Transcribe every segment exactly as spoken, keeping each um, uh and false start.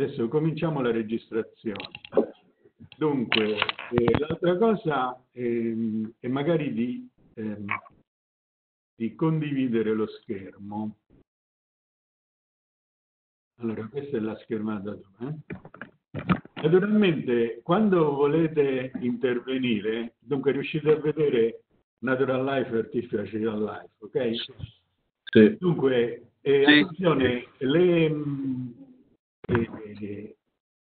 Adesso cominciamo la registrazione. Dunque, eh, l'altra cosa eh, è magari di, eh, di condividere lo schermo. Allora, questa è la schermata due. Eh? Naturalmente, quando volete intervenire, dunque riuscite a vedere Natural Life e Artificial Life, ok? Sì. Dunque, eh, sì. Attenzione, le... Mh,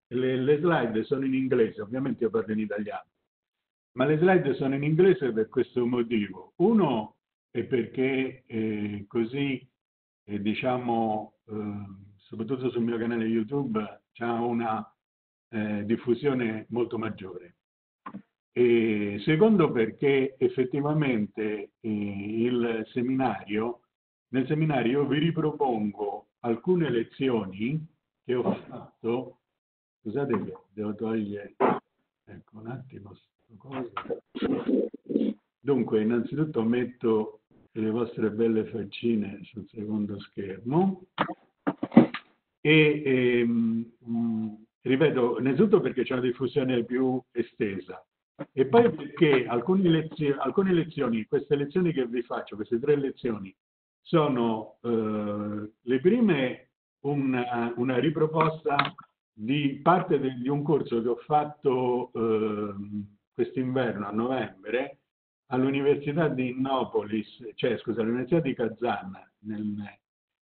Le, le slide sono in inglese, ovviamente io parlo in italiano, ma le slide sono in inglese per questo motivo. Uno è perché eh, così, eh, diciamo, eh, soprattutto sul mio canale YouTube c'è una eh, diffusione molto maggiore. E secondo perché effettivamente eh, il seminario, nel seminario vi ripropongo alcune lezioni che ho fatto, scusate che devo togliere, ecco un attimo, cosa. Dunque innanzitutto metto le vostre belle faccine sul secondo schermo e ehm, ripeto, innanzitutto perché c'è una diffusione più estesa e poi perché alcune lezioni, alcune lezioni, queste lezioni che vi faccio, queste tre lezioni, sono eh, le prime Una, una riproposta di parte de, di un corso che ho fatto eh, quest'inverno a novembre all'università di Innopolis, cioè scusa, all'università di Kazan, nel,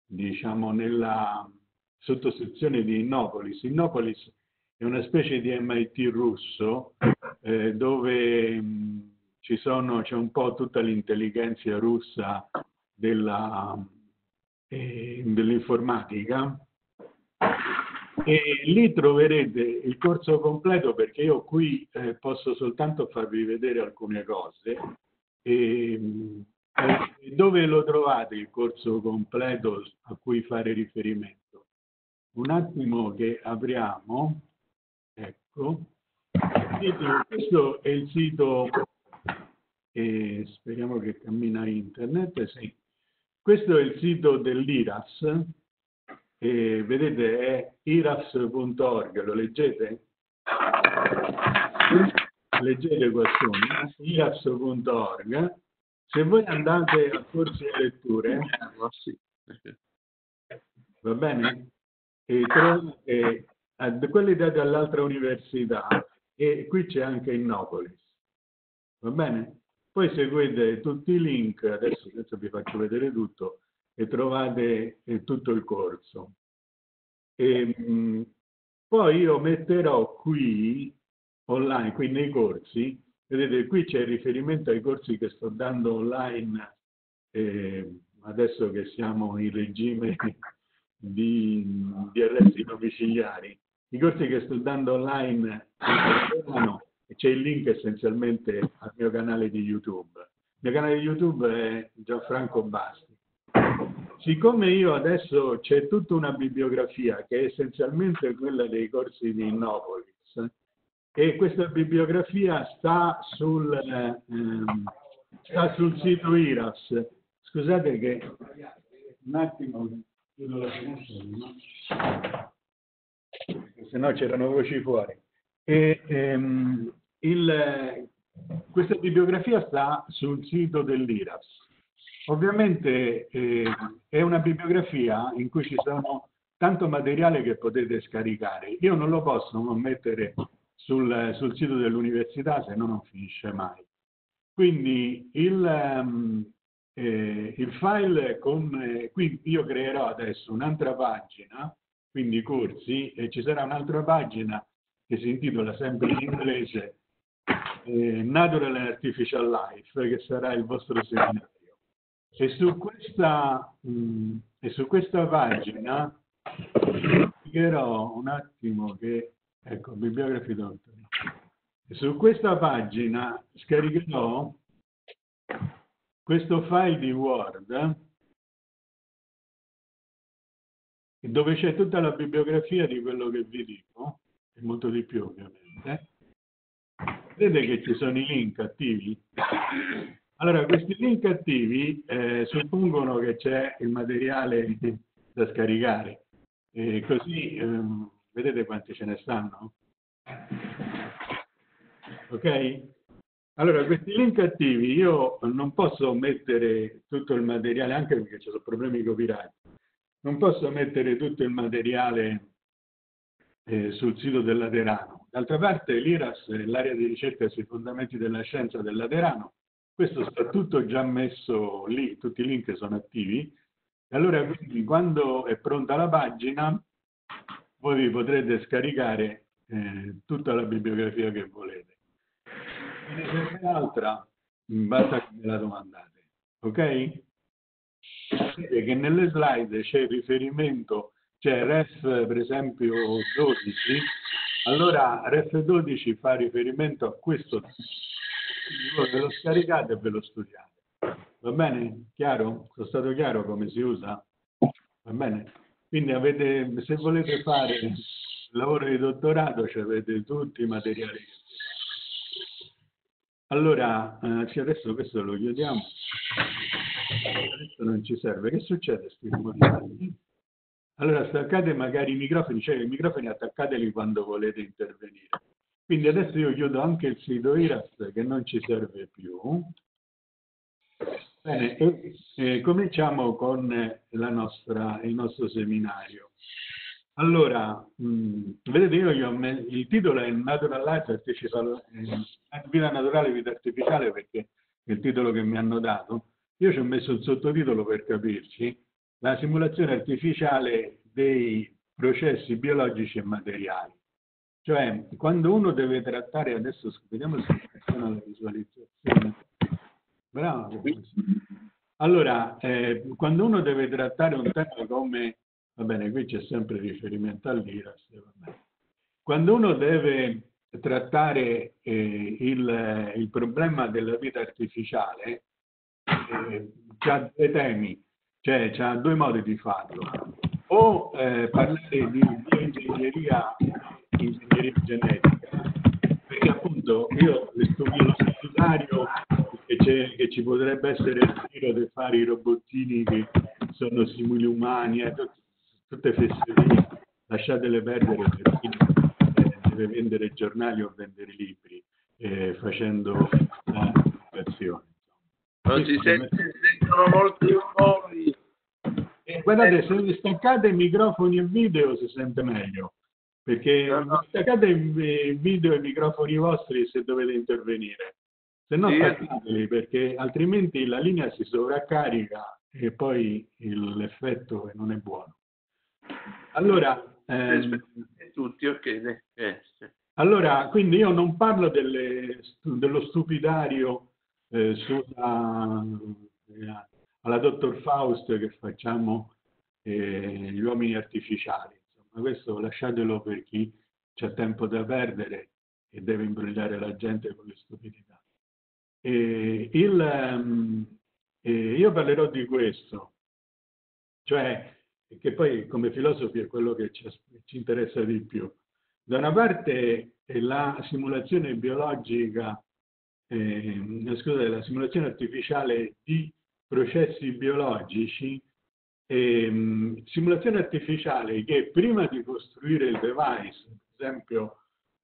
diciamo nella sottosezione di Innopolis. Innopolis è una specie di M I T russo eh, dove mh, ci sono, c'è un po' tutta l'intelligenza russa della dell'informatica e lì troverete il corso completo, perché io qui eh, posso soltanto farvi vedere alcune cose e, eh, dove lo trovate il corso completo a cui fare riferimento. Un attimo che apriamo, ecco, questo è il sito e eh, speriamo che cammina internet, sì. Questo è il sito dell'I R A S, eh, vedete è I R A S punto org, lo leggete? Leggete qua su, I R A S punto org. Se voi andate a corsi e letture, va bene? E trovate eh, quelli dati all'altra università e qui c'è anche Innopolis, va bene? Poi seguite tutti i link, adesso, adesso vi faccio vedere tutto, e trovate eh, tutto il corso. E, mh, poi io metterò qui, online, qui nei corsi, vedete qui c'è il riferimento ai corsi che sto dando online, eh, adesso che siamo in regime di, di arresti domiciliari, i corsi che sto dando online no. C'è il link essenzialmente al mio canale di YouTube. Il mio canale di YouTube è Gianfranco Basti. Siccome io adesso c'è tutta una bibliografia che è essenzialmente quella dei corsi di Innopolis e questa bibliografia sta sul, ehm, sta sul sito I R A S. Scusate che un attimo chiudo la finestra, se no c'erano voci fuori. E, ehm, il, questa bibliografia sta sul sito dell'I R A S. Ovviamente eh, è una bibliografia in cui ci sono tanto materiale che potete scaricare. Io non lo posso non mettere sul, sul sito dell'università, se no non finisce mai. Quindi il, ehm, eh, il file con eh, qui io creerò adesso un'altra pagina, quindi corsi, e ci sarà un'altra pagina che si intitola sempre in inglese eh, Natural and Artificial Life, che sarà il vostro seminario. E su questa, mh, e su questa pagina pubblicherò un attimo che, ecco, bibliografia d'autore. E su questa pagina scaricherò questo file di Word dove c'è tutta la bibliografia di quello che vi dico. Molto di più ovviamente. Vedete che ci sono i link attivi? Allora, questi link attivi eh, suppongono che c'è il materiale da scaricare, eh, così eh, Vedete quanti ce ne stanno? Ok? Allora, questi link attivi, io non posso mettere tutto il materiale, anche perché ci sono problemi di copyright, non posso mettere tutto il materiale eh, sul sito del Laterano. D'altra parte l'I R A S è l'area di ricerca sui fondamenti della scienza del Laterano, questo sta tutto già messo lì, tutti i link sono attivi, e allora quindi quando è pronta la pagina voi vi potrete scaricare eh, tutta la bibliografia che volete. Ne serve un'altra, basta che me la domandate, ok? Vedete che nelle slide c'è il riferimento, c'è ref per esempio dodici, allora ref dodici fa riferimento a questo, voi ve lo scaricate e ve lo studiate, va bene? Chiaro? Sono stato chiaro come si usa? Va bene? Quindi avete, se volete fare il lavoro di dottorato, cioè avete tutti i materiali. Allora, eh, adesso questo lo chiudiamo, adesso non ci serve. Che succede? Allora staccate magari i microfoni, cioè i microfoni attaccateli quando volete intervenire. Quindi adesso io chiudo anche il sito I R A S che non ci serve più. Bene, e, e cominciamo con la nostra, il nostro seminario. Allora, mh, vedete io, io il titolo è Natural Life, Artificial, eh, Vita Naturale, Vita Artificiale, perché è il titolo che mi hanno dato. Io ci ho messo il sottotitolo per capirci, la simulazione artificiale dei processi biologici e materiali. Cioè, quando uno deve trattare, adesso vediamo se funziona la visualizzazione. Bravo. Allora, eh, quando uno deve trattare un tema come... Va bene, qui c'è sempre riferimento all'I R A S. Quando uno deve trattare eh, il, il problema della vita artificiale, eh, c'ha due temi, cioè c'ha due modi di farlo. O eh, parlare di bioingegneria, ingegneria genetica, perché appunto io studio lo scenario che, c'è, che ci potrebbe essere il tiro di fare i robottini che sono simili umani, eh, tutte fesserie, lasciatele perdere per chi eh, deve vendere giornali o vendere libri eh, facendo la educazione. Non si sentono molti rumori. Eh, guardate, eh. se vi staccate microfoni e video si sente meglio, perché no, no. staccate i video e i microfoni vostri se dovete intervenire, se no staccateli, perché altrimenti la linea si sovraccarica e poi l'effetto non è buono. Allora, ehm, tutti, okay. eh. allora, quindi io non parlo delle, dello stupidario eh, sulla, eh, alla dottor Faust che facciamo eh, gli uomini artificiali, insomma, questo lasciatelo per chi c'ha tempo da perdere e deve imbrogliare la gente con le stupidità. E il, ehm, eh, io parlerò di questo, cioè che poi come filosofi è quello che ci, ci interessa di più. Da una parte la simulazione biologica, eh, scusate, la simulazione artificiale di processi biologici, eh, simulazione artificiale che prima di costruire il device, per esempio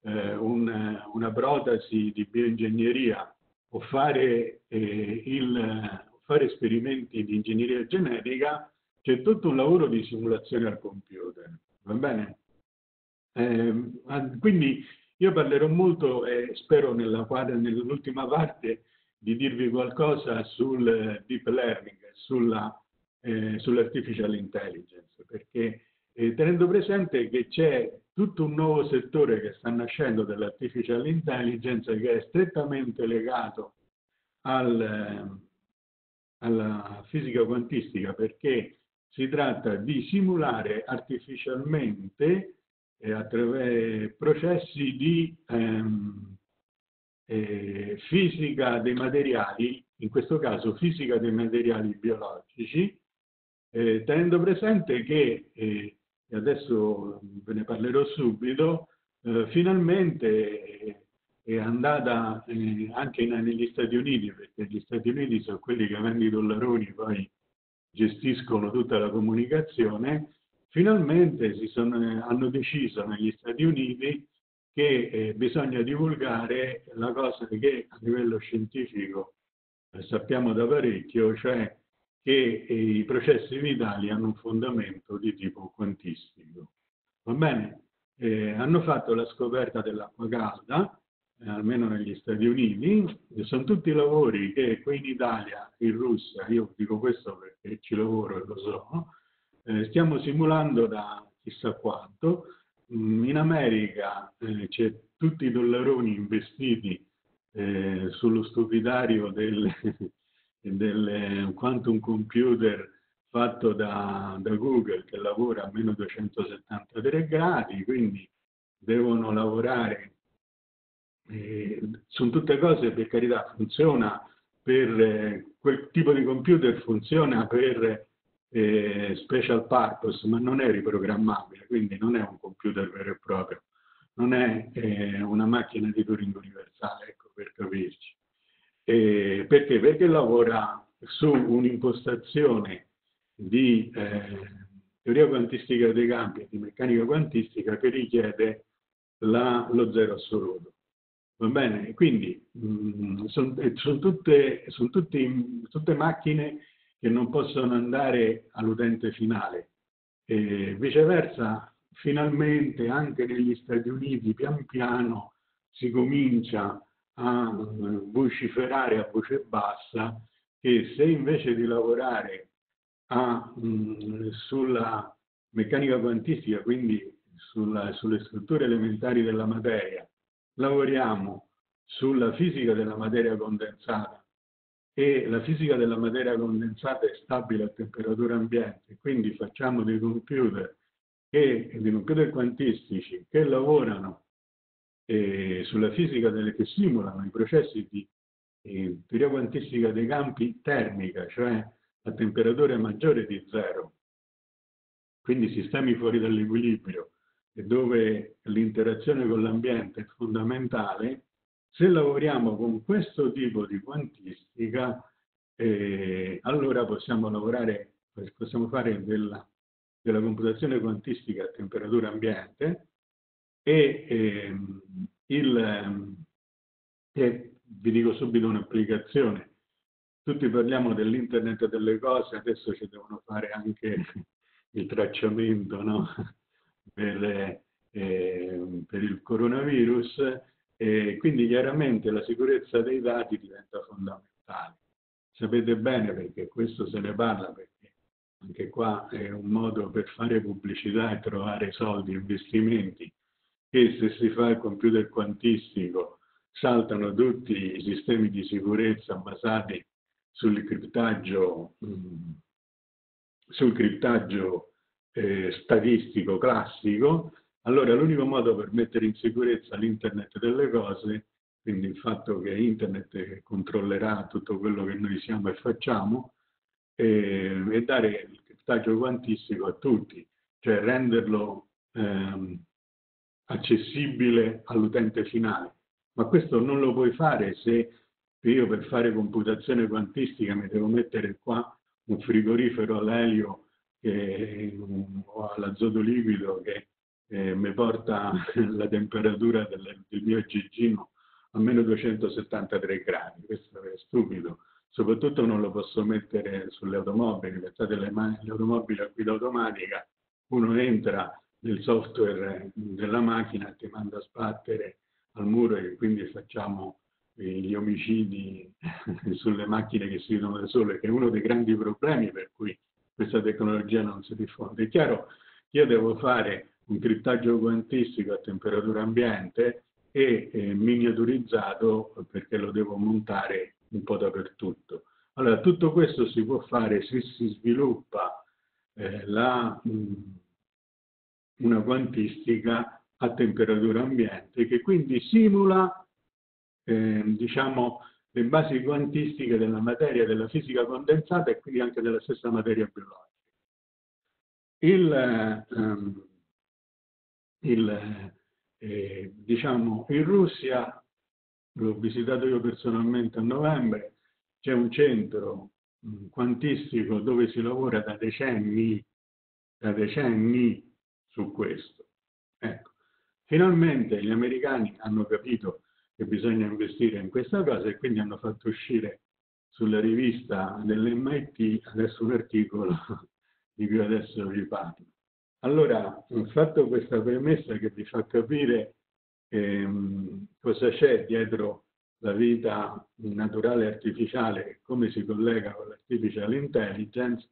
eh, un, una protesi di bioingegneria o fare, eh, il, fare esperimenti di ingegneria genetica, c'è tutto un lavoro di simulazione al computer, va bene? Eh, quindi io parlerò molto e eh, spero nella quadra, nell'ultima parte di dirvi qualcosa sul deep learning, sulla, eh, sull'artificial intelligence, perché eh, tenendo presente che c'è tutto un nuovo settore che sta nascendo dell'artificial intelligence che è strettamente legato al, alla fisica quantistica, perché si tratta di simulare artificialmente eh, attraverso processi di ehm, eh, fisica dei materiali, in questo caso fisica dei materiali biologici, eh, tenendo presente che, eh, adesso ve ne parlerò subito, eh, finalmente è andata eh, anche in, negli Stati Uniti, perché gli Stati Uniti sono quelli che avendo i dollaroni poi gestiscono tutta la comunicazione, Finalmente si sono, hanno deciso negli Stati Uniti che eh, bisogna divulgare la cosa che a livello scientifico eh, sappiamo da parecchio, cioè che eh, i processi vitali hanno un fondamento di tipo quantistico. Va bene? Eh, hanno fatto la scoperta dell'acqua calda, eh, almeno negli Stati Uniti. Sono tutti lavori che qui in Italia, in Russia, io dico questo perché ci lavoro e lo so, eh, stiamo simulando da chissà quanto. In America eh, c'è tutti i dollaroni investiti eh, sullo stupidario del, del quantum computer fatto da, da Google, che lavora a meno duecentosettantatré gradi, quindi devono lavorare. Eh, sono tutte cose, per carità, funziona per eh, quel tipo di computer, funziona per Eh, special purpose, ma non è riprogrammabile, quindi non è un computer vero e proprio, non è eh, una macchina di Turing universale, ecco, per capirci. Eh, perché? Perché lavora su un'impostazione di eh, teoria quantistica dei campi e di meccanica quantistica che richiede la, lo zero assoluto. Va bene? Quindi sono son tutte, son tutti, tutte macchine che non possono andare all'utente finale. E viceversa, finalmente anche negli Stati Uniti pian piano si comincia a vociferare a voce bassa che se invece di lavorare a, mh, sulla meccanica quantistica, quindi sulla, sulle strutture elementari della materia, lavoriamo sulla fisica della materia condensata, e la fisica della materia condensata è stabile a temperatura ambiente, quindi facciamo dei computer, che, dei computer quantistici che lavorano eh, sulla fisica delle, che simulano i processi di eh, teoria quantistica dei campi termica, cioè a temperatura maggiore di zero, quindi sistemi fuori dall'equilibrio e dove l'interazione con l'ambiente è fondamentale. Se lavoriamo con questo tipo di quantistica, eh, allora possiamo lavorare, possiamo fare della, della computazione quantistica a temperatura ambiente e eh, il, eh, vi dico subito un'applicazione. Tutti parliamo dell'internet delle cose, adesso ci devono fare anche il tracciamento, no? per, eh, per il coronavirus. E quindi chiaramente la sicurezza dei dati diventa fondamentale. Sapete bene, perché questo se ne parla, perché anche qua è un modo per fare pubblicità e trovare soldi, investimenti, che se si fa il computer quantistico saltano tutti i sistemi di sicurezza basati sul criptaggio, sul criptaggio eh, statistico classico. Allora l'unico modo per mettere in sicurezza l'internet delle cose, quindi il fatto che internet controllerà tutto quello che noi siamo e facciamo, eh, è dare il criptaggio quantistico a tutti, cioè renderlo eh, accessibile all'utente finale. Ma questo non lo puoi fare se io per fare computazione quantistica mi devo mettere qua un frigorifero all'elio che, o all'azoto liquido che Eh, mi porta la temperatura del, del mio giggino a meno duecentosettantatré gradi. Questo è stupido, soprattutto non lo posso mettere sulle automobili. Pensate le, le automobili a guida automatica, uno entra nel software della macchina e ti manda a sbattere al muro, e quindi facciamo gli omicidi sulle macchine che si vedono da sole, che è uno dei grandi problemi per cui questa tecnologia non si diffonde. È chiaro che io devo fare un criptaggio quantistico a temperatura ambiente e eh, miniaturizzato, perché lo devo montare un po' dappertutto. Allora, tutto questo si può fare se si sviluppa eh, la, mh, una quantistica a temperatura ambiente, che quindi simula eh, diciamo, le basi quantistiche della materia, della fisica condensata e quindi anche della stessa materia biologica. Il, ehm, Il, eh, diciamo, in Russia, l'ho visitato io personalmente a novembre, c'è un centro mh, quantistico dove si lavora da decenni da decenni su questo. Ecco. Finalmente gli americani hanno capito che bisogna investire in questa cosa e quindi hanno fatto uscire sulla rivista dell'emme i ti adesso un articolo di cui adesso vi parlo. Allora, ho fatto questa premessa che vi fa capire ehm, cosa c'è dietro la vita naturale e artificiale e come si collega con l'artificial intelligence.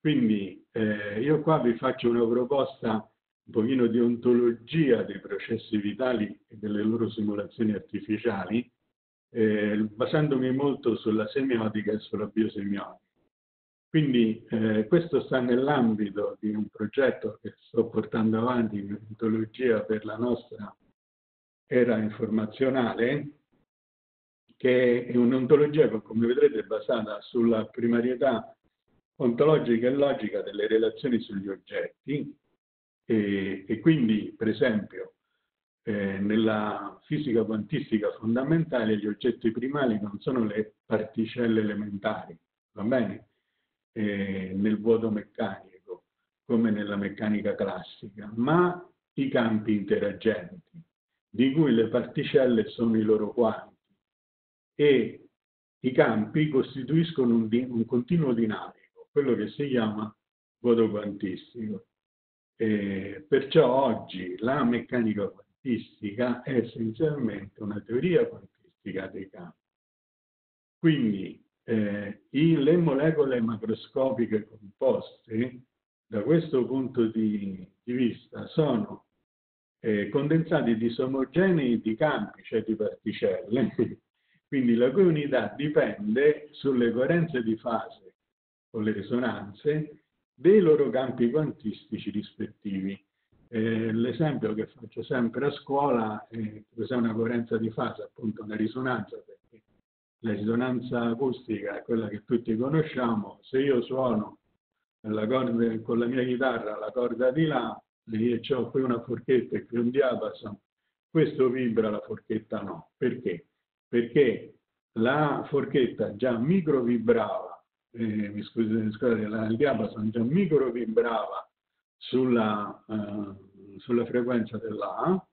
Quindi eh, io qua vi faccio una proposta un pochino di ontologia dei processi vitali e delle loro simulazioni artificiali, eh, basandomi molto sulla semiotica e sulla biosemiotica. Quindi eh, questo sta nell'ambito di un progetto che sto portando avanti in ontologia per la nostra era informazionale, che è un'ontologia che, come vedrete, è basata sulla primarietà ontologica e logica delle relazioni sugli oggetti, e, e quindi, per esempio, eh, nella fisica quantistica fondamentale gli oggetti primari non sono le particelle elementari, va bene? Eh, nel vuoto meccanico, come nella meccanica classica, ma i campi interagenti, di cui le particelle sono i loro quanti, e i campi costituiscono un, di, un continuo dinamico, quello che si chiama vuoto quantistico. Eh, perciò oggi la meccanica quantistica è essenzialmente una teoria quantistica dei campi. Quindi, Eh, i, le molecole macroscopiche composte, da questo punto di, di vista, sono eh, condensati disomogenei di campi, cioè di particelle, quindi la cui unità dipende sulle coerenze di fase o le risonanze dei loro campi quantistici rispettivi. Eh, l'esempio che faccio sempre a scuola è cos'è una coerenza di fase, appunto una risonanza. La risonanza acustica è quella che tutti conosciamo. Se io suono la corda, con la mia chitarra la corda di là e ho qui una forchetta e qui un diapason, questo vibra, la forchetta no. Perché? Perché la forchetta già microvibrava, eh, mi scusate, scusate la, il diapason già microvibrava sulla, eh, sulla frequenza dell'A,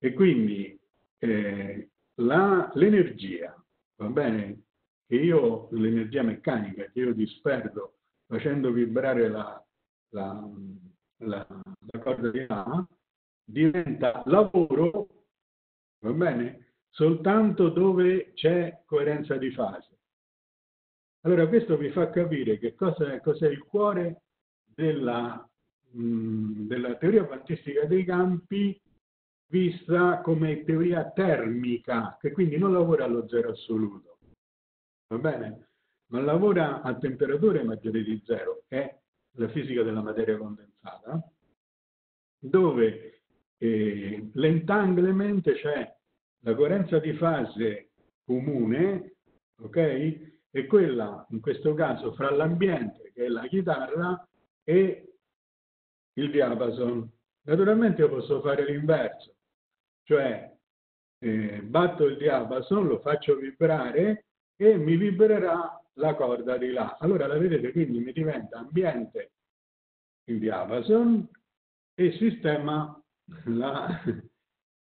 e quindi eh, l'energia. Va bene? Che io, l'energia meccanica che io disperdo facendo vibrare la, la, la, la corda di là, diventa lavoro, va bene? Soltanto dove c'è coerenza di fase. Allora, questo vi fa capire che cosa è, cos'è il cuore della, mh, della teoria quantistica dei campi, vista come teoria termica, che quindi non lavora allo zero assoluto, va bene? Ma lavora a temperature maggiori di zero, che è la fisica della materia condensata, dove eh, l'entanglement, cioè la coerenza di fase comune, ok? È quella, in questo caso, fra l'ambiente, che è la chitarra, e il diapason. Naturalmente io posso fare l'inverso, cioè eh, batto il diapason, lo faccio vibrare e mi vibrerà la corda di là. Allora la vedete, quindi mi diventa ambiente il diapason e sistema la,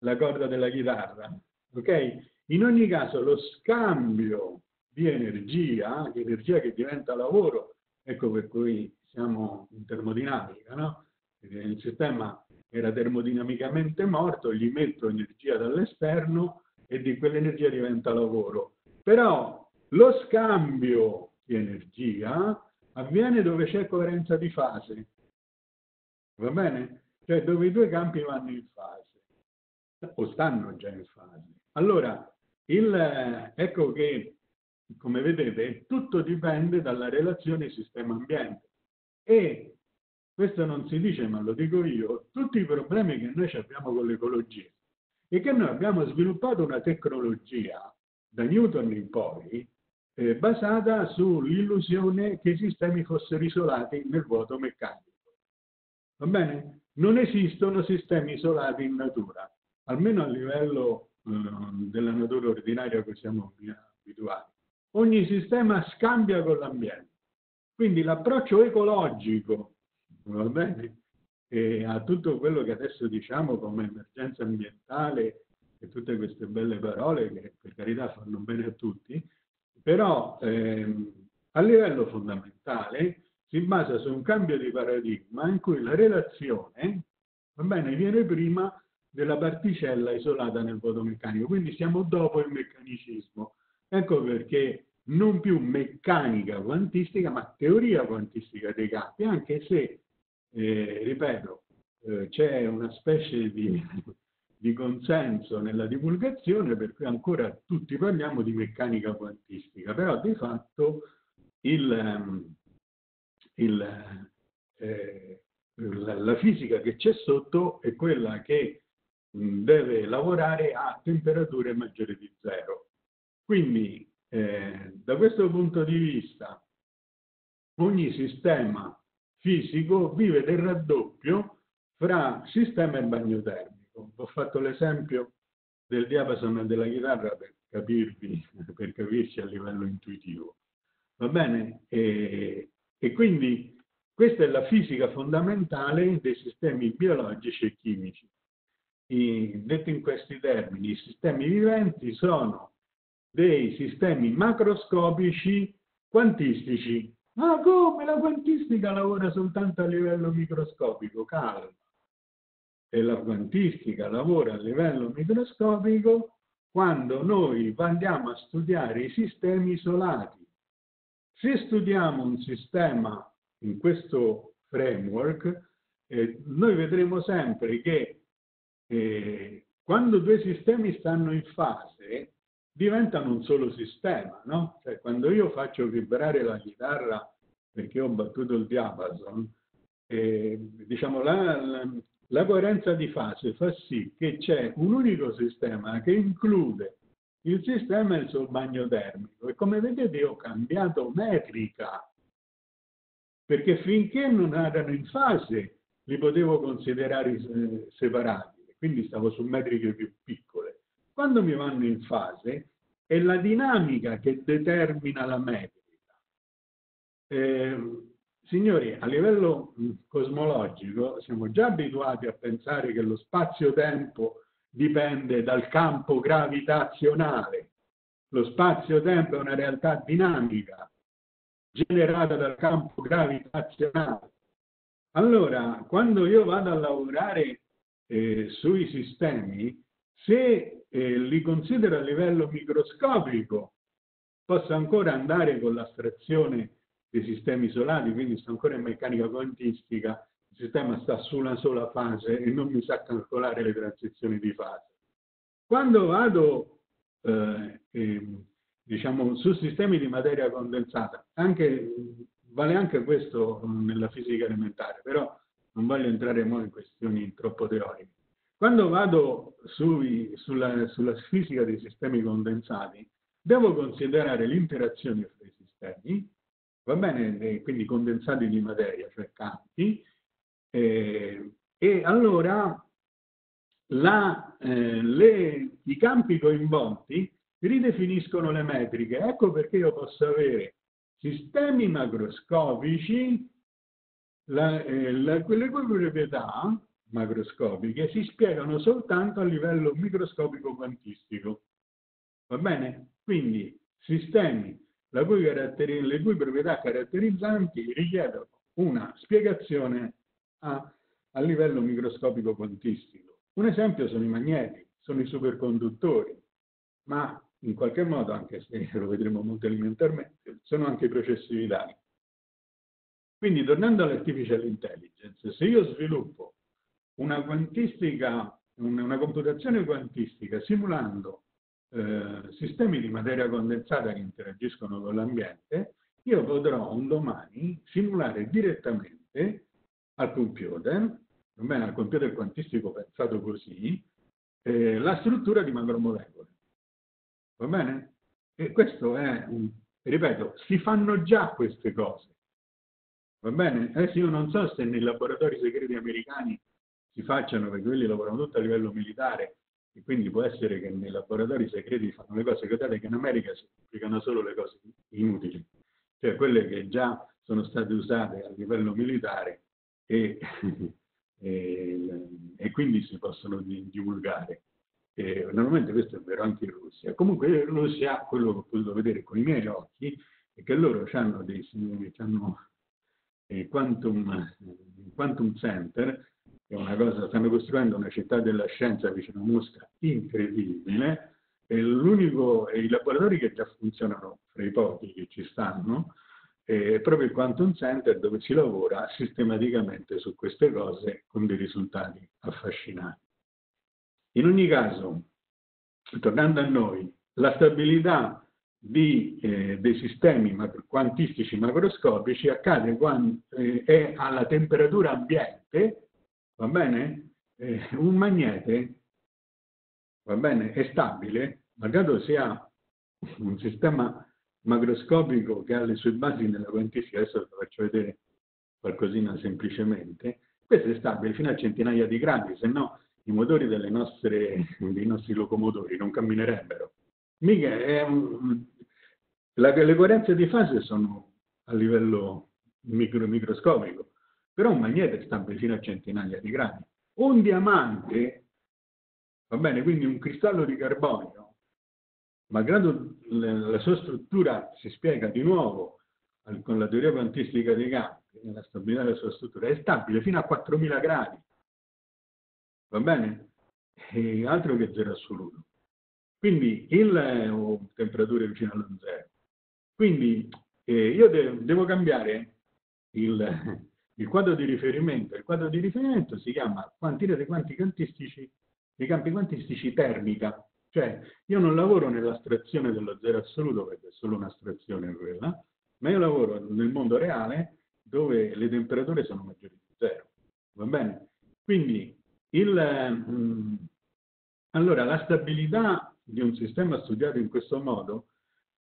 la corda della chitarra, ok? In ogni caso lo scambio di energia, energia che diventa lavoro, ecco per cui siamo in termodinamica, no? Il sistema era termodinamicamente morto, gli metto energia dall'esterno e di quell'energia diventa lavoro. Però lo scambio di energia avviene dove c'è coerenza di fase, va bene? Cioè dove i due campi vanno in fase, o stanno già in fase. Allora, il, ecco che, come vedete, tutto dipende dalla relazione sistema-ambiente. E questo non si dice, ma lo dico io, tutti i problemi che noi abbiamo con l'ecologia e che noi abbiamo sviluppato una tecnologia, da Newton in poi, eh, basata sull'illusione che i sistemi fossero isolati nel vuoto meccanico. Va bene? Non esistono sistemi isolati in natura, almeno a livello eh, della natura ordinaria a cui siamo abituati. Ogni sistema scambia con l'ambiente. Quindi l'approccio ecologico va bene? E a tutto quello che adesso diciamo come emergenza ambientale e tutte queste belle parole che per carità fanno bene a tutti, però ehm, a livello fondamentale si basa su un cambio di paradigma in cui la relazione, va bene, viene prima della particella isolata nel vuoto meccanico, quindi siamo dopo il meccanicismo. Ecco perché non più meccanica quantistica, ma teoria quantistica dei campi, anche se, eh, ripeto, eh, c'è una specie di, di consenso nella divulgazione, per cui ancora tutti parliamo di meccanica quantistica, però di fatto il, il, eh, la fisica che c'è sotto è quella che mh, deve lavorare a temperature maggiori di zero. Quindi, Eh, da questo punto di vista ogni sistema fisico vive del raddoppio fra sistema e bagno termico. Ho fatto l'esempio del diapason della chitarra per capirvi, per capirci a livello intuitivo, va bene? E, e quindi questa è la fisica fondamentale dei sistemi biologici e chimici. E, detto in questi termini, i sistemi viventi sono dei sistemi macroscopici quantistici. Ma come? La quantistica lavora soltanto a livello microscopico, calma. E la quantistica lavora a livello microscopico quando noi andiamo a studiare i sistemi isolati. Se studiamo un sistema in questo framework, eh, noi vedremo sempre che eh, quando due sistemi stanno in fase, diventano un solo sistema, no? Cioè, quando io faccio vibrare la chitarra perché ho battuto il diapason, eh, diciamo, la, la, la coerenza di fase fa sì che c'è un unico sistema che include il sistema e il suo bagno termico. E come vedete ho cambiato metrica, perché finché non erano in fase li potevo considerare eh, separati, quindi stavo su metriche più piccole. Quando mi vanno in fase è la dinamica che determina la metrica. Eh, signori, a livello cosmologico siamo già abituati a pensare che lo spazio-tempo dipende dal campo gravitazionale. Lo spazio-tempo è una realtà dinamica generata dal campo gravitazionale. Allora, quando io vado a lavorare eh, sui sistemi, se eh, li considero a livello microscopico, posso ancora andare con l'astrazione dei sistemi isolati, quindi sto ancora in meccanica quantistica, il sistema sta su una sola fase e non mi sa calcolare le transizioni di fase. Quando vado eh, eh, diciamo, su sistemi di materia condensata, anche, vale anche questo nella fisica elementare, però non voglio entrare molto in questioni troppo teoriche. Quando vado sui, sulla, sulla fisica dei sistemi condensati, devo considerare l'interazione fra i sistemi, va bene, quindi condensati di materia, cioè campi, eh, e allora la, eh, le, i campi coinvolti ridefiniscono le metriche. Ecco perché io posso avere sistemi macroscopici, la, eh, la, quelle cui proprietà macroscopiche si spiegano soltanto a livello microscopico quantistico, va bene? Quindi sistemi la cui le cui proprietà caratterizzanti richiedono una spiegazione a, a livello microscopico quantistico. Un esempio sono i magneti, sono i superconduttori, ma in qualche modo, anche se lo vedremo molto elementarmente, sono anche i processi vitali. Quindi, tornando all'artificial intelligence, se io sviluppo Una, quantistica, una computazione quantistica simulando eh, sistemi di materia condensata che interagiscono con l'ambiente, io potrò un domani simulare direttamente al computer, almeno al computer quantistico pensato così, eh, la struttura di macromolecole. Va bene? E questo è, un, ripeto, si fanno già queste cose. Va bene? Adesso io non so se nei laboratori segreti americani si facciano, perché quelli lavorano tutto a livello militare e quindi può essere che nei laboratori segreti fanno le cose, guardate che in America si applicano solo le cose inutili, cioè quelle che già sono state usate a livello militare e, e, e quindi si possono divulgare. E, normalmente questo è vero anche in Russia. Comunque in Russia, quello che ho potuto vedere con i miei occhi, è che loro hanno dei signori, hanno eh, quantum, quantum Center, che è una cosa, stanno costruendo una città della scienza vicino a Mosca incredibile, e l'unico, i laboratori che già funzionano, fra i pochi che ci stanno, è proprio il Quantum Center, dove si lavora sistematicamente su queste cose con dei risultati affascinanti. In ogni caso, tornando a noi, la stabilità di, eh, dei sistemi quantistici macroscopici accade quando eh, è alla temperatura ambiente, va bene? Eh, un magnete, va bene, è stabile, malgrado sia un sistema macroscopico che ha le sue basi nella quantistica. Adesso vi faccio vedere qualcosina semplicemente. Questo è stabile fino a centinaia di gradi, se no i motori delle nostre, dei nostri locomotori non camminerebbero. Mica è un, la, le coerenze di fase sono a livello micro, microscopico, però un magnete è stabile fino a centinaia di gradi. Un diamante, va bene, quindi un cristallo di carbonio, malgrado la sua struttura si spiega di nuovo con la teoria quantistica dei campi, nella stabilità della sua struttura, è stabile fino a quattromila gradi, va bene? E altro che zero assoluto. Quindi il o temperature vicino allo zero. Quindi eh, io de devo cambiare il, il quadro di riferimento. Il quadro di riferimento si chiama quantità dei quanti quantistici, dei campi quantistici termica, cioè io non lavoro nell'astrazione dello zero assoluto, perché è solo un'astrazione quella, ma io lavoro nel mondo reale dove le temperature sono maggiori di zero, va bene? Quindi il, mh, allora la stabilità di un sistema studiato in questo modo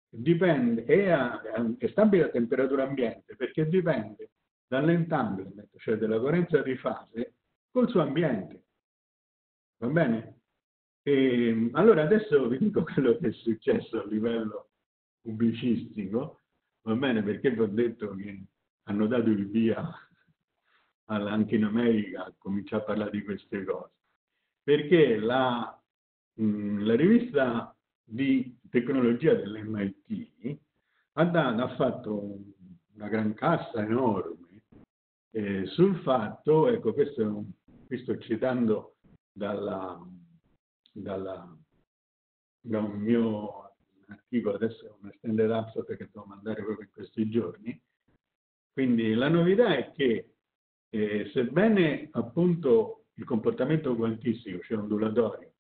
dipende, è, a, è stabile a temperatura ambiente perché dipende dall'entanglement, cioè dalla coerenza di fase col suo ambiente. Va bene? E, allora adesso vi dico quello che è successo a livello pubblicistico, va bene? Perché vi ho detto che hanno dato il via alla, anche in America a cominciare a parlare di queste cose. Perché la, mh, la rivista di tecnologia dell'M I T ha, ha fatto una gran cassa enorme eh, sul fatto, ecco questo qui sto citando Dalla, dalla, da un mio articolo, adesso è un extended abstract perché devo mandare proprio in questi giorni. Quindi la novità è che eh, sebbene appunto il comportamento quantistico, cioè ondulatorio,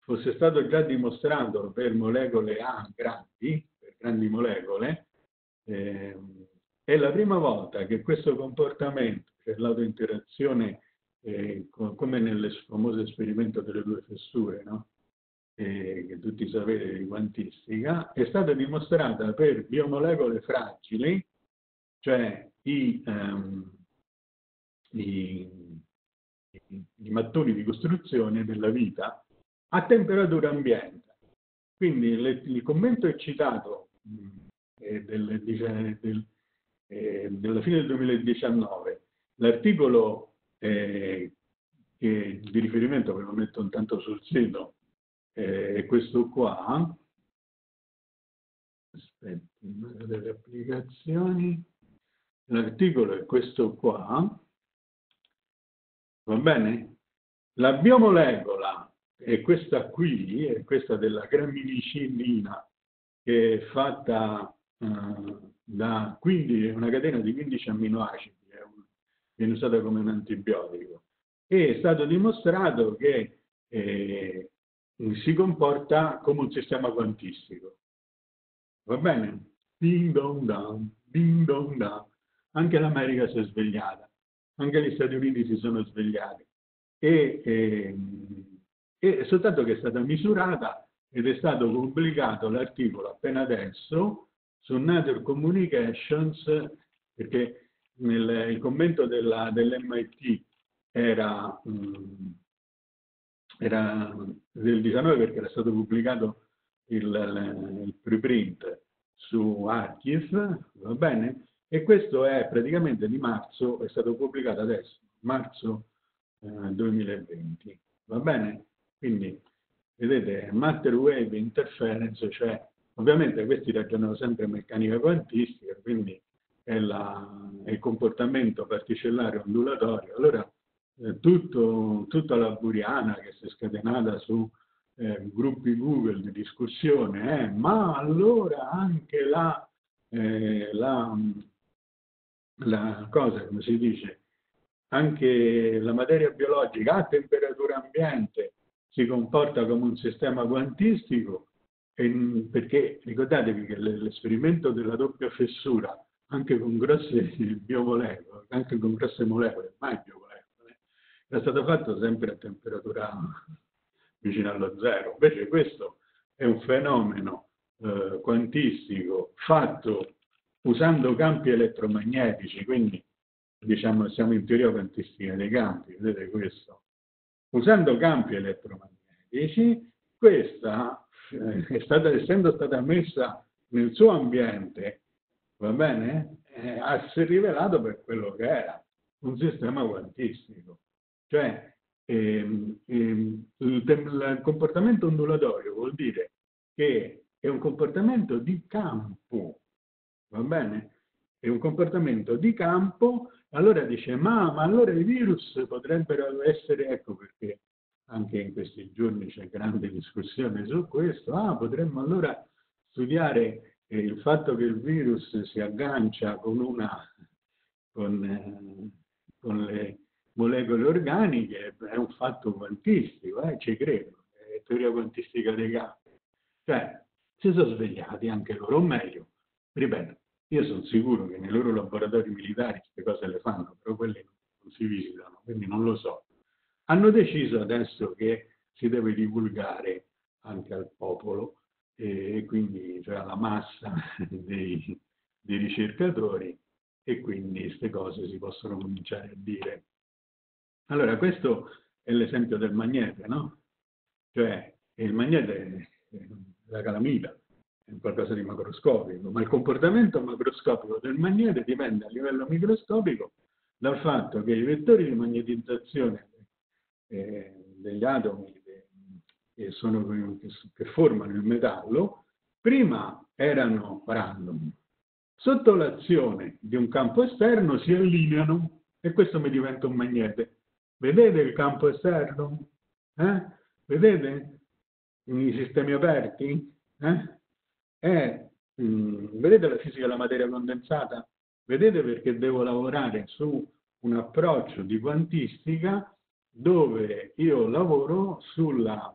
fosse stato già dimostrato per molecole A grandi, per grandi molecole, eh, è la prima volta che questo comportamento, cioè l'autointerazione, Eh, come nel famoso esperimento delle due fessure, no? eh, che tutti sapete di quantistica, è stata dimostrata per biomolecole fragili, cioè i, ehm, i, i, i mattoni di costruzione della vita a temperatura ambiente. Quindi le, il commento eccitato mh, eh, del, dice, del, eh, della fine del duemiladiciannove, l'articolo Eh, che di riferimento ve lo metto intanto sul sito, è eh, questo qua, aspetta, delle applicazioni, l'articolo è questo qua, va bene? La biomolecola è questa qui, è questa della gramminicillina, che è fatta eh, da quindici, una catena di quindici amminoacidi, viene usata come un antibiotico, e è stato dimostrato che eh, si comporta come un sistema quantistico. Va bene? Ding dong dong, ding dong dong. Anche l'America si è svegliata, anche gli Stati Uniti si sono svegliati, e, e, e soltanto che è stata misurata ed è stato pubblicato l'articolo appena adesso su Natural Communications, perché Nel, il commento dell'M I T era, era del diciannove perché era stato pubblicato il, il preprint su Archive, va bene? E questo è praticamente di marzo, è stato pubblicato adesso, marzo eh, duemilaventi. Va bene? Quindi, vedete, matter wave interference, cioè, ovviamente questi ragionano sempre meccanica quantistica, quindi è, la, è il comportamento particellare ondulatorio. Allora, eh, tutto, tutta la buriana che si è scatenata su eh, gruppi Google di discussione, eh, ma allora anche la, eh, la... la cosa, come si dice, anche la materia biologica a temperatura ambiente si comporta come un sistema quantistico, e, perché ricordatevi che l'esperimento della doppia fessura, anche con grosse biomolecole, anche con grosse molecole, mai biomolecole, era stato fatto sempre a temperatura vicina allo zero. Invece questo è un fenomeno eh, quantistico fatto usando campi elettromagnetici, quindi diciamo siamo in teoria quantistica dei campi, vedete questo. Usando campi elettromagnetici, questa eh, è stata, essendo stata messa nel suo ambiente, va bene? Eh, si è rivelato per quello che era, un sistema quantistico. Cioè ehm, ehm, il, il comportamento ondulatorio vuol dire che è un comportamento di campo. Va bene? È un comportamento di campo. Allora dice, ma, ma allora i virus potrebbero essere, ecco perché anche in questi giorni c'è grande discussione su questo, ah, potremmo allora studiare eh, il fatto che il virus si aggancia con, una, con, eh, con le molecole organiche, è un fatto quantistico, eh, ci credo, è teoria quantistica dei campi. Cioè, si sono svegliati anche loro, o meglio, ripeto, io sono sicuro che nei loro laboratori militari queste cose le fanno, però quelle non si visitano, quindi non lo so. Hanno deciso adesso che si deve divulgare anche al popolo, e quindi cioè alla massa dei, dei ricercatori, e quindi queste cose si possono cominciare a dire. Allora, questo è l'esempio del magnete, no? Cioè, il magnete è la calamita, qualcosa di macroscopico, ma il comportamento macroscopico del magnete dipende a livello microscopico dal fatto che i vettori di magnetizzazione eh, degli atomi che, sono, che formano il metallo prima erano random, sotto l'azione di un campo esterno si allineano e questo mi diventa un magnete. Vedete il campo esterno? Eh? Vedete i sistemi aperti? Eh? Eh, mh, vedete la fisica della materia condensata? Vedete perché devo lavorare su un approccio di quantistica dove io lavoro sulla,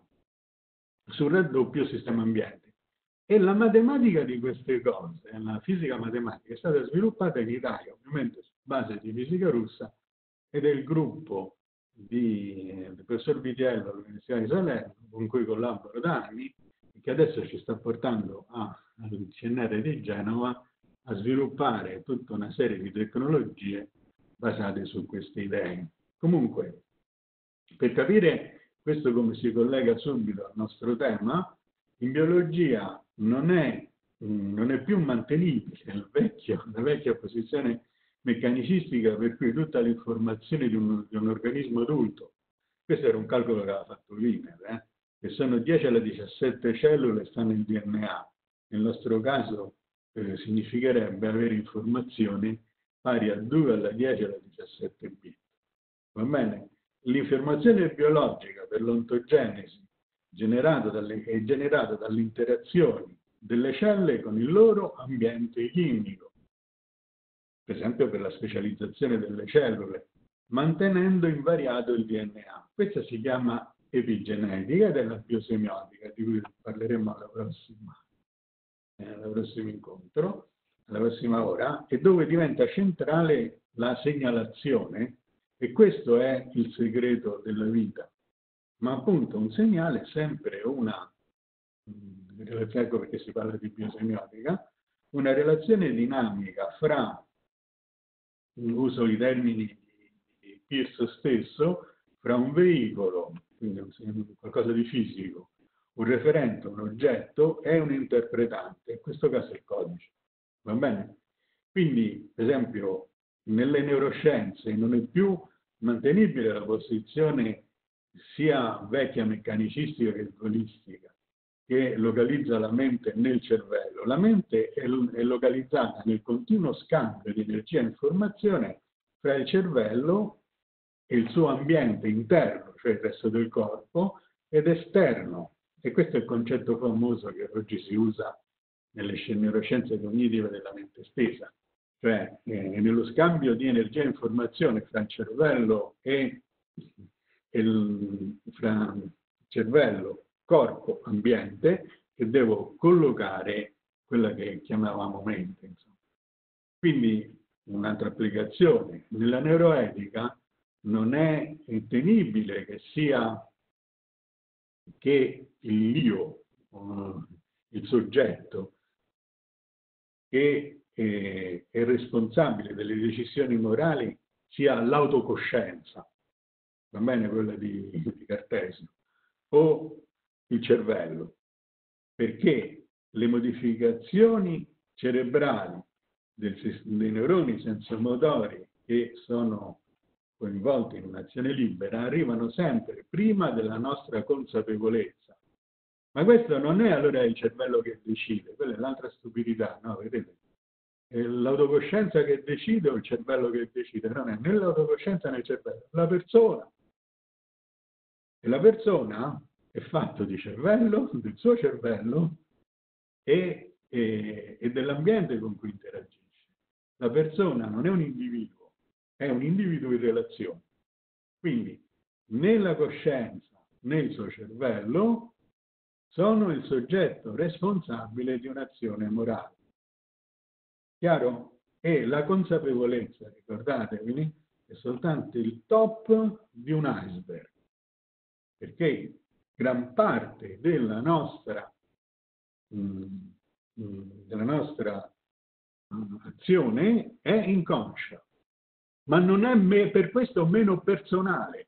sul raddoppio sistema ambiente. E la matematica di queste cose, la fisica matematica, è stata sviluppata in Italia, ovviamente su base di fisica russa, ed è il gruppo di, del professor Vitiello dell'Università di Salerno, con cui collaboro da anni, che adesso ci sta portando a, al C N R di Genova a sviluppare tutta una serie di tecnologie basate su queste idee. Comunque, per capire questo come si collega subito al nostro tema, in biologia non è, non è più mantenibile il vecchio, la vecchia posizione meccanicistica per cui tutta l'informazione di, di un organismo adulto, questo era un calcolo che aveva fatto Wiener, eh? che sono dieci alla diciassette cellule, sta nel D N A. Nel nostro caso eh, significherebbe avere informazioni pari a due alla dieci alla diciassette bit. Va bene? L'informazione biologica per l'ontogenesi è generata dalle interazioni delle cellule con il loro ambiente chimico, per esempio per la specializzazione delle cellule, mantenendo invariato il D N A. Questa si chiama epigenetica e della biosemiotica, di cui parleremo alla prossima, eh, al prossimo incontro, alla prossima ora, e dove diventa centrale la segnalazione, e questo è il segreto della vita. Ma appunto un segnale è sempre una, ecco perché si parla di biosemiotica, una relazione dinamica fra, uso i termini di Peirce stesso, fra un veicolo, quindi qualcosa di fisico, un referente, un oggetto e un interpretante, in questo caso il codice. Va bene? Quindi, per esempio, nelle neuroscienze non è più mantenibile la posizione sia vecchia meccanicistica che scolistica, che localizza la mente nel cervello. La mente è, è localizzata nel continuo scambio di energia e informazione tra il cervello e il suo ambiente interno, cioè il resto del corpo, ed esterno. E questo è il concetto famoso che oggi si usa nelle neuroscienze cognitive della mente estesa, cioè eh, nello scambio di energia e informazione fra il cervello e il, fra cervello, corpo, ambiente, che devo collocare quella che chiamavamo mente. Insomma. Quindi un'altra applicazione, nella neuroetica non è tenibile che sia che l'io, il soggetto, che è responsabile delle decisioni morali, sia l'autocoscienza, va bene quella di, di Cartesio, o il cervello, perché le modificazioni cerebrali del, dei neuroni sensomotori che sono coinvolti in un'azione libera arrivano sempre prima della nostra consapevolezza. Ma questo non è allora il cervello che decide, quella è l'altra stupidità, no? Vedete? L'autocoscienza che decide o il cervello che decide? Non è né l'autocoscienza né il cervello, la persona. E la persona è fatto di cervello, del suo cervello e, e, e dell'ambiente con cui interagisce. La persona non è un individuo, è un individuo in relazione. Quindi né la coscienza né il suo cervello sono il soggetto responsabile di un'azione morale. Chiaro? E la consapevolezza, ricordatevi, è soltanto il top di un iceberg, perché gran parte della nostra, della nostra azione è inconscia, ma non è per questo meno personale.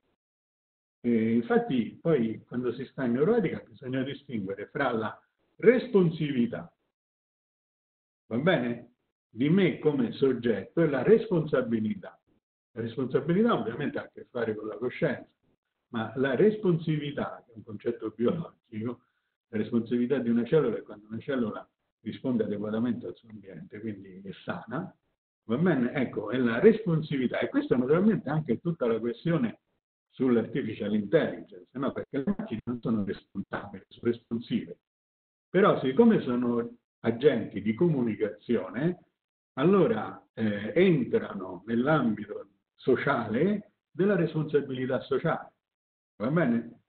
E infatti poi quando si sta in neuroetica bisogna distinguere fra la responsività, va bene, di me come soggetto e la responsabilità. La responsabilità ovviamente ha a che fare con la coscienza, ma la responsività, che è un concetto biologico, la responsabilità di una cellula è quando una cellula risponde adeguatamente al suo ambiente, quindi è sana, va bene, ecco, è la responsività. E questo naturalmente anche tutta la questione sull'artificial intelligence, no? Perché le macchine non sono responsabili, sono responsive. Però siccome sono agenti di comunicazione, allora eh, entrano nell'ambito sociale della responsabilità sociale, va bene?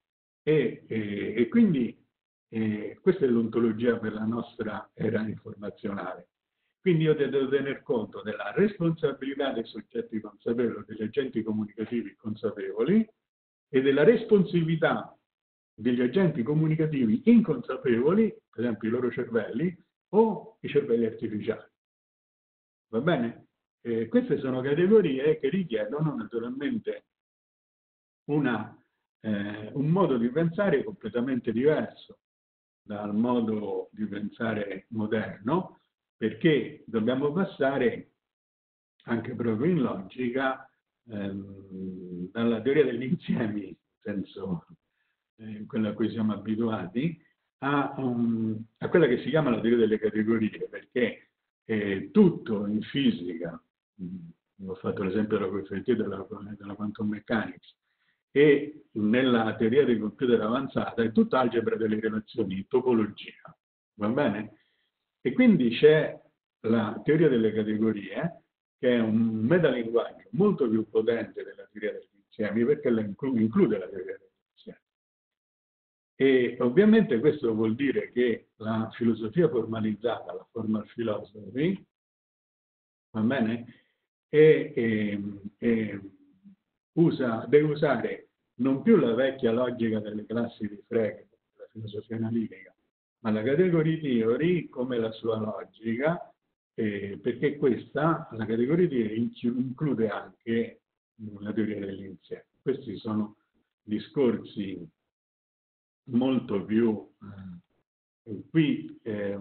E, e, e quindi eh, questa è l'ontologia per la nostra era informazionale. Quindi io devo tener conto della responsabilità dei soggetti consapevoli, degli agenti comunicativi consapevoli, e della responsività degli agenti comunicativi inconsapevoli, per esempio i loro cervelli, o i cervelli artificiali. Va bene? Eh, queste sono categorie che richiedono naturalmente una, eh, un modo di pensare completamente diverso dal modo di pensare moderno, perché dobbiamo passare, anche proprio in logica, ehm, dalla teoria degli insiemi, nel senso eh, quella a cui siamo abituati, a, um, a quella che si chiama la teoria delle categorie, perché eh, tutto in fisica, mh, ho fatto l'esempio della perfettezza della, della quantum mechanics, e nella teoria del computer avanzata è tutta algebra delle relazioni, topologia, va bene? E quindi c'è la teoria delle categorie, che è un metalinguaggio molto più potente della teoria degli insiemi, perché la inclu include la teoria degli insiemi. E ovviamente questo vuol dire che la filosofia formalizzata, la formal philosophy, va bene, è, è, è, usa, deve usare non più la vecchia logica delle classi di Frege, della filosofia analitica, ma la category theory come la sua logica, eh, perché questa, la category theory, include anche la teoria degli insiemi. Questi sono discorsi molto più... Eh, qui eh,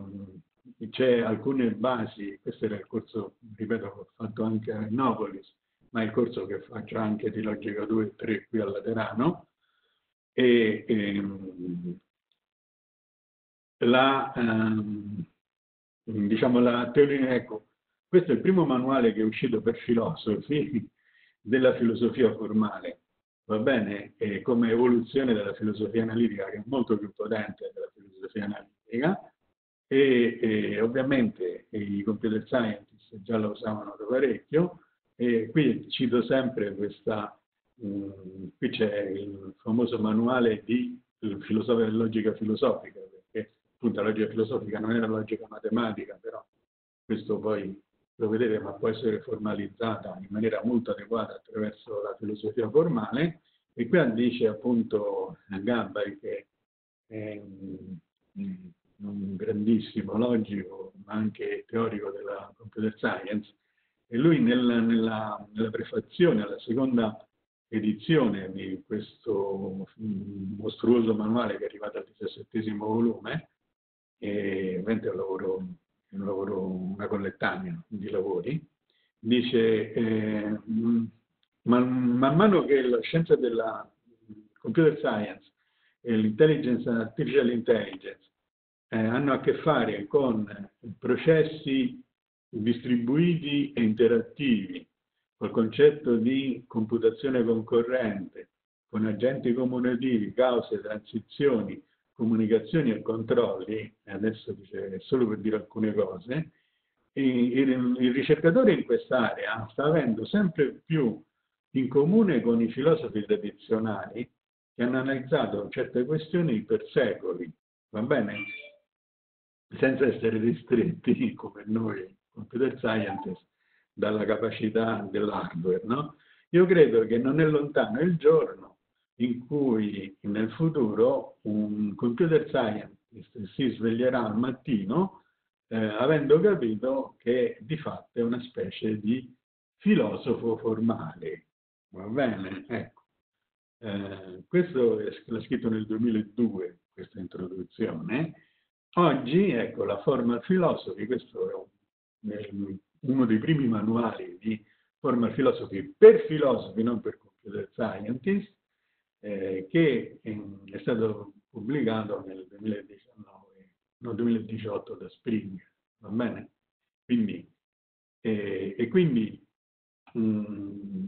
c'è alcune basi, questo era il corso, ripeto, che ho fatto anche a Innopolis, ma è il corso che faccio anche di Logica due e tre qui a Laterano, e ehm, la, ehm, diciamo la teoria, ecco, questo è il primo manuale che è uscito per filosofi della filosofia formale, va bene, e come evoluzione della filosofia analitica, che è molto più potente della filosofia analitica. E, e ovviamente i computer scientist già lo usavano da parecchio, e qui cito sempre questa, mh, qui c'è il famoso manuale di filosofia e logica filosofica, perché appunto la logica filosofica non era logica matematica, però questo poi lo vedete, ma può essere formalizzata in maniera molto adeguata attraverso la filosofia formale, e qui dice appunto Gabay che è, mh, un grandissimo logico, ma anche teorico della computer science, e lui nella, nella, nella prefazione alla seconda edizione di questo mostruoso manuale che è arrivato al diciassettesimo volume, e ovviamente è un lavoro, un lavoro, una collettania di lavori, dice eh, man, man mano che la scienza della computer science e l'intelligence artificial intelligence Eh, hanno a che fare con processi distribuiti e interattivi, col concetto di computazione concorrente, con agenti comunicativi, cause, transizioni, comunicazioni e controlli, adesso dice solo per dire alcune cose, e il, il ricercatore in quest'area sta avendo sempre più in comune con i filosofi tradizionali che hanno analizzato certe questioni per secoli, va bene? Senza essere ristretti, come noi computer scientists, dalla capacità dell'hardware, no? Io credo che non è lontano il giorno in cui nel futuro un computer scientist si sveglierà al mattino eh, avendo capito che di fatto è una specie di filosofo formale, va bene? Ecco, eh, questo l'ha scritto nel duemiladue, questa introduzione. Oggi, ecco, la Formal Philosophy, questo è uno dei primi manuali di Formal Philosophy per filosofi, non per computer scientist, eh, che è stato pubblicato nel duemiladiciannove, no, duemiladiciotto da Springer, va bene? Quindi, eh, e quindi, mh,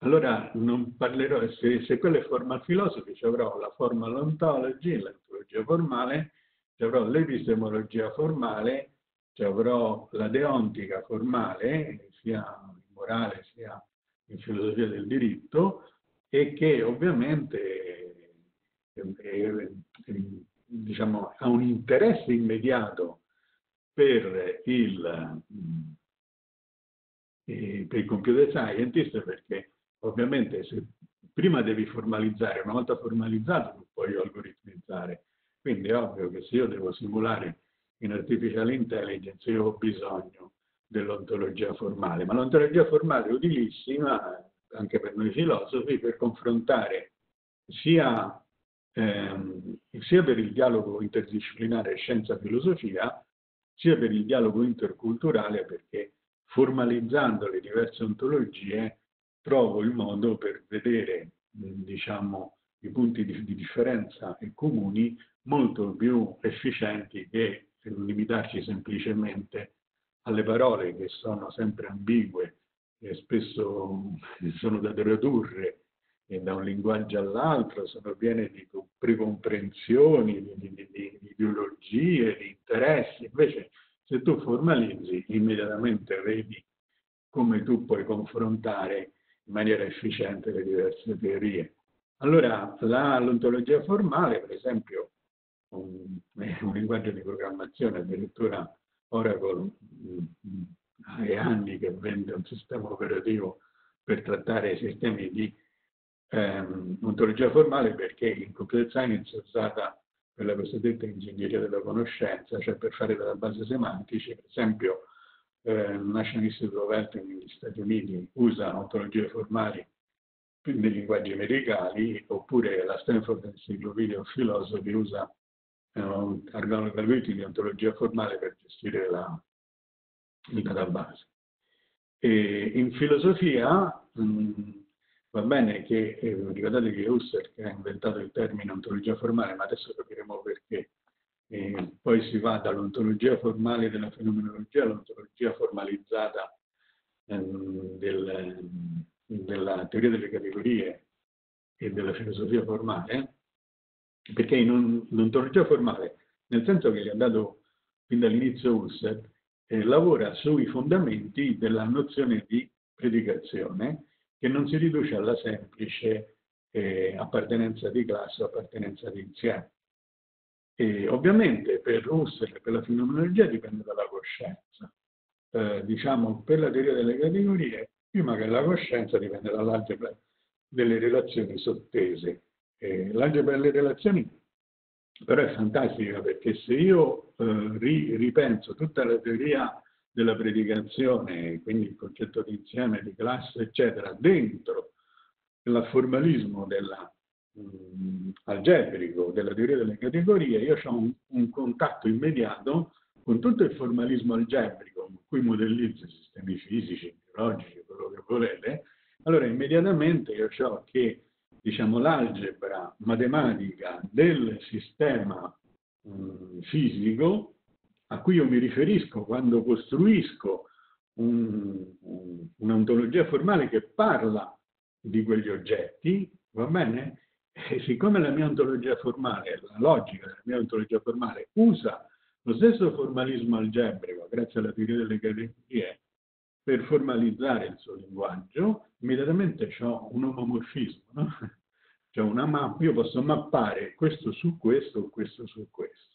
allora non parlerò, se, se quello è Formal Philosophy ci avrò la Formal Ontology, l'antologia formale, ci avrò l'epistemologia formale, ci avrò la deontica formale, sia in morale sia in filosofia del diritto, e che ovviamente è, è, è, diciamo, ha un interesse immediato per il, per il computer scientist, perché ovviamente se prima devi formalizzare, una volta formalizzato non puoi algoritmizzare. Quindi è ovvio che se io devo simulare in artificial intelligence io ho bisogno dell'ontologia formale, ma l'ontologia formale è utilissima anche per noi filosofi per confrontare sia, ehm, sia per il dialogo interdisciplinare scienza-filosofia, sia per il dialogo interculturale, perché formalizzando le diverse ontologie trovo il modo per vedere, diciamo, i punti di, di differenza e comuni molto più efficienti che limitarci semplicemente alle parole che sono sempre ambigue e spesso sono da tradurre da un linguaggio all'altro, sono piene di precomprensioni, di, di, di, di ideologie, di interessi. Invece se tu formalizzi immediatamente vedi come tu puoi confrontare in maniera efficiente le diverse teorie. Allora l'ontologia formale, per esempio, un, un linguaggio di programmazione, addirittura Oracle mh, è anni che vende un sistema operativo per trattare i sistemi di ehm, ontologia formale, perché in computer science è usata per la cosiddetta ingegneria della conoscenza, cioè per fare della base semantici. Per esempio eh, National Institute of Health negli Stati Uniti usa ontologie formali nei linguaggi medicali, oppure la Stanford Encyclopedia of Philosophy usa no, Argano Velluti di ontologia formale per gestire la, il database. E in filosofia mh, va bene che, eh, ricordate che Husserl che ha inventato il termine ontologia formale, ma adesso capiremo perché. E poi si va dall'ontologia formale della fenomenologia all'ontologia formalizzata ehm, del, della teoria delle categorie e della filosofia formale, perché in l'ontologia formale, nel senso che gli è andato fin dall'inizio Husserl, eh, lavora sui fondamenti della nozione di predicazione, che non si riduce alla semplice eh, appartenenza di classe o appartenenza di insieme. E ovviamente per Husserl e per la fenomenologia dipende dalla coscienza. Eh, diciamo, per la teoria delle categorie, prima che la coscienza dipende dall'algebra delle relazioni sottese. Eh, l'algebra delle relazioni però è fantastica, perché se io eh, ri, ripenso tutta la teoria della predicazione, quindi il concetto di insieme, di classe, eccetera, dentro il formalismo della algebrico della teoria delle categorie, io ho un, un contatto immediato con tutto il formalismo algebrico con cui modellizzo i sistemi fisici, biologici, quello che volete. Allora immediatamente io ho che, diciamo, l'algebra matematica del sistema mh, fisico a cui io mi riferisco quando costruisco un'ontologia un, formale che parla di quegli oggetti, va bene? E siccome la mia ontologia formale, la logica della mia ontologia formale usa lo stesso formalismo algebrico, grazie alla teoria delle categorie, per formalizzare il suo linguaggio, immediatamente ho un omomorfismo, no? Cioè una mappa, io posso mappare questo su questo, questo su questo.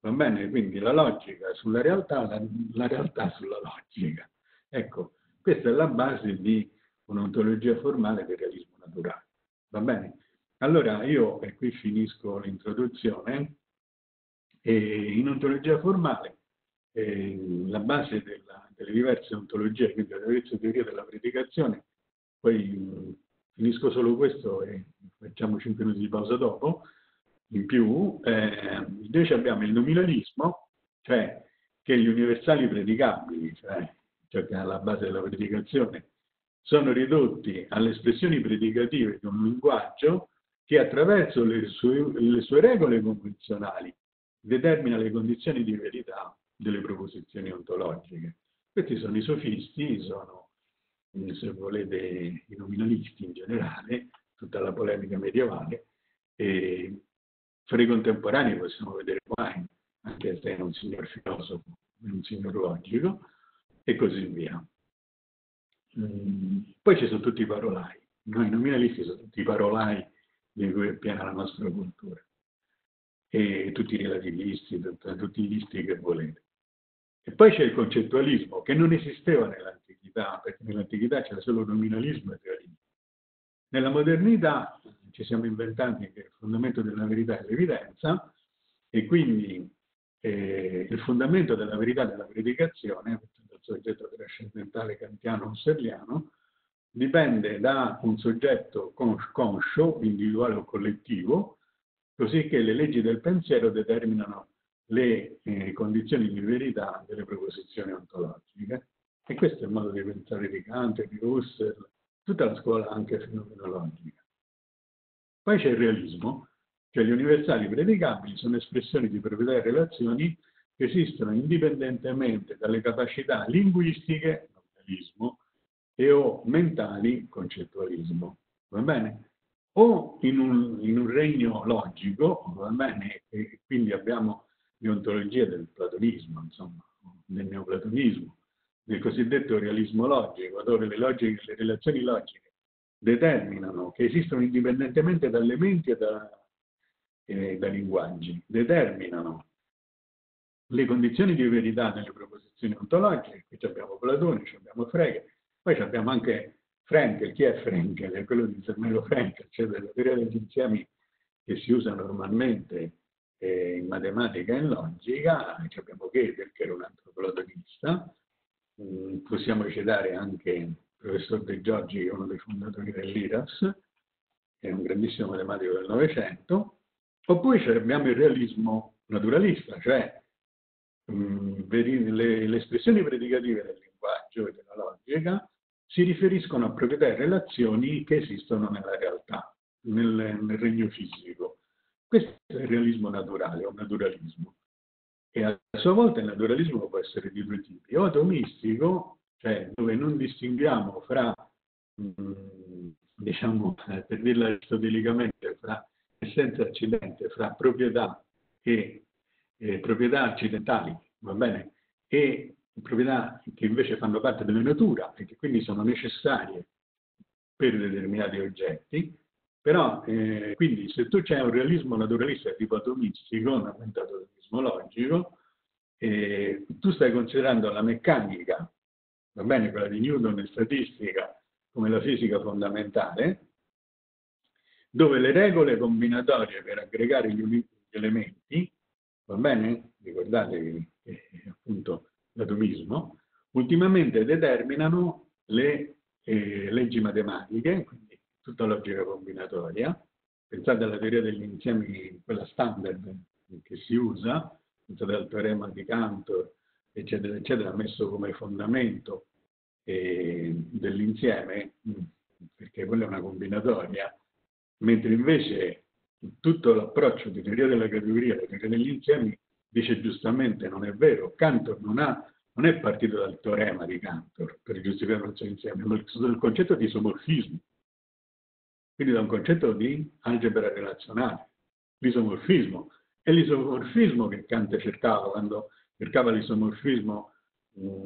Va bene? Quindi la logica sulla realtà, la, la realtà sulla logica. Ecco, questa è la base di un'ontologia formale del realismo naturale. Va bene? Allora io, e qui finisco l'introduzione, eh, in ontologia formale eh, la base della, delle diverse ontologie, quindi la diverse teoria della predicazione, poi mh, finisco solo questo e facciamo cinque minuti di pausa dopo, in più, eh, invece abbiamo il nominalismo, cioè che gli universali predicabili, cioè, cioè che è alla base della predicazione, sono ridotti alle espressioni predicative di un linguaggio che attraverso le sue, le sue regole convenzionali determina le condizioni di verità delle proposizioni ontologiche. Questi sono i sofisti, sono, se volete, i nominalisti in generale, tutta la polemica medievale, e fra i contemporanei possiamo vedere Quine, anche se è un signor filosofo, un signor logico, e così via. Poi ci sono tutti i parolai, noi nominalisti sono tutti i parolai di cui è piena la nostra cultura, e tutti i relativisti, tutti i listi che volete. E poi c'è il concettualismo, che non esisteva nell'antichità, perché nell'antichità c'era solo nominalismo e teorismo. Nella modernità ci siamo inventati che il fondamento della verità è l'evidenza, e quindi eh, il fondamento della verità della predicazione, soggetto trascendentale kantiano husserliano, dipende da un soggetto conscio, individuale o collettivo, così che le leggi del pensiero determinano le eh, condizioni di verità delle proposizioni ontologiche. E questo è il modo di pensare di Kant, di Husserl, tutta la scuola anche fenomenologica. Poi c'è il realismo, cioè gli universali predicabili sono espressioni di proprietà e relazioni che esistono indipendentemente dalle capacità linguistiche, nominalismo, e o mentali, concettualismo, va bene? O in un, in un regno logico, va bene? E quindi abbiamo le ontologie del platonismo, insomma, del neoplatonismo, del cosiddetto realismo logico, dove le, logiche, le relazioni logiche determinano che esistono indipendentemente dalle menti e da, eh, da linguaggi, determinano le condizioni di verità nelle proposizioni ontologiche. Qui abbiamo Platone, abbiamo Frege, poi abbiamo anche Frenkel. Chi è Frenkel? È quello di Zermelo Frenkel, cioè della teoria degli insiemi che si usa normalmente eh, in matematica e in logica. Ci abbiamo Gödel, che era un altro platonista. Mm, possiamo citare anche il professor De Giorgi, che è uno dei fondatori dell'I R A S, che è un grandissimo matematico del Novecento. Oppure abbiamo il realismo naturalista, cioè mh, le, le espressioni predicative del linguaggio e della logica si riferiscono a proprietà e relazioni che esistono nella realtà, nel, nel regno fisico. Questo è il realismo naturale, o naturalismo. E a sua volta il naturalismo può essere di due tipi, o atomistico, cioè dove non distinguiamo fra, mh, diciamo, per dirla aristotelicamente, fra essenza e accidente, fra proprietà e eh, proprietà accidentali, va bene, e proprietà che invece fanno parte della natura e che quindi sono necessarie per determinati oggetti. Però, eh, quindi, se tu c'è un realismo naturalista di tipo atomistico, un aumentato atomismo logico, eh, tu stai considerando la meccanica, va bene, quella di Newton e statistica, come la fisica fondamentale, dove le regole combinatorie per aggregare gli elementi, va bene, ricordatevi eh, appunto l'atomismo, ultimamente determinano le eh, leggi matematiche, quindi tutta logica combinatoria. Pensate alla teoria degli insiemi, quella standard che si usa, pensate al teorema di Cantor, eccetera, eccetera, messo come fondamento eh, dell'insieme, perché quella è una combinatoria, mentre invece tutto l'approccio di teoria della categoria, la teoria degli insiemi, dice giustamente non è vero, Cantor non, ha, non è partito dal teorema di Cantor per giustificare il suo insieme, ma dal concetto di isomorfismo, quindi da un concetto di algebra relazionale, l'isomorfismo. È l'isomorfismo che Kant cercava quando cercava l'isomorfismo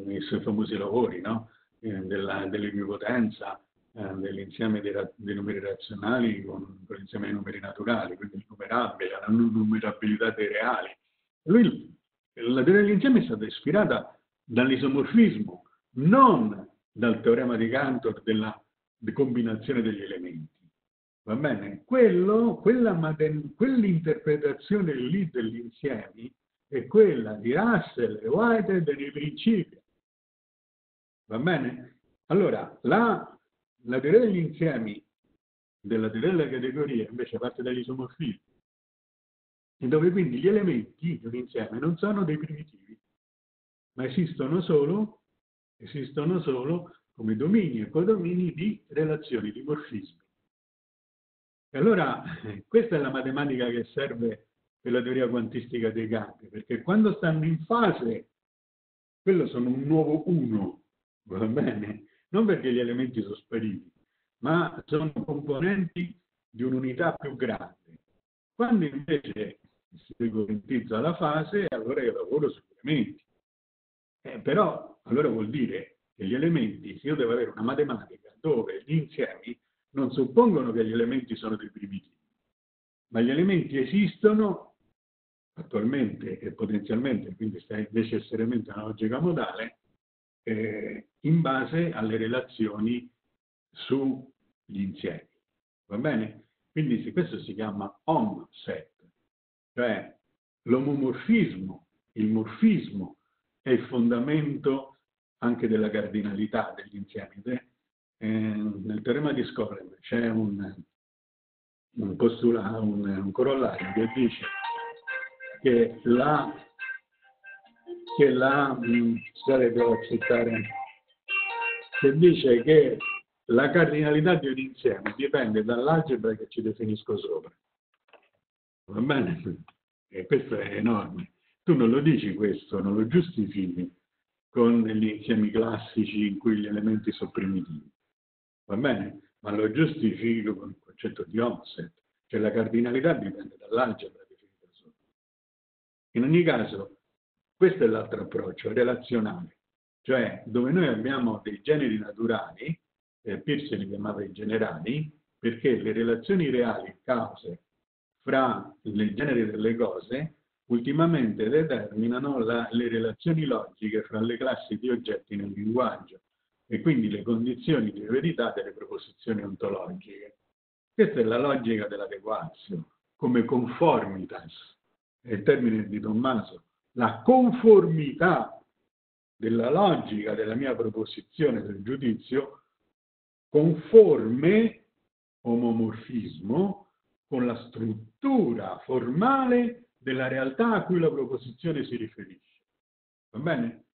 nei suoi famosi lavori, no? eh, dell'equipotenza, eh, dell'insieme dei, dei numeri razionali con, con l'insieme dei numeri naturali, quindi il numerabile, la non numerabilità dei reali. Lui, la teoria dell'insieme è stata ispirata dall'isomorfismo, non dal teorema di Cantor della de combinazione degli elementi. Va bene? Quello, quella quell'interpretazione lì degli insiemi è quella di Russell e Whitehead nei principi. Va bene? Allora, la, la teoria degli insiemi della teoria della categoria invece parte dall'isomorfismo, e dove quindi gli elementi di un insieme non sono dei primitivi, ma esistono solo, esistono solo come domini e codomini di relazioni, di morfismi. E allora questa è la matematica che serve per la teoria quantistica dei campi, perché quando stanno in fase, quello sono un nuovo uno, va bene? Non perché gli elementi sono spariti, ma sono componenti di un'unità più grande. Quando invece si quantizza la fase, allora io lavoro sugli elementi. Eh, però allora vuol dire che gli elementi, se io devo avere una matematica dove gli insiemi non suppongono che gli elementi sono dei primitivi, ma gli elementi esistono attualmente e potenzialmente, quindi sta necessariamente una logica modale, eh, in base alle relazioni sugli insiemi. Va bene? Quindi se questo si chiama hom set, cioè l'omomorfismo, il morfismo è il fondamento anche della cardinalità degli insiemi. Eh, nel teorema di Skolem c'è un, un postulato, un, un corollario che dice che la che la sarebbe da citare, che dice che la cardinalità di un insieme dipende dall'algebra che ci definisco sopra. Va bene? E questo è enorme. Tu non lo dici questo, non lo giustifichi con gli insiemi classici in cui gli elementi sono primitivi. Va bene? Ma lo giustifico con il concetto di offset, cioè la cardinalità dipende dall'algebra definita sopra. In ogni caso, questo è l'altro approccio, relazionale, cioè dove noi abbiamo dei generi naturali, eh, Peirce li chiamava i generali, perché le relazioni reali, cause, fra il genere delle cose, ultimamente determinano la, le relazioni logiche fra le classi di oggetti nel linguaggio, e quindi le condizioni di verità delle proposizioni ontologiche. Questa è la logica dell'adeguazio, come conformitas, è il termine di Tommaso, la conformità della logica della mia proposizione del giudizio conforme, omomorfismo, con la struttura formale della realtà a cui la proposizione si riferisce. Va bene?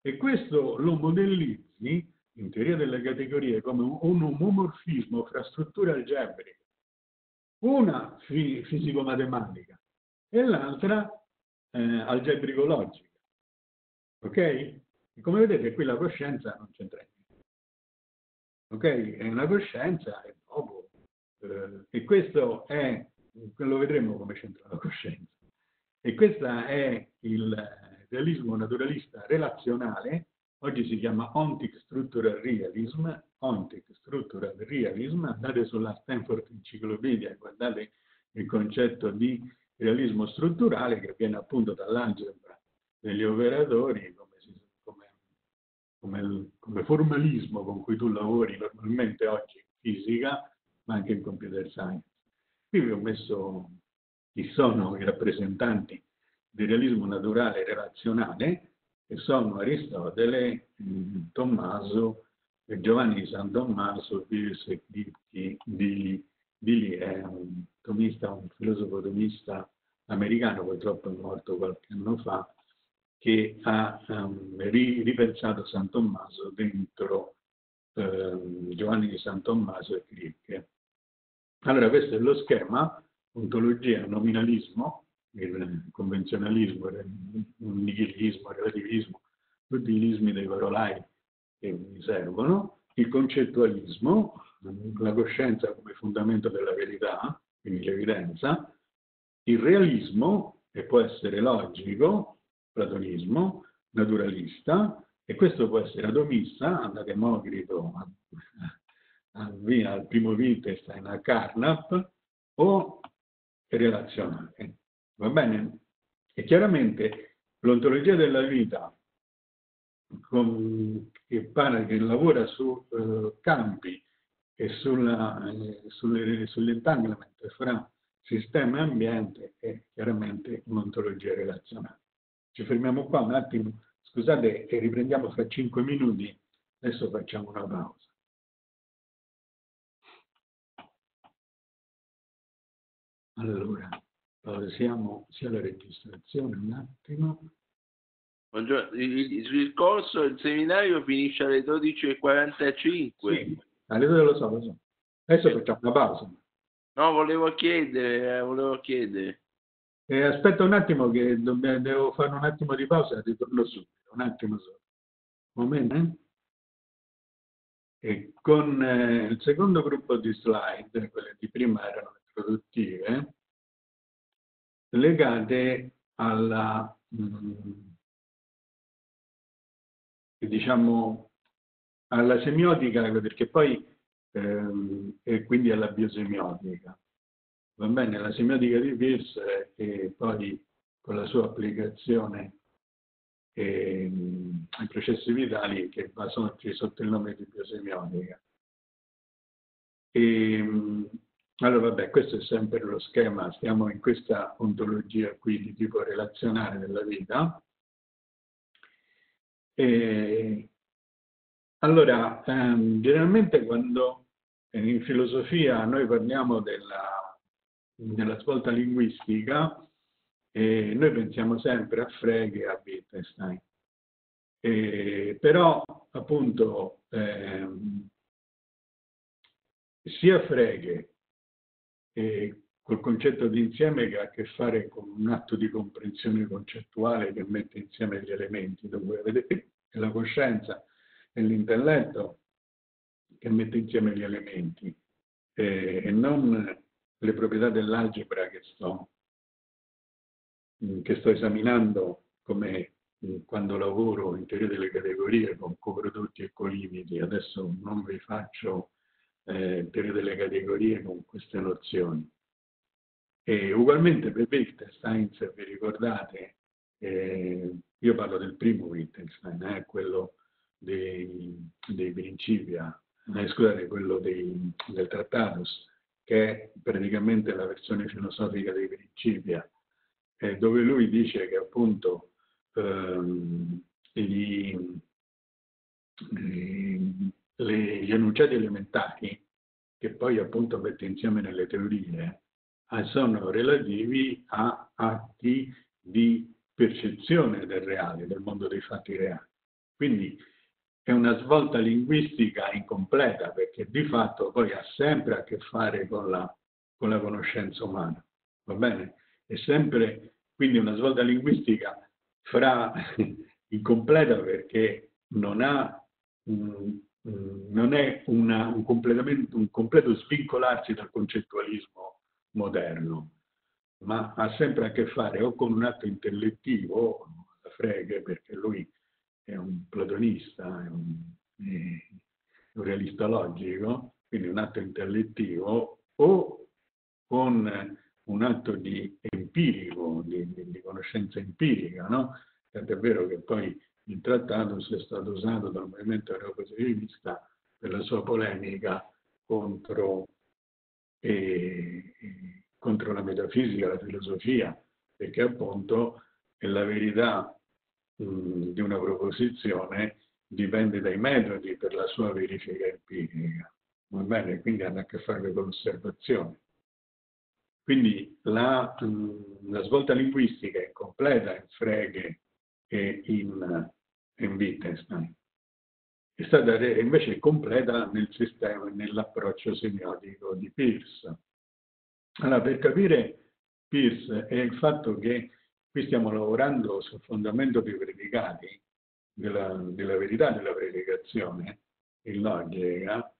E questo lo modellizzi, in teoria delle categorie, come un omomorfismo fra strutture algebriche, una fisico-matematica e l'altra eh, algebrico-logica. Ok? E come vedete qui la coscienza non c'entra niente. Ok? È una coscienza e dopo... Eh, e questo è... lo vedremo come c'entra la coscienza. E questo è il realismo naturalista relazionale. Oggi si chiama Ontic Structural Realism, Ontic Structural Realism, andate sulla Stanford Encyclopedia e guardate il concetto di realismo strutturale che viene appunto dall'algebra degli operatori come, come, come, come formalismo con cui tu lavori normalmente oggi in fisica, ma anche in computer science. Qui vi ho messo chi sono i rappresentanti del realismo naturale relazionale, che sono Aristotele, Tommaso, Giovanni di San Tommaso, Peirce, di, di, di è un tomista, un filosofo tomista americano, purtroppo è morto qualche anno fa, che ha um, ri, ripensato San Tommaso dentro um, Giovanni di San Tommaso e Frege. Allora questo è lo schema, ontologia, nominalismo, il convenzionalismo, il nichilismo, il relativismo, tutti gli ismi dei parolai che mi servono, il concettualismo, la coscienza come fondamento della verità, quindi l'evidenza, il realismo, che può essere logico, platonismo, naturalista, e questo può essere atomista, andate a Mocrito, al primo Wittgenstein, a Carnap, o relazionale. Va bene? E chiaramente l'ontologia della vita, con, che, parla, che lavora su eh, campi e sulla, eh, sulle, sull'entanglement fra sistema e ambiente, è chiaramente un'ontologia relazionale. Ci fermiamo qua un attimo, scusate, e riprendiamo fra cinque minuti, adesso facciamo una pausa. Allora... Siamo sia la registrazione, un attimo. Buongiorno. Il, il corso, il seminario finisce alle dodici e quarantacinque. Sì, alle dodici lo so, lo so. Adesso sì. Facciamo una pausa. No, volevo chiedere, volevo chiedere. Eh, aspetta un attimo che devo fare un attimo di pausa e ritorno subito, un attimo solo. Un momento. Eh? E con eh, il secondo gruppo di slide, quelle di prima erano introduttive, legate alla, diciamo, alla semiotica, perché poi, ehm, e quindi alla biosemiotica. Va bene, la semiotica di Peirce e poi con la sua applicazione ehm, ai processi vitali che va sorti sotto il nome di biosemiotica. E, allora, vabbè, questo è sempre lo schema, stiamo in questa ontologia qui di tipo relazionale della vita. E allora, ehm, generalmente quando in filosofia noi parliamo della, della svolta linguistica, eh, noi pensiamo sempre a Frege e a Wittgenstein. Eh, però, appunto, ehm, sia Frege e col concetto di insieme che ha a che fare con un atto di comprensione concettuale che mette insieme gli elementi, dove vedete la coscienza e l'intelletto che mette insieme gli elementi e, e non le proprietà dell'algebra che sto, che sto esaminando come quando lavoro in teoria delle categorie con coprodotti e colimiti. Adesso non vi faccio Eh, per delle categorie con queste nozioni. E ugualmente per Wittgenstein, se vi ricordate, eh, io parlo del primo Wittgenstein, eh, quello dei, dei Principia, eh, scusate, quello dei, del Trattatus, che è praticamente la versione filosofica dei Principia, eh, dove lui dice che appunto ehm, gli, gli gli enunciati elementari, che poi appunto mette insieme nelle teorie, sono relativi a atti di percezione del reale, del mondo dei fatti reali. Quindi è una svolta linguistica incompleta, perché di fatto poi ha sempre a che fare con la, con la conoscenza umana, va bene? È sempre quindi una svolta linguistica fra incompleta, perché non ha un, non è una, un, completamento, un completo svincolarsi dal concettualismo moderno, ma ha sempre a che fare o con un atto intellettivo, la Frege, perché lui è un platonista, è un, è un realista logico, quindi un atto intellettivo, o con un atto di empirico, di, di, di conoscenza empirica, no? Tant'è vero che poi il trattato sia stato usato dal movimento neopositivista per la sua polemica contro, eh, contro la metafisica, la filosofia, perché appunto la verità mh, di una proposizione dipende dai metodi per la sua verifica empirica. Va bene? Quindi hanno a che fare con l'osservazione. Quindi la, mh, la svolta linguistica è completa in Frege e in, in Wittgenstein. È stata invece completa nel sistema e nell'approccio semiotico di Peirce. Allora, per capire Peirce e il fatto che qui stiamo lavorando sul fondamento dei predicati, della, della verità della predicazione in logica,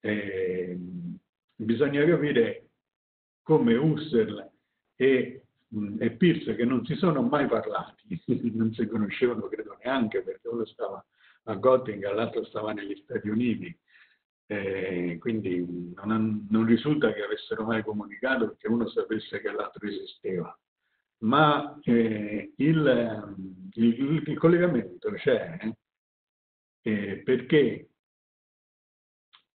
eh, bisogna capire come Husserl e e Peirce, che non si sono mai parlati, non si conoscevano credo neanche, perché uno stava a Göttingen, l'altro stava negli Stati Uniti, eh, quindi non, non risulta che avessero mai comunicato perché uno sapesse che l'altro esisteva, ma eh, il, il, il collegamento c'è, eh, perché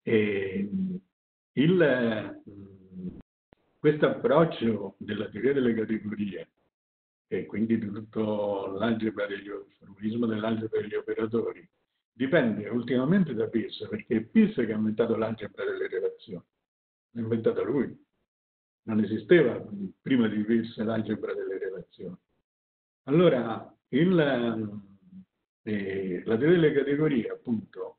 eh, il Questo approccio della teoria delle categorie, e quindi di tutto l'algebra degli, il formalismo dell'algebra degli operatori, dipende ultimamente da Peirce, perché è Peirce che ha inventato l'algebra delle relazioni. L'ha inventata lui. Non esisteva prima di Peirce l'algebra delle relazioni. Allora, il, eh, la teoria delle categorie, appunto,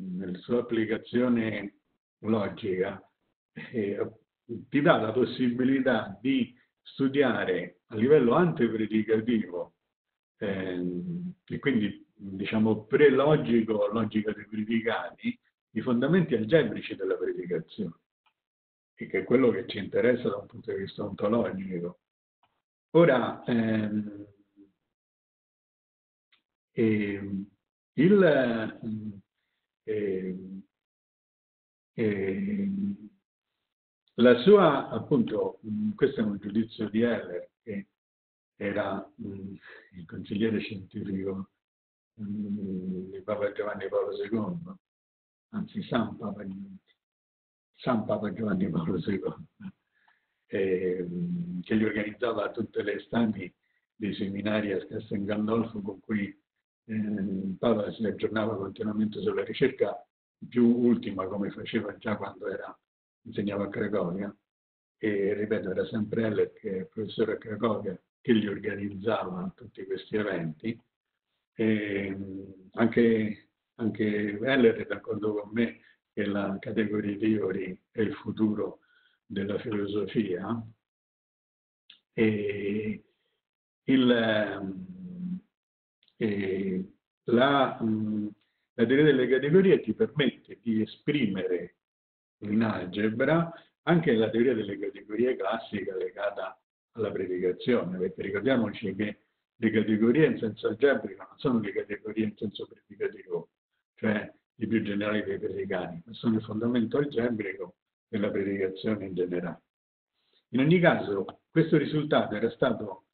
nella sua applicazione logica, eh, ti dà la possibilità di studiare a livello antepredicativo, ehm, e quindi diciamo prelogico, logica dei predicati, i fondamenti algebrici della predicazione, e che è quello che ci interessa da un punto di vista ontologico. Ora, ehm, ehm, il... Ehm, ehm, La sua, appunto, questo è un giudizio di Heller, che era il consigliere scientifico di Papa Giovanni Paolo secondo, anzi San Papa, San Papa Giovanni Paolo secondo, eh, che gli organizzava tutte le estati dei seminari a Castel Gandolfo, con cui eh, il Papa si aggiornava continuamente sulla ricerca più ultima, come faceva già quando era insegnava a Cracovia, e ripeto era sempre Heller, che è il professore a Cracovia, che gli organizzava tutti questi eventi. E anche, anche Heller è d'accordo con me che la categoria theory è il futuro della filosofia, e il, e la, la teoria delle categorie ti permette di esprimere in algebra anche la teoria delle categorie classica legata alla predicazione, perché ricordiamoci che le categorie in senso algebrico non sono le categorie in senso predicativo, cioè i più generali dei predicati, ma sono il fondamento algebrico della predicazione in generale. In ogni caso, questo risultato era stato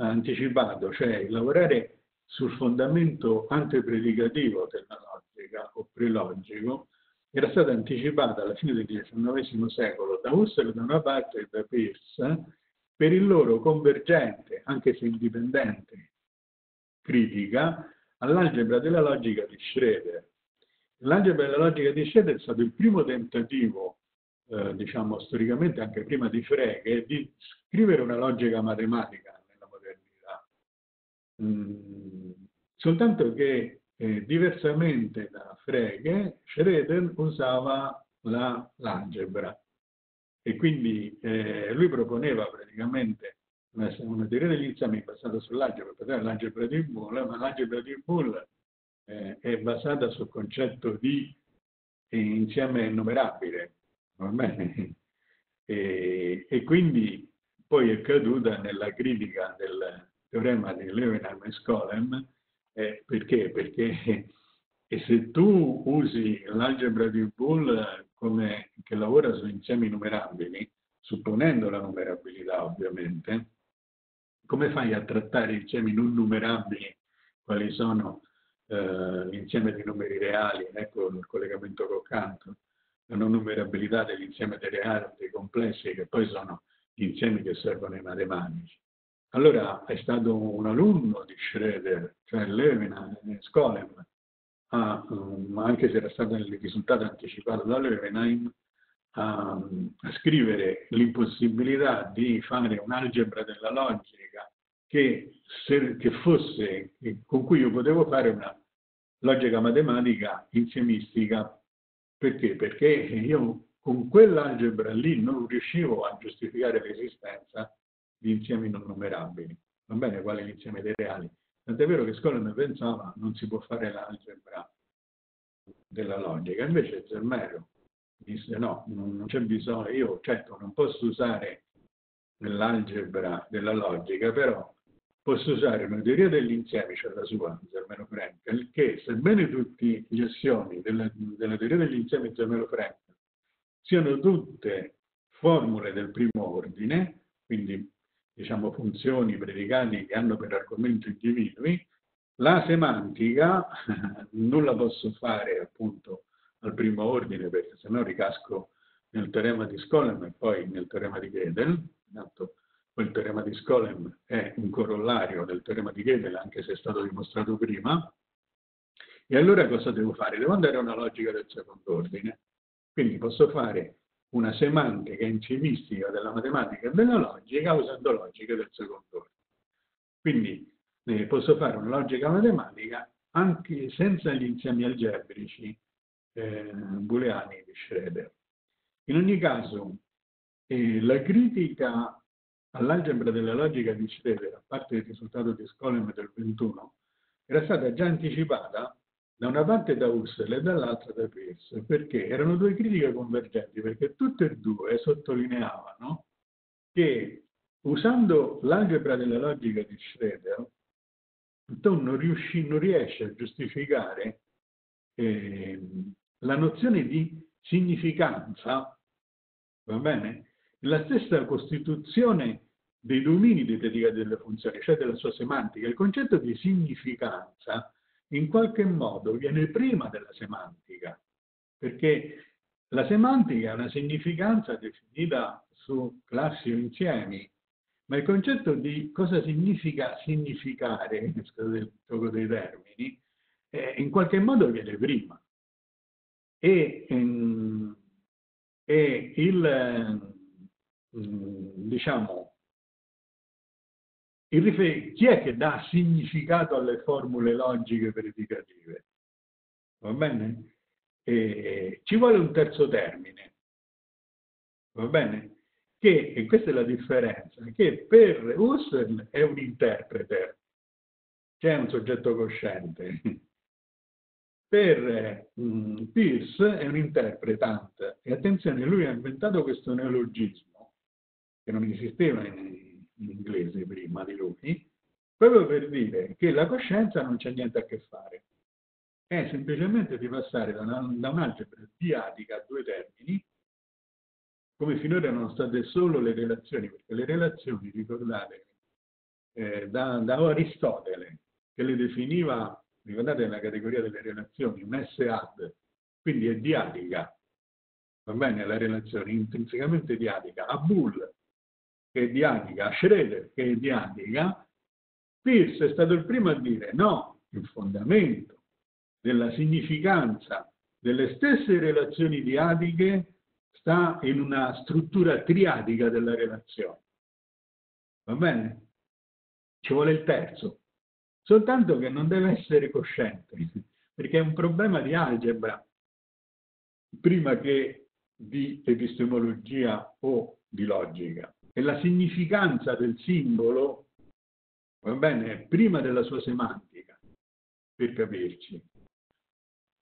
anticipato, cioè lavorare sul fondamento antepredicativo della logica o prelogico era stata anticipata alla fine del diciannovesimo secolo da Husserl da una parte e da Peirce per il loro convergente, anche se indipendente, critica all'algebra della logica di Schröder. L'algebra della logica di Schröder è stato il primo tentativo eh, diciamo storicamente anche prima di Frege, di scrivere una logica matematica nella modernità. Mm, soltanto che eh, diversamente da Frege, Schröder usava l'algebra la, e quindi eh, lui proponeva praticamente una, una teoria degli insiemi basata sull'algebra, per esempio l'algebra di Boole, ma l'algebra di Boole eh, è basata sul concetto di insieme innumerabile, va bene? E, e quindi poi è caduta nella critica del teorema di Löwenheim e Skolem, eh, perché? Perché e se tu usi l'algebra di Boole come che lavora su insiemi numerabili, supponendo la numerabilità ovviamente, come fai a trattare insiemi non numerabili quali sono Uh, l'insieme di numeri reali? Ecco il collegamento con Cantor, la non numerabilità dell'insieme dei reali dei complessi, che poi sono gli insiemi che servono ai matematici. Allora è stato un alunno di Schröder, cioè Löwenheim, Skolem, ma um, anche se era stato il risultato anticipato da Löwenheim, um, a scrivere l'impossibilità di fare un'algebra della logica che, se, che fosse, con cui io potevo fare una logica matematica insiemistica. Perché? Perché io con quell'algebra lì non riuscivo a giustificare l'esistenza di insiemi non numerabili, va bene, quale l'insieme dei reali. Tant'è vero che Skolem pensava non si può fare l'algebra della logica, invece Zermelo disse no, non c'è bisogno, io certo non posso usare l'algebra della logica, però posso usare una teoria degli insiemi, cioè la sua, Zermelo-Frenkel, che sebbene tutti gli assiomi della, della teoria degli insiemi Zermelo-Frenkel siano tutte formule del primo ordine, quindi diciamo funzioni, predicati che hanno per argomento individui, la semantica non la posso fare appunto al primo ordine, perché sennò ricasco nel teorema di Skolem e poi nel teorema di Gödel. Tanto quel teorema di Skolem è un corollario del teorema di Gödel, anche se è stato dimostrato prima. E allora cosa devo fare? Devo andare a una logica del secondo ordine. Quindi posso fare una semantica insiemistica della matematica e della logica usando logiche del secondo ordine. Quindi eh, posso fare una logica matematica anche senza gli insiemi algebrici eh, booleani di Schröder. In ogni caso, e la critica all'algebra della logica di Schröder, a parte il risultato di Skolem del ventuno, era stata già anticipata da una parte da Husserl e dall'altra da Peirce, perché erano due critiche convergenti, perché tutte e due sottolineavano che usando l'algebra della logica di Schröder tu non riesci, non riesci a giustificare eh, la nozione di significanza, va bene? La stessa costituzione dei domini dedicati delle funzioni, cioè della sua semantica, il concetto di significanza in qualche modo viene prima della semantica, perché la semantica è una significanza definita su classi o insiemi, ma il concetto di cosa significa significare, scusate il gioco dei termini, eh, in qualche modo viene prima. E, ehm, e il... Eh, diciamo, il chi è che dà significato alle formule logiche verificative? Va bene? E ci vuole un terzo termine, va bene? Che, e questa è la differenza, che per Husserl è un interpreter, cioè un soggetto cosciente, per mm, Peirce è un interpretante, e attenzione, lui ha inventato questo neologismo, che non esisteva in inglese prima di lui, proprio per dire che la coscienza non c'è niente a che fare. È semplicemente di passare da un'algebra diatica a due termini, come finora erano state solo le relazioni, perché le relazioni, ricordate, eh, da, da Aristotele, che le definiva, ricordate, nella categoria delle relazioni, un S-ad, quindi è diatica, va bene, la relazione intrinsecamente diatica, a Boole, che è diatica, a Schröder, che è diatica. Peirce è stato il primo a dire no, il fondamento della significanza delle stesse relazioni diatiche sta in una struttura triadica della relazione. Va bene? Ci vuole il terzo. Soltanto che non deve essere cosciente, perché è un problema di algebra, prima che di epistemologia o di logica. E la significanza del simbolo, va bene, è prima della sua semantica, per capirci.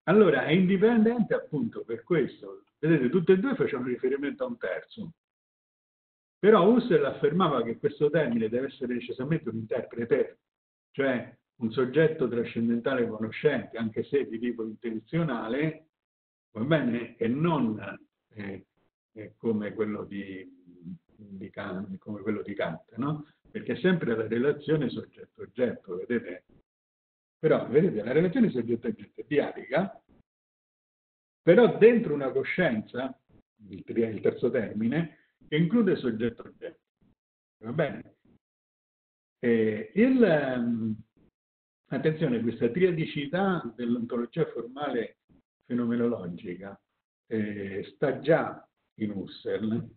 Allora, è indipendente appunto per questo. Vedete, tutte e due facevano riferimento a un terzo. Però Husserl affermava che questo termine deve essere necessariamente un interprete, cioè un soggetto trascendentale conoscente, anche se di tipo intenzionale, va bene, e non eh, eh, come quello di, di Kant, come quello di Kant, no? Perché è sempre la relazione soggetto-oggetto, vedete? Però, vedete, la relazione soggetto-oggetto è diadica, però dentro una coscienza, il, il terzo termine, che include soggetto-oggetto, va bene? Eh, il, um, attenzione, questa triadicità dell'ontologia formale fenomenologica eh, sta già in Husserl,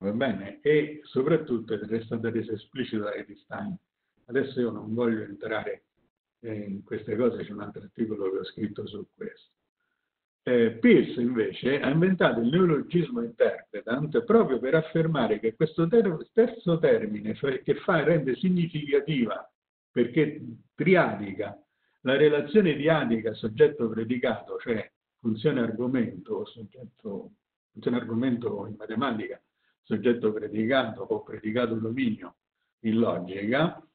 va bene? E soprattutto è stata resa esplicita da Wittgenstein. Adesso io non voglio entrare eh, in queste cose, c'è un altro articolo che ho scritto su questo. Eh, Peirce invece ha inventato il neologismo interpretant proprio per affermare che questo ter terzo termine che fa e rende significativa, perché triadica, la relazione diadica soggetto-predicato, cioè funzione-argomento, soggetto, funzione-argomento in matematica, soggetto-predicato o predicato-dominio in logica,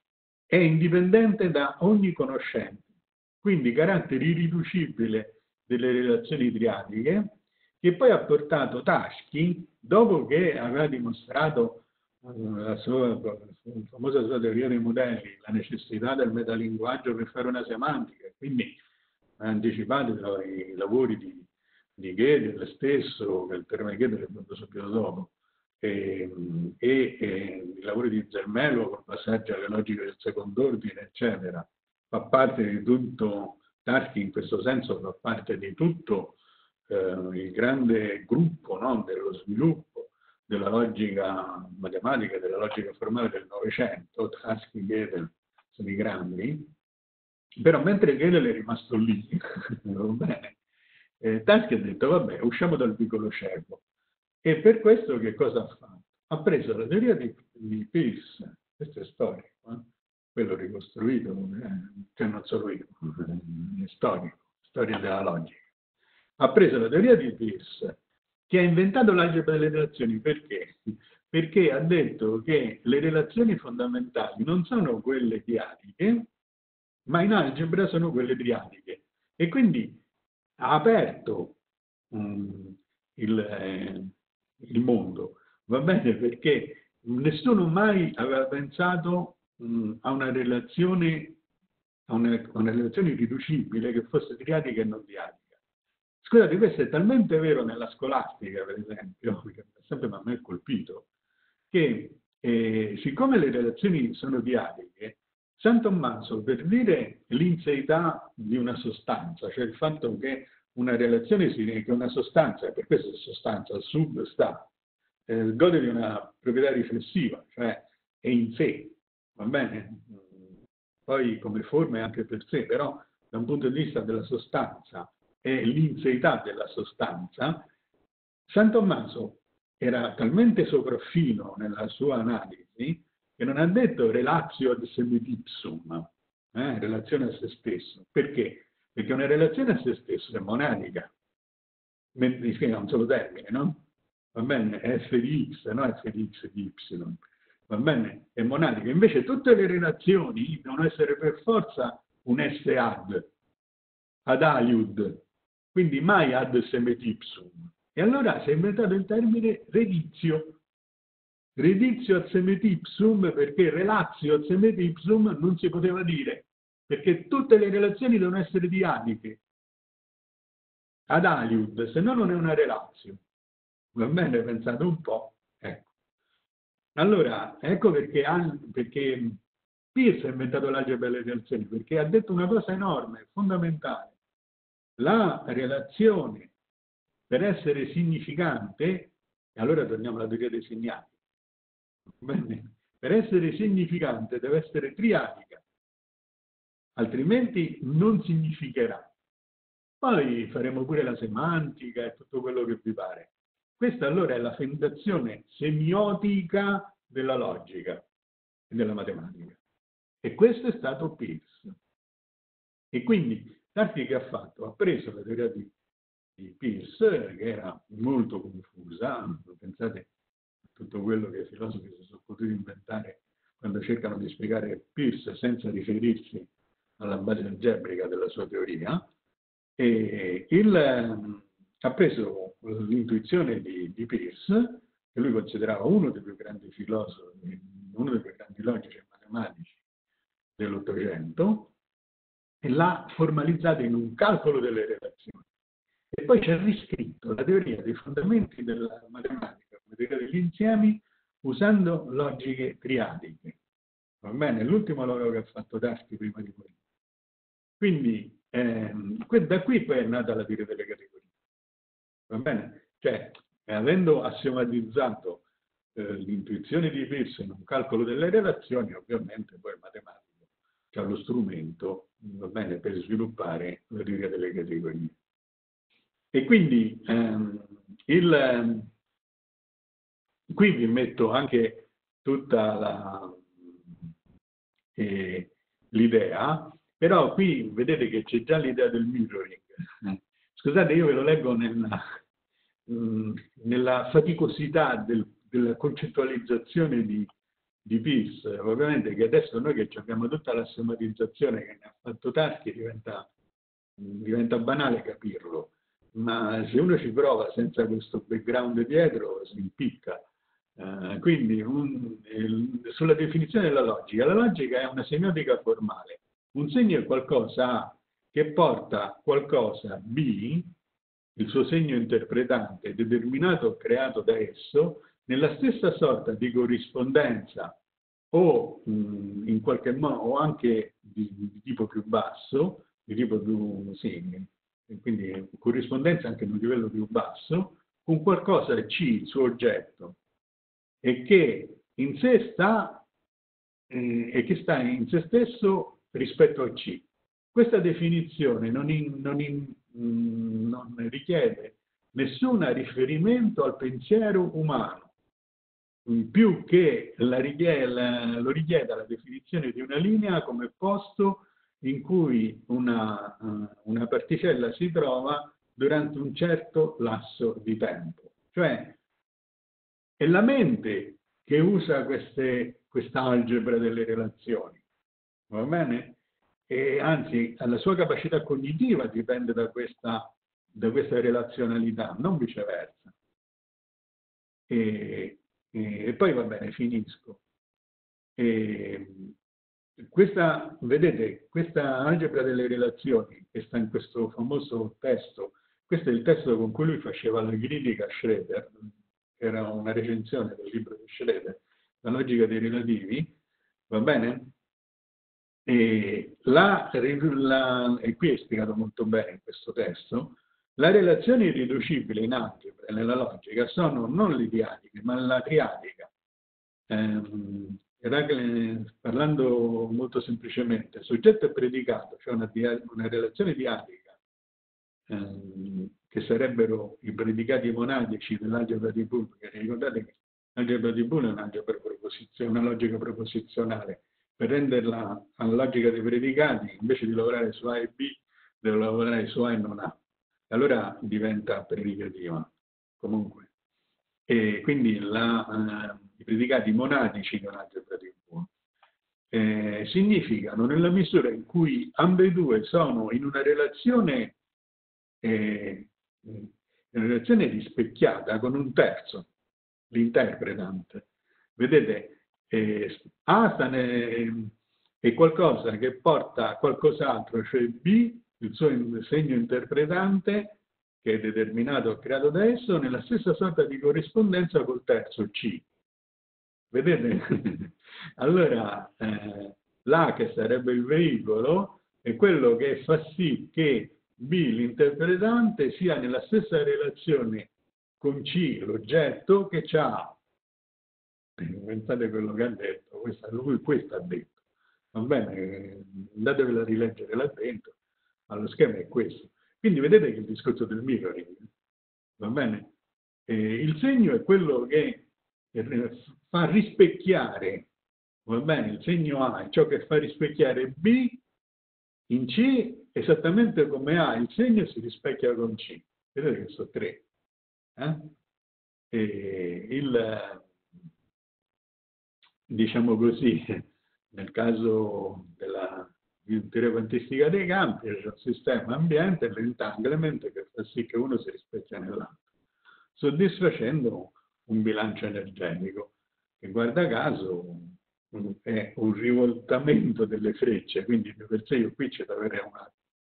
è indipendente da ogni conoscente, quindi carattere irriducibile delle relazioni triadiche, che poi ha portato Tarski, dopo che aveva dimostrato la sua la famosa sua teoria dei modelli, la necessità del metalinguaggio per fare una semantica, quindi ha anticipato i lavori di, di Gödel stesso, che il termine Gödel è venuto subito dopo, e, e, e i lavori di Zermelo col passaggio alle logiche del secondo ordine, eccetera. Fa parte di tutto. Tarski in questo senso fa parte di tutto eh, il grande gruppo, no, dello sviluppo della logica matematica, della logica formale del Novecento. Tarski e Gödel sono i grandi, però mentre Gödel è rimasto lì, bene, eh, Tarski ha detto vabbè, usciamo dal piccolo cervo, e per questo che cosa ha fatto? Ha preso la teoria di, di Peirce, questo è storico, eh? Quello ricostruito, cioè non solo io, è storico, storia della logica. Ha preso la teoria di Peirce, che ha inventato l'algebra delle relazioni. Perché? Perché ha detto che le relazioni fondamentali non sono quelle diadiche, ma in algebra sono quelle triadiche. E quindi ha aperto um, il, eh, il mondo, va bene? Perché nessuno mai aveva pensato a una relazione a una, a una relazione irriducibile che fosse triadica e non diadica. Scusate, questo è talmente vero nella scolastica, per esempio, che sempre mi ha colpito, che eh, siccome le relazioni sono diadiche, San Tommaso, per dire l'inseità di una sostanza, cioè il fatto che una relazione si che una sostanza, e per questo è sostanza, sub sta, eh, gode di una proprietà riflessiva, cioè è in sé. Va bene? Poi come forma è anche per sé, però da un punto di vista della sostanza e l'inseità della sostanza, San Tommaso era talmente sopraffino nella sua analisi che non ha detto relatio ad semit ipsum, eh? relazione a se stesso. Perché? Perché una relazione a se stesso è monadica, mentre si spiega un solo termine, no? Va bene? F di x, no? F di x di y. Va bene? È monadica. Invece tutte le relazioni devono essere per forza un S ad, ad aliud, quindi mai ad semet ipsum. E allora si è inventato il termine redizio. Redizio ad semet ipsum, perché relatio ad semet ipsum non si poteva dire, perché tutte le relazioni devono essere diadiche, ad aliud, se no non è una relazio. Va bene? Pensate un po'. Allora, ecco perché, perché Peirce ha inventato l'algebra delle relazioni, perché ha detto una cosa enorme, fondamentale. La relazione per essere significante, e allora torniamo alla teoria dei segnali, bene? Per essere significante deve essere triadica, altrimenti non significherà. Poi faremo pure la semantica e tutto quello che vi pare. Questa allora è la fondazione semiotica della logica e della matematica. E questo è stato Peirce. E quindi Tarski che ha fatto? Ha preso la teoria di, di Peirce, che era molto confusa, pensate a tutto quello che i filosofi si sono potuti inventare quando cercano di spiegare Peirce senza riferirsi alla base algebrica della sua teoria, e il, ha preso l'intuizione di, di Peirce, che lui considerava uno dei più grandi filosofi, uno dei più grandi logici e matematici dell'Ottocento, e l'ha formalizzata in un calcolo delle relazioni. E poi ci ha riscritto la teoria dei fondamenti della matematica, la teoria degli insiemi, usando logiche triadiche. Va bene? L'ultimo lavoro che ha fatto Tarski prima di morire. Quindi ehm, da qui poi è nata la teoria delle categorie. Va bene? Cioè, avendo assiomatizzato eh, l'intuizione di Peirce in un calcolo delle relazioni, ovviamente poi il matematico ha lo strumento, va bene, per sviluppare la teoria delle categorie. E quindi ehm, il, ehm, qui vi metto anche tutta la eh, l'idea, però qui vedete che c'è già l'idea del mirroring. Scusate, io ve lo leggo nella nella faticosità del, della concettualizzazione di, di Peirce, ovviamente, che adesso noi che abbiamo tutta la sommatizzazione che ne ha fatto Tarski diventa, diventa banale capirlo, ma se uno ci prova senza questo background dietro si impicca. Uh, quindi un, il, sulla definizione della logica, la logica è una semiotica formale, un segno è qualcosa A che porta qualcosa B, il suo segno interpretante, determinato o creato da esso, nella stessa sorta di corrispondenza o mh, in qualche modo o anche di, di tipo più basso, di tipo più segno, sì, quindi corrispondenza anche di un livello più basso, con qualcosa C, il suo oggetto, e che in sé sta, eh, e che sta in sé stesso rispetto a C. Questa definizione non, in, non in, non richiede nessun riferimento al pensiero umano, più che la richiede, la, lo richieda la definizione di una linea come posto in cui una, una particella si trova durante un certo lasso di tempo. Cioè è la mente che usa queste, questa algebra delle relazioni, va bene? E anzi, la sua capacità cognitiva dipende da questa, da questa relazionalità, non viceversa. E, e poi va bene, finisco. E questa, vedete, questa algebra delle relazioni che sta in questo famoso testo, questo è il testo con cui lui faceva la critica a Schröder, era una recensione del libro di Schröder, La logica dei relativi, va bene? E, la, la, e qui è spiegato molto bene in questo testo, la relazione irriducibile in algebra e nella logica sono non le triadiche, ma la triadica. Ehm, parlando molto semplicemente, soggetto e predicato, cioè una, una relazione diadica, ehm, che sarebbero i predicati monadici dell'algebra di Boole, perché ricordate che l'algebra di Boole è un'algebra proposizionale, una logica proposizionale. Per renderla alla logica dei predicati, invece di lavorare su A e B, devo lavorare su A e non A. Allora diventa predicativa, comunque. E quindi la, eh, i predicati monadici di un'algebra di Boole eh, significano nella misura in cui ambedue sono in una relazione, eh, in una relazione rispecchiata con un terzo, l'interpretante. Vedete? Eh, A è qualcosa che porta qualcos'altro, cioè B, il suo segno interpretante, che è determinato o creato da esso, nella stessa sorta di corrispondenza col terzo C. Vedete? Allora, eh, l'A, che sarebbe il veicolo, è quello che fa sì che B, l'interpretante sia nella stessa relazione con C, l'oggetto, che c'ha. Pensate quello che ha detto, questa, lui questo ha detto. Va bene, andatevela a rileggere là dentro, allo schema è questo. Quindi vedete che il discorso del mirroring, va bene? Eh, il segno è quello che fa rispecchiare, va bene, il segno A è ciò che fa rispecchiare B in C, esattamente come A il segno si rispecchia con C. Vedete che sono tre. Eh? E il, diciamo così, nel caso della teoria quantistica dei campi c'è un sistema ambiente, l'entanglement, che fa sì che uno si rispecchia nell'altro, soddisfacendo un bilancio energetico che, guarda caso, è un rivoltamento delle frecce. Quindi per sé io qui c'è da avere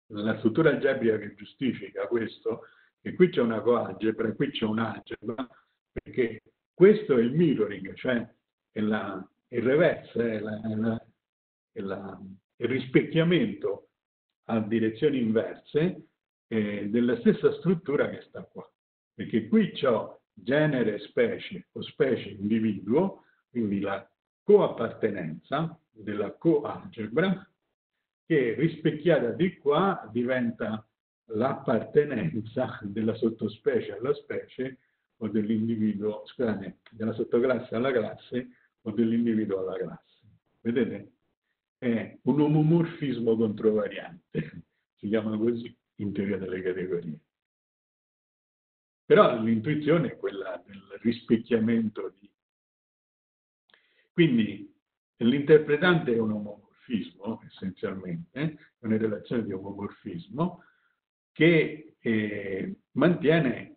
una, la struttura algebrica che giustifica questo, e qui c'è una coalgebra, qui c'è un'algebra, perché questo è il mirroring, cioè è la, il reverse, è, la, è, la, è la, il rispecchiamento a direzioni inverse eh, della stessa struttura che sta qua, perché qui c'ho genere specie o specie individuo, quindi la coappartenenza della coalgebra, che rispecchiata di qua diventa l'appartenenza della sottospecie alla specie o dell'individuo, scusate, della sottoclasse alla classe o dell'individuo alla classe. Vedete? È un omomorfismo controvariante, si chiama così in teoria delle categorie. Però l'intuizione è quella del rispecchiamento di... Quindi l'interpretante è un omomorfismo, essenzialmente, è una relazione di omomorfismo che eh, mantiene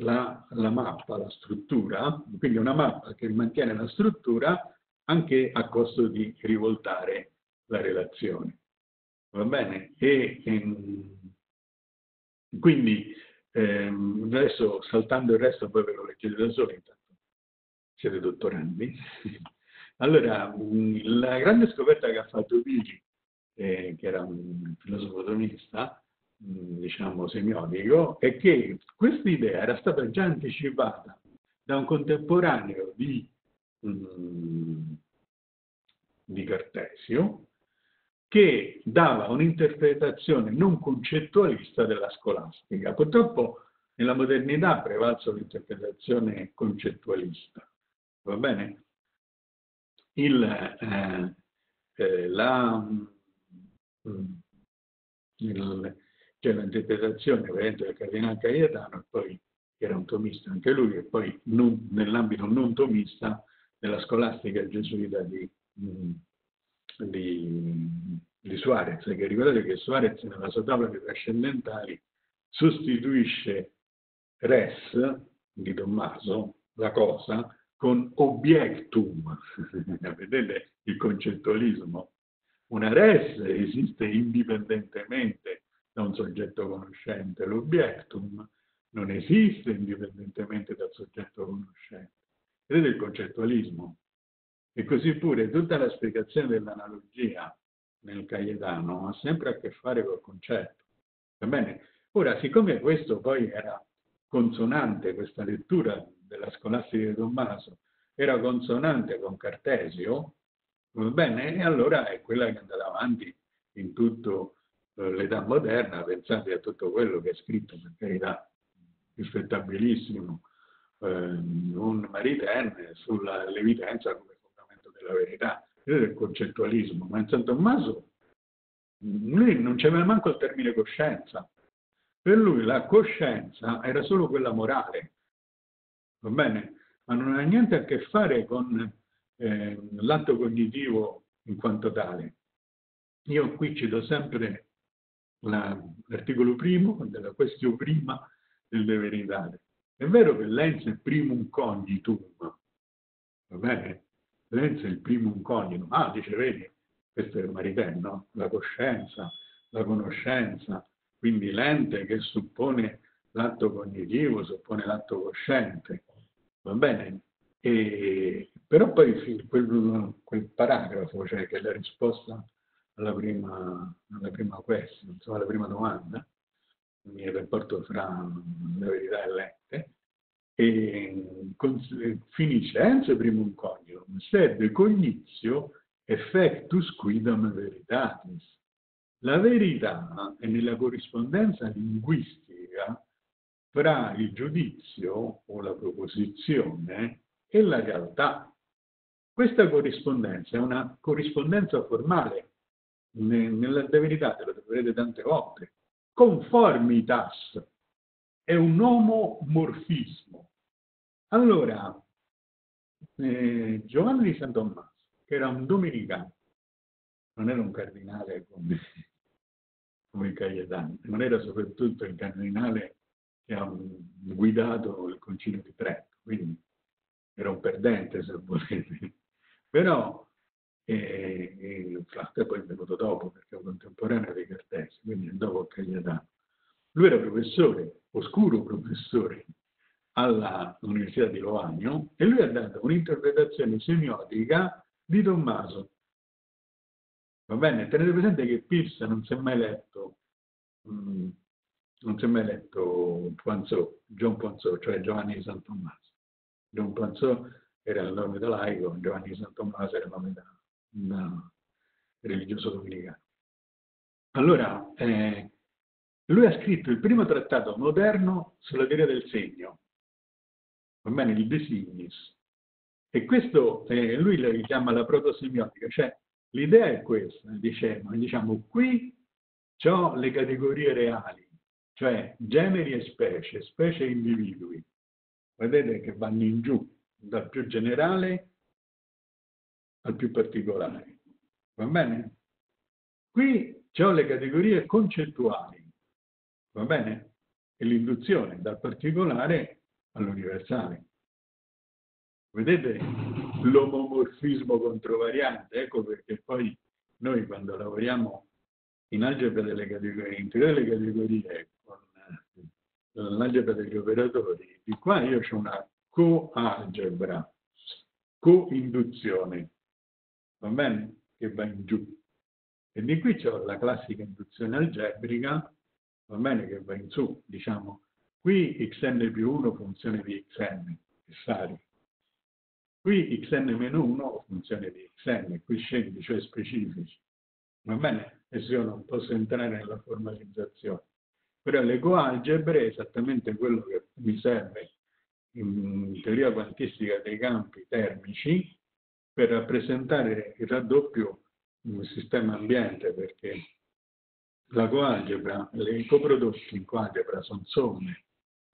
la, la mappa, la struttura, quindi una mappa che mantiene la struttura anche a costo di rivoltare la relazione. Va bene? E, e quindi ehm, adesso, saltando il resto, poi ve lo leggete da soli, intanto siete dottorandi. Allora, la grande scoperta che ha fatto Dini, eh, che era un filosofo tomista, diciamo semiotico, è che questa idea era stata già anticipata da un contemporaneo di, um, di Cartesio, che dava un'interpretazione non concettualista della scolastica. Purtroppo nella modernità ha prevalso l'interpretazione concettualista. Va bene? Il, eh, eh, la, il, C'è l'interpretazione veramente del cardinale Cajetano, e poi era un tomista anche lui, e poi nell'ambito non tomista della scolastica gesuita di, di, di Suarez, che ricordate che Suarez nella sua tavola dei trascendentali sostituisce res di Tommaso, la cosa, con obiectum. Vedete il concettualismo? Una res esiste indipendentemente da un soggetto conoscente, l'obiectum non esiste indipendentemente dal soggetto conoscente. Vedete il concettualismo? E così pure tutta la spiegazione dell'analogia nel Cajetano ha sempre a che fare col concetto. Va bene? Ora, siccome questo poi era consonante, questa lettura della scolastica di Tommaso era consonante con Cartesio, va bene? E allora è quella che è andata avanti in tutto l'età moderna. Pensate a tutto quello che è scritto, per carità, rispettabilissimo, ehm, un Maritain sulla l'evidenza come fondamento della verità. Vedete il concettualismo? Ma in San Tommaso lui non c'aveva manco il termine coscienza. Per lui la coscienza era solo quella morale, va bene? Ma non ha niente a che fare con eh, l'atto cognitivo in quanto tale. Io qui cito sempre l'articolo primo della questione prima del dovere dare. È vero che Lenz è il primum cognitum, va bene? Lenz è il primum cognitum. Ah, dice, vedi, questo è il Maritain, no? La coscienza, la conoscenza, quindi l'ente che suppone l'atto cognitivo, suppone l'atto cosciente, va bene? E, però poi quel, quel paragrafo, cioè che la risposta alla prima, alla prima question, insomma alla prima domanda, quindi il rapporto fra la verità e l'ente, e con, finisce ens primum cognitum, sed cognitio effectus quidam veritatis. La verità è nella corrispondenza linguistica fra il giudizio o la proposizione e la realtà. Questa corrispondenza è una corrispondenza formale. Nella verità te lo troverete tante volte. Conformitas è un omomorfismo. Allora, eh, Giovanni di San Tommaso, che era un domenicano, non era un cardinale come, come Cajetano, non era soprattutto il cardinale che ha guidato il Concilio di Trento, quindi era un perdente, se volete. Però eh, eh, Platone è poi venuto dopo, perché è un contemporaneo di Cartesio, quindi è dopo Cajetano. Lui era professore, oscuro professore, all'Università di Lovanio, e lui ha dato un'interpretazione semiotica di Tommaso. Va bene, tenete presente che Peirce non si è mai letto, mh, non si è mai letto Poinsot, John Poinsot, cioè Giovanni di San Tommaso. John Poinsot era l'omita laico, Giovanni di San Tommaso era l'omita religioso dominicano. Allora, eh, lui ha scritto il primo trattato moderno sulla teoria del segno, va bene, il De Signis, e questo eh, lui lo chiama la protosemiotica, cioè l'idea è questa, diciamo, diciamo qui c'ho le categorie reali, cioè generi e specie, specie e individui. Vedete che vanno in giù, dal più generale al più particolare. Va bene? Qui c'ho le categorie concettuali, va bene? E l'induzione, dal particolare all'universale. Vedete l'omomorfismo controvariante? Ecco perché poi noi quando lavoriamo in algebra delle categorie, in teoria delle categorie, con l'algebra degli operatori, di qua io c'ho una coalgebra, coinduzione, va bene? Che va in giù. E di qui c'ho la classica induzione algebrica, va bene? Che va in su, diciamo. Qui xn più uno funzione di xn, è sari. Qui xn meno uno funzione di xn, qui scendi, cioè specifici. Va bene? E se io non posso entrare nella formalizzazione. Però le coalgebre è esattamente quello che mi serve in teoria quantistica dei campi termici per rappresentare il raddoppio del sistema ambiente, perché la coalgebra, i coprodotti in coalgebra sono somme.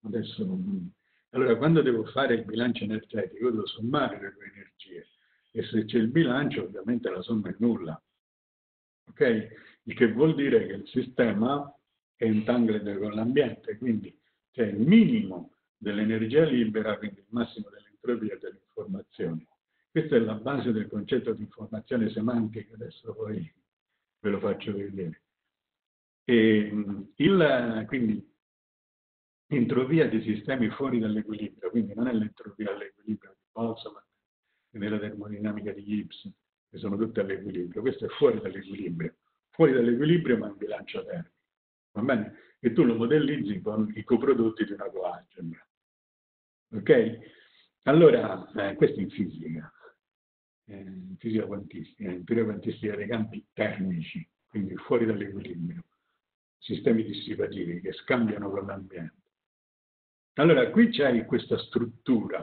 Adesso non... Allora, quando devo fare il bilancio energetico, devo sommare le due energie. E se c'è il bilancio, ovviamente la somma è nulla. Ok? Il che vuol dire che il sistema è entangled con l'ambiente, quindi c'è il minimo dell'energia libera, quindi il massimo dell'entropia e dell'informazione. Questa è la base del concetto di informazione semantica, adesso poi ve lo faccio vedere. E, il, quindi... entropia di sistemi fuori dall'equilibrio, quindi non è l'entropia all'equilibrio di Boltzmann e della termodinamica di Gibbs, che sono tutte all'equilibrio, questo è fuori dall'equilibrio, fuori dall'equilibrio ma in bilancio termico, va bene? E tu lo modellizzi con i coprodotti di una coalgebra, ok? Allora, eh, questo in fisica, eh, in fisica quantistica, in teoria quantistica dei campi termici, quindi fuori dall'equilibrio, sistemi dissipativi che scambiano con l'ambiente. Allora, qui c'è questa struttura,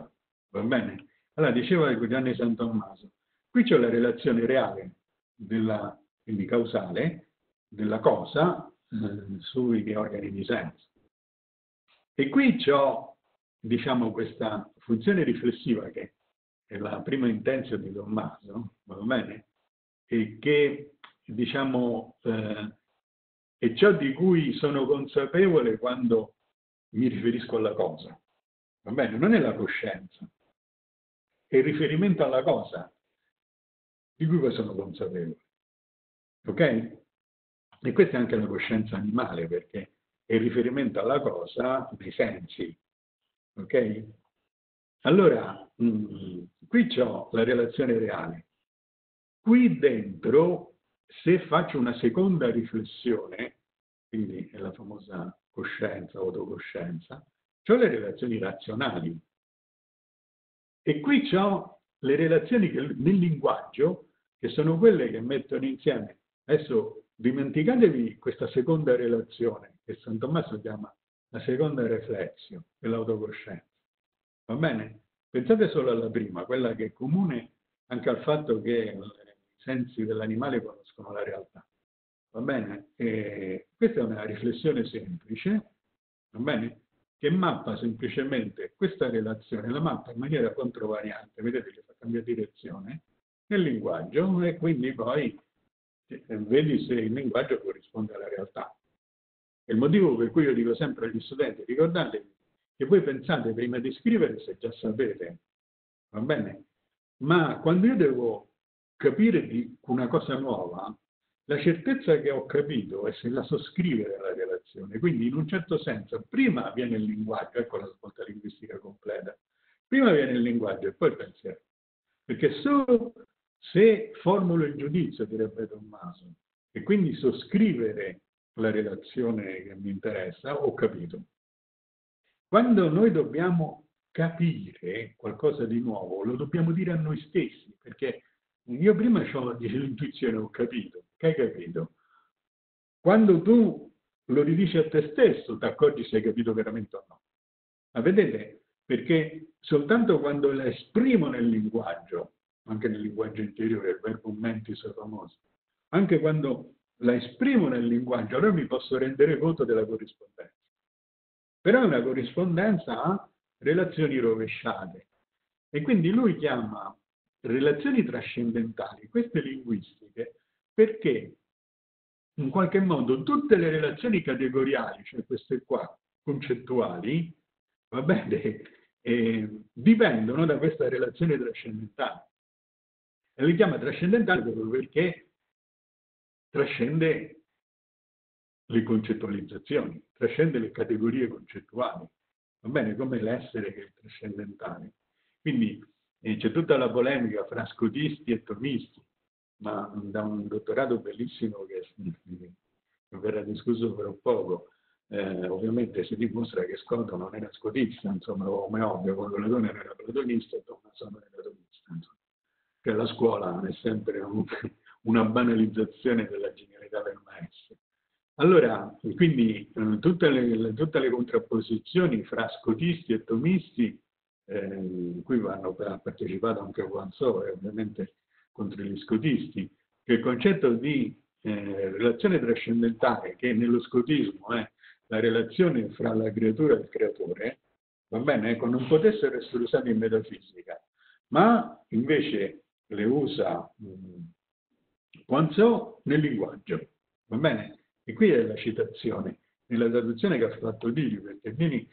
va bene? Allora, diceva Giovanni di San Tommaso, qui c'è la relazione reale, della, quindi causale, della cosa eh, sui organi di senso. E qui c'ho, diciamo, questa funzione riflessiva che è la prima intensa di Tommaso, va bene? E che, diciamo, eh, è ciò di cui sono consapevole quando... mi riferisco alla cosa, va bene? Non è la coscienza, è il riferimento alla cosa di cui poi sono consapevole, ok? E questa è anche la coscienza animale, perché è il riferimento alla cosa dei sensi, ok? Allora, mh, qui c'ho la relazione reale, qui dentro se faccio una seconda riflessione, quindi nella famosa coscienza o autocoscienza, c'ho le relazioni razionali. E qui c'ho le relazioni che, nel linguaggio, che sono quelle che mettono insieme. Adesso dimenticatevi questa seconda relazione, che San Tommaso chiama la seconda reflexio dell'autocoscienza. Va bene? Pensate solo alla prima, quella che è comune anche al fatto che i sensi dell'animale conoscono la realtà. Va bene? E questa è una riflessione semplice, va bene? Che mappa semplicemente questa relazione, la mappa in maniera controvariante, vedete che fa cambiare direzione, nel linguaggio, e quindi poi vedi se il linguaggio corrisponde alla realtà. È il motivo per cui io dico sempre agli studenti, ricordatevi che voi pensate prima di scrivere se già sapete, va bene? Ma quando io devo capire di una cosa nuova, la certezza che ho capito è se la so scrivere alla relazione. Quindi in un certo senso prima viene il linguaggio, ecco la svolta linguistica completa, prima viene il linguaggio e poi il pensiero. Perché solo se formulo il giudizio, direbbe Tommaso, e quindi so scrivere la relazione che mi interessa, ho capito. Quando noi dobbiamo capire qualcosa di nuovo, lo dobbiamo dire a noi stessi, perché io prima ho l'intuizione, ho capito, che hai capito? Quando tu lo ridici a te stesso, ti accorgi se hai capito veramente o no. Ma vedete, perché soltanto quando la esprimo nel linguaggio, anche nel linguaggio interiore, il verbo mentis è famoso, anche quando la esprimo nel linguaggio, allora mi posso rendere conto della corrispondenza. Però è una corrispondenza a relazioni rovesciate. E quindi lui chiama relazioni trascendentali queste linguistiche, perché in qualche modo tutte le relazioni categoriali, cioè queste qua, concettuali, va bene, eh, dipendono da questa relazione trascendentale. E li chiama trascendentale proprio perché trascende le concettualizzazioni, trascende le categorie concettuali, va bene, come l'essere che è trascendentale. Quindi eh, c'è tutta la polemica fra scotisti e tomisti, ma da un dottorato bellissimo che, che verrà discusso per un poco, eh, ovviamente si dimostra che Scoto non era scotista, insomma, come ovvio, quando Platone era platonista e Tommaso non era tomista, insomma. Cioè la scuola è sempre un, una banalizzazione della genialità del maestro. Allora, quindi tutte le, tutte le contrapposizioni fra scotisti e tomisti, eh, qui vanno, ha partecipato anche Guanzore, ovviamente contro gli scotisti, che il concetto di eh, relazione trascendentale, che nello scotismo è la relazione fra la creatura e il creatore, va bene, ecco, non potessero essere usate in metafisica, ma invece le usa mh, Guanzò nel linguaggio, va bene? E qui è la citazione, nella traduzione che ha fatto Dini, perché Dini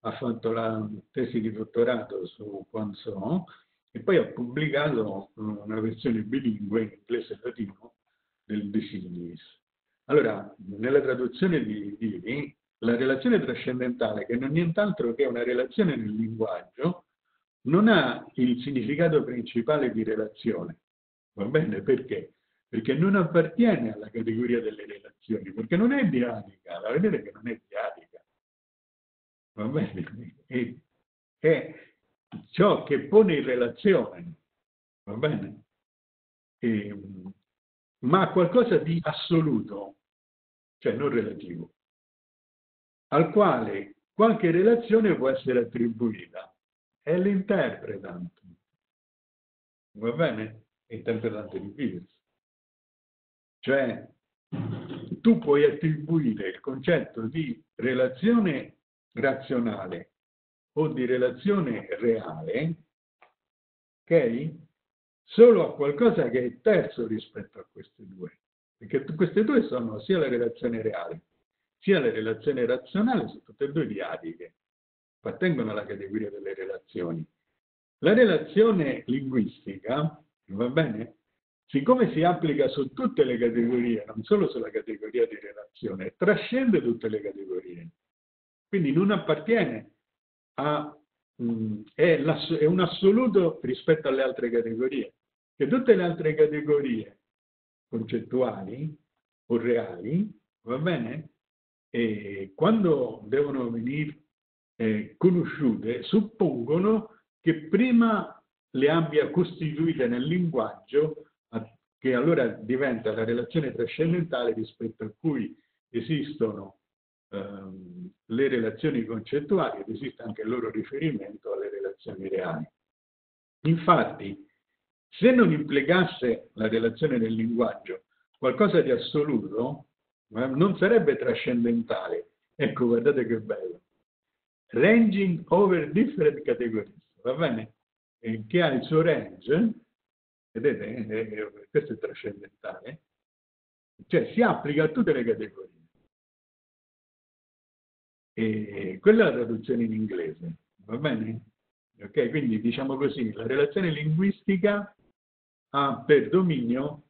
ha fatto la tesi di dottorato su Guanzò e poi ha pubblicato una versione bilingue in inglese e latino del De Signis. Allora, nella traduzione di Dini, la relazione trascendentale, che non è nient'altro che una relazione nel linguaggio, non ha il significato principale di relazione, va bene? Perché? Perché non appartiene alla categoria delle relazioni, perché non è diatica, la vedete che non è diatica, va bene? È, è ciò che pone in relazione, va bene? E, ma qualcosa di assoluto, cioè non relativo, al quale qualche relazione può essere attribuita, è l'interpretante, va bene? L'interpretante di Peirce. Cioè, tu puoi attribuire il concetto di relazione razionale o di relazione reale, ok? Solo a qualcosa che è terzo rispetto a queste due. Perché queste due sono sia la relazione reale, sia la relazione razionale, sono tutte e due diadiche, appartengono alla categoria delle relazioni. La relazione linguistica, va bene? Siccome si applica su tutte le categorie, non solo sulla categoria di relazione, trascende tutte le categorie. Quindi non appartiene a... Mh, è, è un assoluto rispetto alle altre categorie. Che tutte le altre categorie, concettuali o reali, va bene? E quando devono venire eh, conosciute, suppongono che prima le abbia costituite nel linguaggio, che allora diventa la relazione trascendentale rispetto a cui esistono ehm, le relazioni concettuali ed esiste anche il loro riferimento alle relazioni reali. Infatti, se non implicasse la relazione del linguaggio qualcosa di assoluto, eh, non sarebbe trascendentale. Ecco, guardate che bello. Ranging over different categories, va bene? Eh, che ha il suo range, vedete, eh, questo è trascendentale, cioè si applica a tutte le categorie. E quella è la traduzione in inglese, va bene? Ok, quindi diciamo così, la relazione linguistica ha per dominio,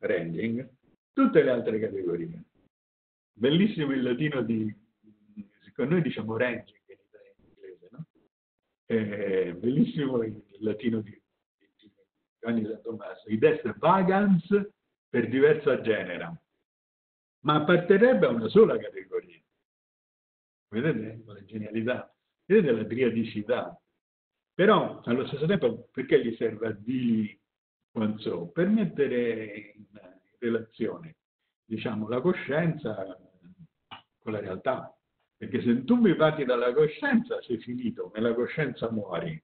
ranging, tutte le altre categorie. Bellissimo il latino di, secondo noi diciamo ranging in inglese, no? Eh, bellissimo il latino di Giovanni di San Tommaso, id est vagans per diversa genera, ma apparterebbe a una sola categoria. Vedete la genialità? Vedete la triadicità? Però allo stesso tempo, perché gli serve a di, non so, per mettere in relazione, diciamo, la coscienza con la realtà. Perché se tu mi parti dalla coscienza sei finito, nella coscienza muori,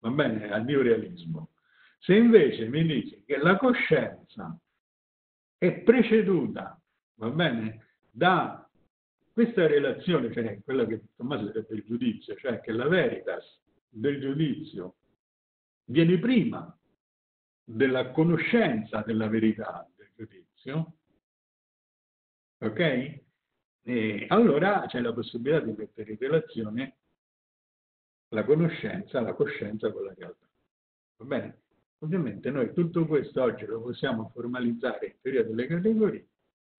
va bene, al mio realismo. Se invece mi dici che la coscienza è preceduta, va bene, da questa relazione, cioè quella che Tommaso direbbe il giudizio, cioè che la veritas del giudizio viene prima della conoscenza della verità del giudizio, ok? E allora c'è la possibilità di mettere in relazione la conoscenza, la coscienza con la realtà, va bene? Ovviamente noi tutto questo oggi lo possiamo formalizzare in teoria delle categorie,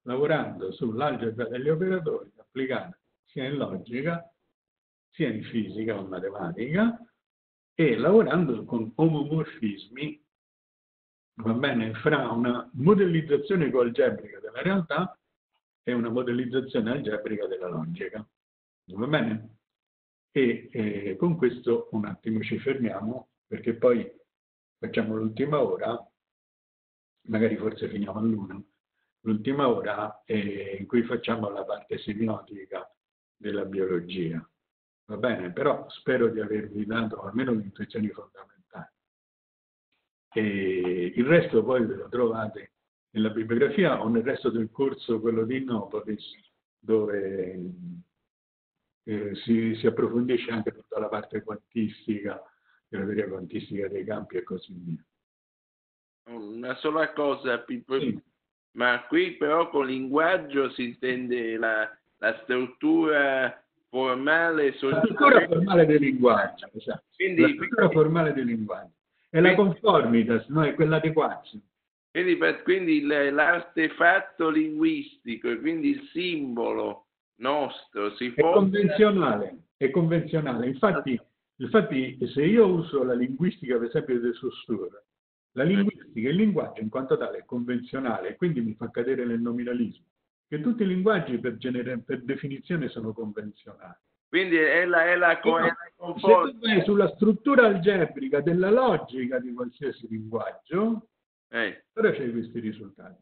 lavorando sull'algebra degli operatori, applicata sia in logica, sia in fisica o in matematica, e lavorando con omomorfismi, va bene, fra una modellizzazione coalgebrica della realtà e una modellizzazione algebrica della logica. Va bene? E eh, con questo un attimo ci fermiamo, perché poi facciamo l'ultima ora, magari forse finiamo all'una, l'ultima ora eh, in cui facciamo la parte semiotica della biologia. Va bene, però spero di avervi dato almeno le intuizioni fondamentali. E il resto poi ve lo trovate nella bibliografia o nel resto del corso, quello di Innopolis, dove eh, si, si approfondisce anche tutta la parte quantistica, della teoria quantistica dei campi e così via. Una sola cosa, Pippo, sì. Ma qui però con linguaggio si intende la, la struttura formale, la struttura formale del linguaggio, esatto. Quindi, la struttura quindi, formale del linguaggio è quindi, la conformitas, no? È quella adeguarsi. Quindi, quindi l'artefatto linguistico e quindi il simbolo nostro si è forma... convenzionale, è convenzionale. Infatti, infatti, se io uso la linguistica, per esempio, De Saussure, la linguistica, il linguaggio in quanto tale è convenzionale e quindi mi fa cadere nel nominalismo. Che tutti i linguaggi per, genere, per definizione sono convenzionali. Quindi è la, è la, co no, è la conforme. Se vai sulla struttura algebrica della logica di qualsiasi linguaggio, eh. Però c'è questi risultati.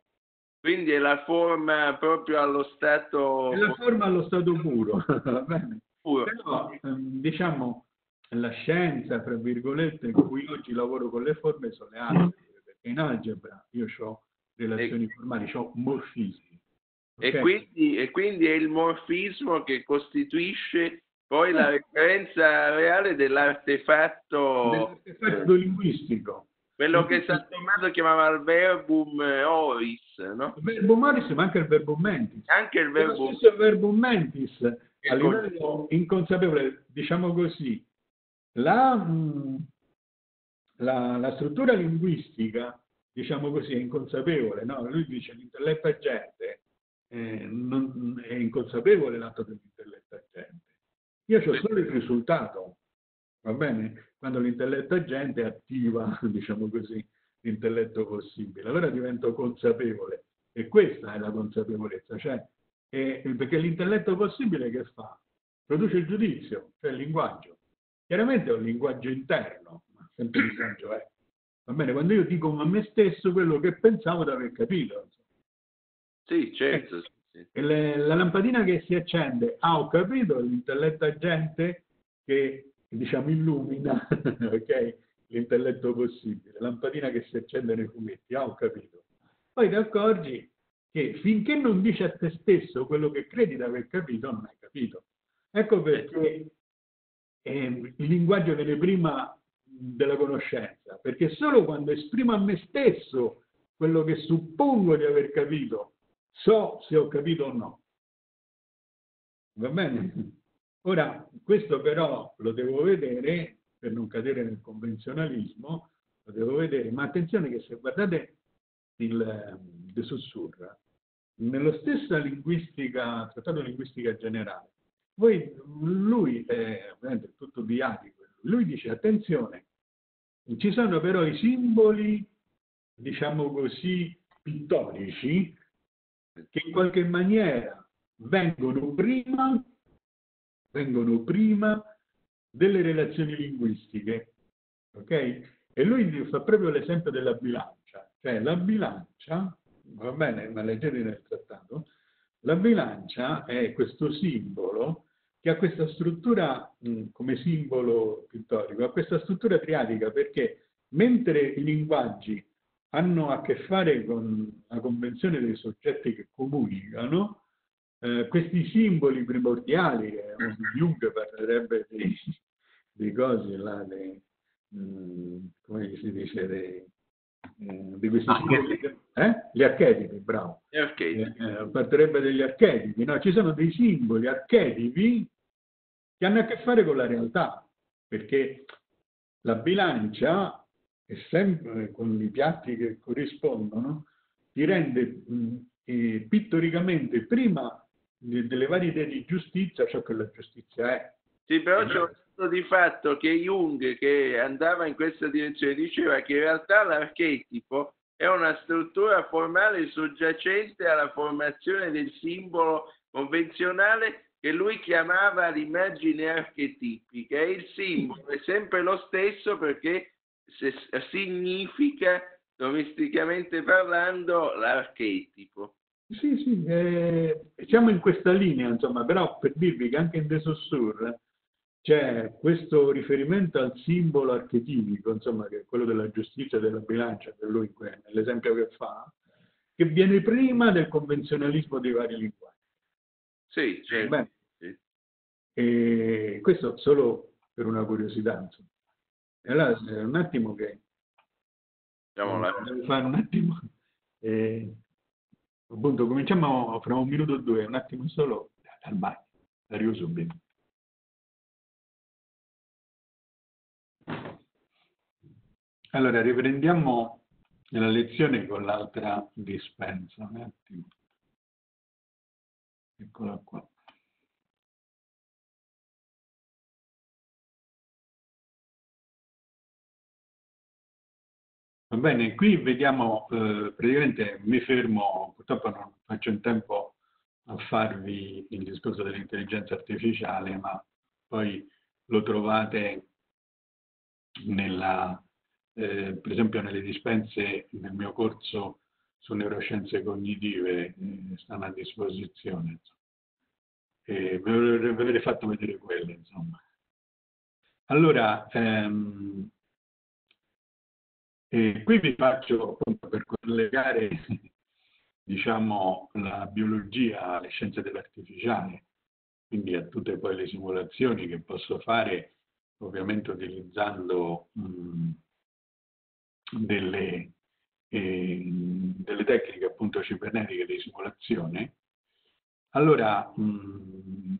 Quindi è la forma proprio allo stato... È la forma allo stato puro. Va bene? Puro. Però, diciamo, la scienza, fra virgolette, in cui oggi lavoro con le forme sono le algebre, perché in algebra io ho relazioni e... formali, ho morfismi. Okay. E, quindi, e quindi è il morfismo che costituisce poi la referenza reale dell'artefatto eh, linguistico. Quello che San Tommaso chiamava il verbum oris, no? Il verbum oris, ma anche il verbum mentis. Anche il verbum, lo stesso verbum mentis, a livello inconsapevole, diciamo così, la, la, la struttura linguistica, diciamo così, è inconsapevole, no? Lui dice l'intelletto agente. Eh, non, è inconsapevole l'atto dell'intelletto agente. Io ho solo il risultato, va bene? Quando l'intelletto agente attiva, diciamo così, l'intelletto possibile. Allora divento consapevole, e questa è la consapevolezza, cioè è, perché l'intelletto possibile che fa? Produce il giudizio, cioè il linguaggio. Chiaramente è un linguaggio interno, ma sempre il linguaggio è. Va bene, quando io dico a me stesso quello che pensavo di aver capito. Sì, certo. Eh, sì. Le, la lampadina che si accende, ah, ho capito, l'intelletto agente che, diciamo, illumina okay, l'intelletto possibile. Lampadina che si accende nei fumetti, ah, ho capito. Poi ti accorgi che finché non dici a te stesso quello che credi di aver capito, non hai capito. Ecco perché eh, il linguaggio viene prima della conoscenza, perché solo quando esprimo a me stesso quello che suppongo di aver capito, so se ho capito o no. Va bene? Ora, questo però lo devo vedere, per non cadere nel convenzionalismo, lo devo vedere, ma attenzione che se guardate il De Saussure, nella stessa linguistica, trattato linguistica generale, Voi, lui è ovviamente tutto biatico, lui dice attenzione, ci sono però i simboli, diciamo così, pittorici, che in qualche maniera vengono prima, vengono prima delle relazioni linguistiche, ok? E lui fa proprio l'esempio della bilancia, cioè la bilancia, va bene, ma leggete nel trattato, la bilancia è questo simbolo che ha questa struttura, mh, come simbolo pittorico, ha questa struttura triadica, perché mentre i linguaggi hanno a che fare con la convenzione dei soggetti che comunicano, eh, questi simboli primordiali, eh, Jung parlerebbe dei, dei cose là, dei, mh, come si dice, dei, di questi simboli, eh? Gli archetipi, bravo, gli archetipi. Eh, partirebbe degli archetipi, no? Ci sono dei simboli archetipi che hanno a che fare con la realtà, perché la bilancia è sempre con i piatti che corrispondono, ti rende mh, eh, pittoricamente prima delle varie idee di giustizia ciò che la giustizia è. Sì, però c'è un dato di fatto che Jung, che andava in questa direzione, diceva che in realtà l'archetipo è una struttura formale soggiacente alla formazione del simbolo convenzionale che lui chiamava l'immagine archetipica. E il simbolo è sempre lo stesso perché significa, domesticamente parlando, l'archetipo. Sì, sì, eh, siamo in questa linea, insomma, però per dirvi che anche in De Saussure c'è questo riferimento al simbolo archetipico, insomma, che è quello della giustizia e della bilancia, per lui nell'esempio che fa, che viene prima del convenzionalismo dei vari linguaggi. Sì, certo. Sì. E questo solo per una curiosità, insomma. E allora, un attimo che... Andiamo là. Devo fare un attimo... Eh, appunto, cominciamo fra un minuto o due, un attimo solo, dal bagno, arrivo subito. Allora, riprendiamo la lezione con l'altra dispensa, un attimo. Eccola qua. Va bene, qui vediamo, eh, praticamente mi fermo, purtroppo non faccio in tempo a farvi il discorso dell'intelligenza artificiale, ma poi lo trovate nella... Eh, per esempio nelle dispense nel mio corso su neuroscienze cognitive, eh, stanno a disposizione, eh, ve l'avete fatto vedere quelle, insomma. Allora ehm, eh, qui vi faccio, appunto, per collegare diciamo la biologia alle scienze dell'artificiale, quindi a tutte poi le simulazioni che posso fare, ovviamente utilizzando mh, Delle, eh, delle tecniche appunto cibernetiche di simulazione. Allora mh,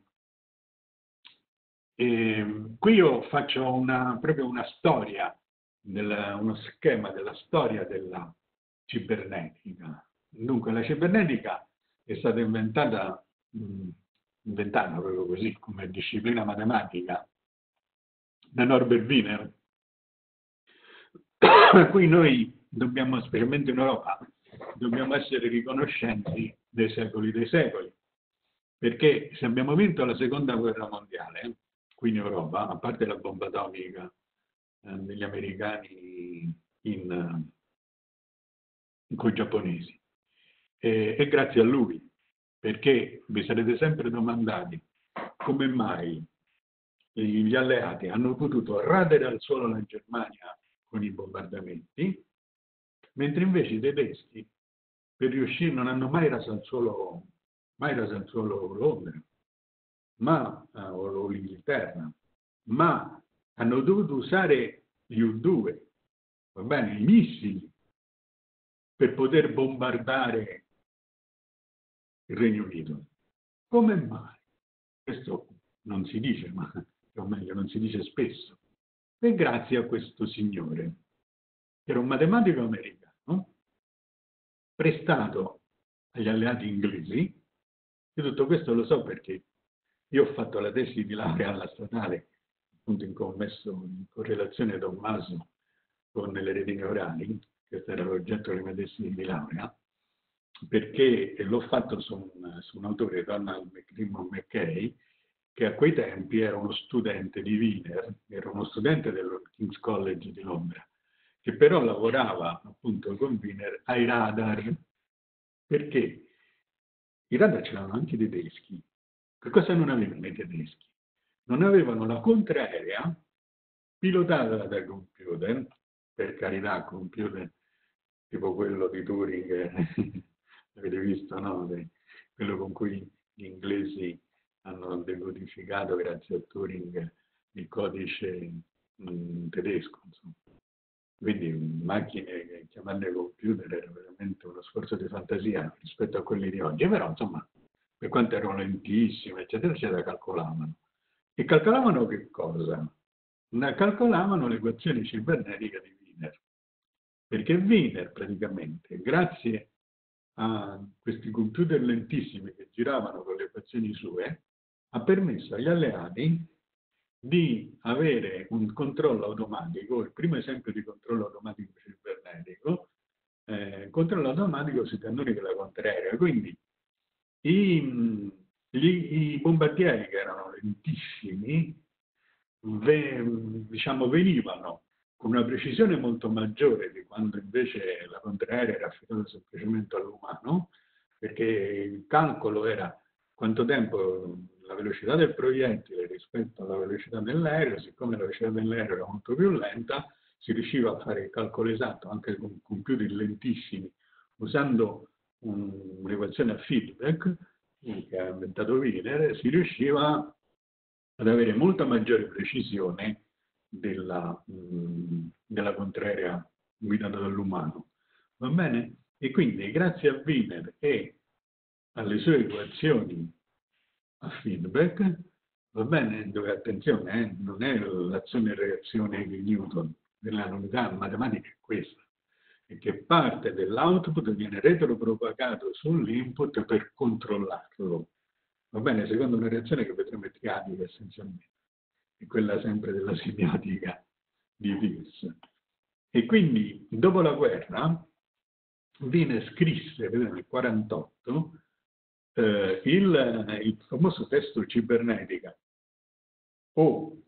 eh, qui io faccio una, proprio una storia, del, uno schema della storia della cibernetica. Dunque la cibernetica è stata inventata, mh, inventata proprio così come disciplina matematica da Norbert Wiener. A cui noi dobbiamo, specialmente in Europa, dobbiamo essere riconoscenti dei secoli dei secoli, perché se abbiamo vinto la seconda guerra mondiale qui in Europa, a parte la bomba atomica eh, degli americani in, in, con i giapponesi, e, e grazie a lui, perché vi sarete sempre domandati come mai gli alleati hanno potuto radere al suolo la Germania con i bombardamenti, mentre invece i tedeschi per riuscire non hanno mai raso al suolo, mai raso al suolo Londra, ma, eh, o l'Inghilterra, ma hanno dovuto usare gli U due, va bene, i missili, per poter bombardare il Regno Unito. Come mai? Questo non si dice, ma o meglio non si dice spesso. E grazie a questo signore, che era un matematico americano, prestato agli alleati inglesi, e tutto questo lo so perché io ho fatto la tesi di laurea alla statale, appunto in commesso in correlazione da un maso con le retine orali, questo era l'oggetto della mia tesi di laurea, perché l'ho fatto su un, su un autore, Donald McKay, che a quei tempi era uno studente di Wiener, era uno studente del King's College di Londra, che però lavorava appunto con Wiener ai radar, perché i radar c'erano anche i tedeschi. Che cosa non avevano i tedeschi? Non avevano la contraerea pilotata dal computer, per carità, computer tipo quello di Turing, avete visto, no? Quello con cui gli inglesi hanno decodificato, grazie a Turing, il codice mh, tedesco, insomma. Quindi macchine, chiamarle computer, era veramente uno sforzo di fantasia rispetto a quelli di oggi, però insomma, per quanto erano lentissime, eccetera, eccetera, calcolavano. E calcolavano che cosa? Calcolavano l'equazione cibernetica di Wiener, perché Wiener praticamente, grazie a questi computer lentissimi che giravano con le equazioni sue, ha permesso agli alleati di avere un controllo automatico, il primo esempio di controllo automatico cibernetico, eh, controllo automatico sui cannoni della contraerea. Quindi i, gli, i bombardieri, che erano lentissimi, ve, diciamo, venivano con una precisione molto maggiore di quando invece la contraerea era affidata semplicemente all'umano, perché il calcolo era quanto tempo la velocità del proiettile rispetto alla velocità dell'aereo. Siccome la velocità dell'aereo era molto più lenta, si riusciva a fare il calcolo esatto anche con computer lentissimi, usando un'equazione a feedback che ha inventato Wiener. Si riusciva ad avere molta maggiore precisione della, mh, della contraerea guidata dall'umano, va bene? E quindi grazie a Wiener e alle sue equazioni a feedback, va bene, dove attenzione, eh, non è l'azione e reazione di Newton, della novità matematica è questa, è che parte dell'output viene retropropagato sull'input per controllarlo, va bene, secondo una reazione che vedremo è triadica essenzialmente, è quella sempre della semiotica di Peirce. E quindi dopo la guerra Wiener scrisse, vedete, nel quarantotto Eh, il, il famoso testo cibernetica o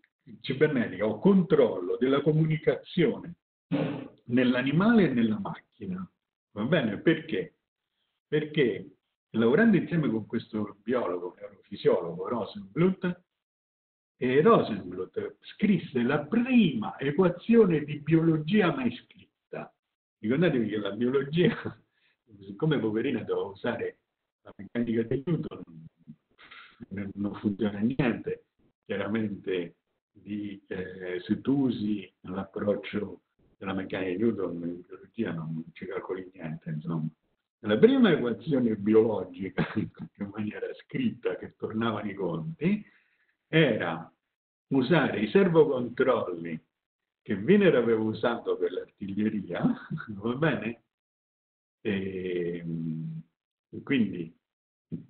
cibernetica o controllo della comunicazione nell'animale e nella macchina, va bene? Perché? Perché lavorando insieme con questo biologo neurofisiologo Rosenbluth, eh, Rosenbluth scrisse la prima equazione di biologia mai scritta. Ricordatevi che la biologia, siccome poverina doveva usare la meccanica di Newton, non funziona niente, chiaramente, di, eh, se tu usi l'approccio della meccanica di Newton in biologia non ci calcoli niente, insomma. La prima equazione biologica, in qualche maniera scritta, che tornavano i conti, era usare i servocontrolli che Wiener aveva usato per l'artiglieria, va bene? E, quindi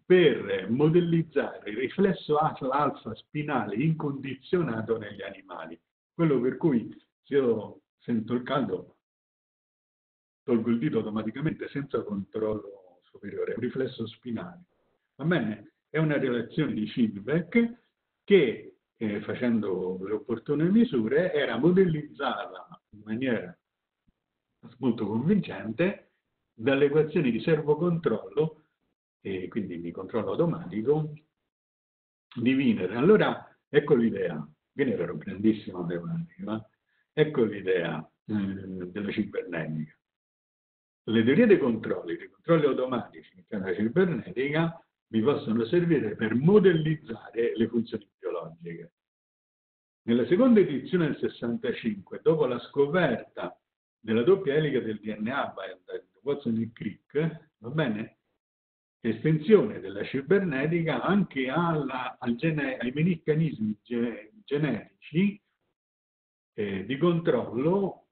per modellizzare il riflesso alfa spinale incondizionato negli animali, quello per cui se io sento il caldo tolgo il dito automaticamente senza controllo superiore, è un riflesso spinale. Va bene? È una relazione di feedback che, eh, facendo le opportune misure, era modellizzata in maniera molto convincente dalle equazioni di servocontrollo, e quindi di controllo automatico, di Wiener. Allora, ecco l'idea. Wiener era un grandissimo matematico. Ecco l'idea eh, della cibernetica. Le teorie dei controlli, dei controlli automatici nella cibernetica, vi possono servire per modellizzare le funzioni biologiche. Nella seconda edizione del sessantacinque, dopo la scoperta della doppia elica del D N A da Watson e Crick, va bene? Estensione della cibernetica anche alla, al gene, ai meccanismi ge, genetici eh, di controllo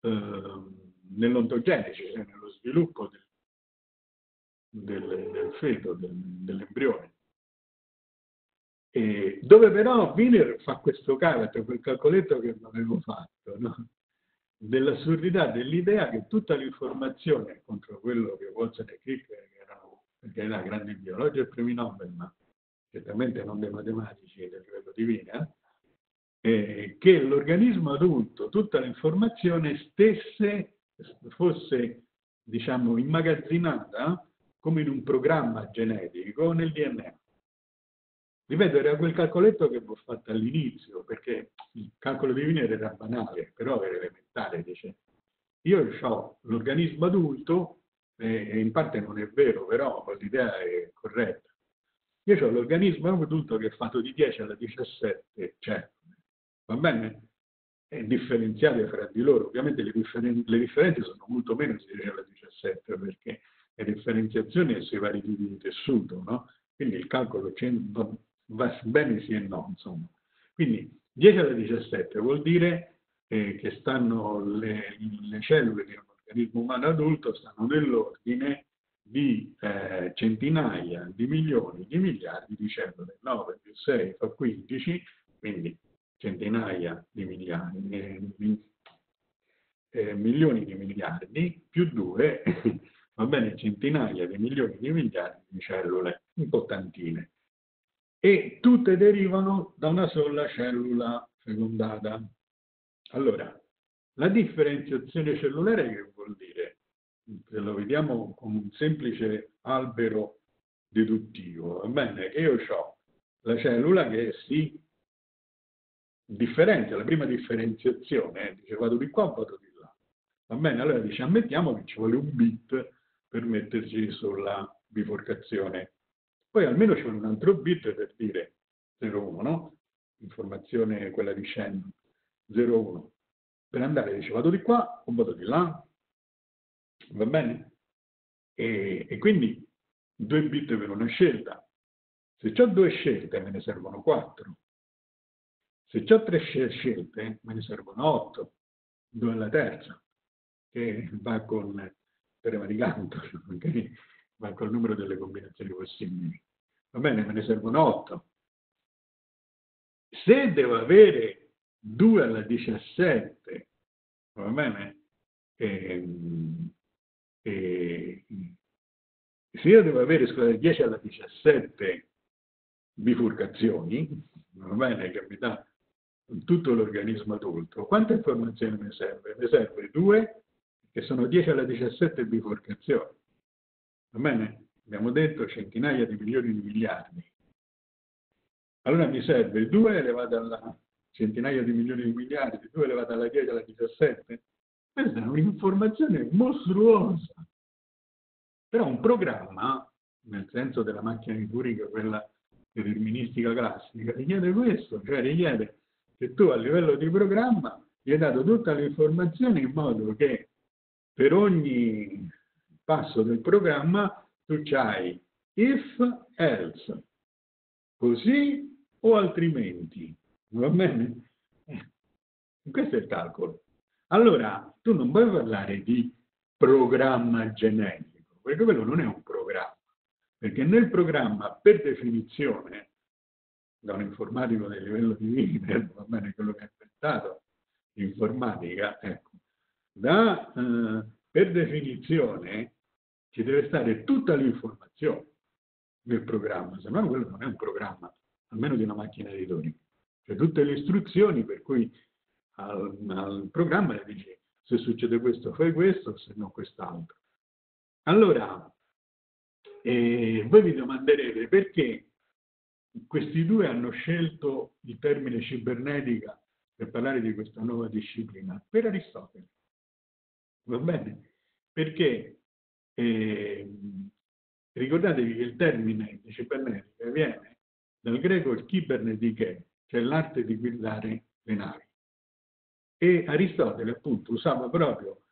eh, nell'ontogenesi, cioè nello sviluppo del, del, del feto, del, dell'embrione. E dove però Wiener fa questo calcolo, quel calcoletto che avevo fatto, no? Dell'assurdità dell'idea che tutta l'informazione, contro quello che Watson e Crick, perché era grande biologo e premi Nobel, ma certamente non dei matematici del livello di Wiener, eh, che l'organismo adulto, tutta l'informazione stesse, fosse diciamo immagazzinata come in un programma genetico nel D N A. Ripeto, era quel calcoletto che ho fatto all'inizio, perché il calcolo di Wiener era banale, però era elementare, dice. Io ho l'organismo adulto, e in parte non è vero, però l'idea è corretta. Io ho l'organismo adulto che è fatto di dieci alla diciassette, cioè, va bene? È differenziate fra di loro. Ovviamente le, differen le differenze sono molto meno di dieci alla diciassette, perché la differenziazione è sui vari tipi di tessuto, no? Quindi il calcolo va bene sì e no, insomma. Quindi dieci alla diciassette vuol dire eh, che stanno le, le cellule di l'organismo umano adulto stanno nell'ordine di eh, centinaia, di milioni, di miliardi di cellule. nove più sei fa quindici, quindi centinaia di miliardi, eh, di, eh, milioni di miliardi, più due, va bene, centinaia di milioni di miliardi di cellule, un po' tantine. E tutte derivano da una sola cellula fecondata. Allora, la differenziazione cellulare che vuol dire? Se lo vediamo con un semplice albero deduttivo, va bene? Io ho la cellula che si differenzia, la prima differenziazione, dice vado di qua, vado di là, va bene? Allora dice ammettiamo che ci vuole un bit per metterci sulla biforcazione, poi almeno ci vuole un altro bit per dire zero uno, no? Informazione quella di Shen, zero uno. Per andare dice vado di qua o vado di là, va bene? E, e quindi due bit per una scelta. Se ho due scelte me ne servono quattro. Se ho tre scelte me ne servono otto. Dove è la terza? Che va con il teorema di Cantor, okay? Va col numero delle combinazioni possibili. Va bene, me ne servono otto. Se devo avere due alla diciassette, va bene? E, e, se io devo avere, scusate, dieci alla diciassette bifurcazioni, va bene, che mi dà tutto l'organismo adulto, quanta informazione mi serve? Mi serve due, che sono dieci alla diciassette bifurcazioni, va bene? Abbiamo detto centinaia di milioni di miliardi. Allora mi serve due elevato alla centinaia di milioni di miliardi, due elevato alla dieci alla diciassette, questa è un'informazione mostruosa. Però un programma, nel senso della macchina di Turing, quella deterministica classica, richiede questo, cioè richiede che tu a livello di programma gli hai dato tutta l'informazione in modo che per ogni passo del programma tu c'hai if, else, così o altrimenti. Va bene? Eh, questo è il calcolo. Allora, tu non puoi parlare di programma genetico, perché quello non è un programma. Perché nel programma, per definizione, da un informatico del livello di Wiener, va bene, quello che ha inventato l'informatica, ecco, da eh, per definizione ci deve stare tutta l'informazione del programma, se no quello non è un programma, almeno di una macchina di Turing. Cioè tutte le istruzioni per cui al, al programma le dice se succede questo fai questo, se no quest'altro. Allora, eh, voi vi domanderete perché questi due hanno scelto il termine cibernetica per parlare di questa nuova disciplina. Per Aristotele, va bene? Perché eh, ricordatevi che il termine cibernetica viene dal greco il kibernetike, cioè l'arte di guidare le navi. E Aristotele appunto usava proprio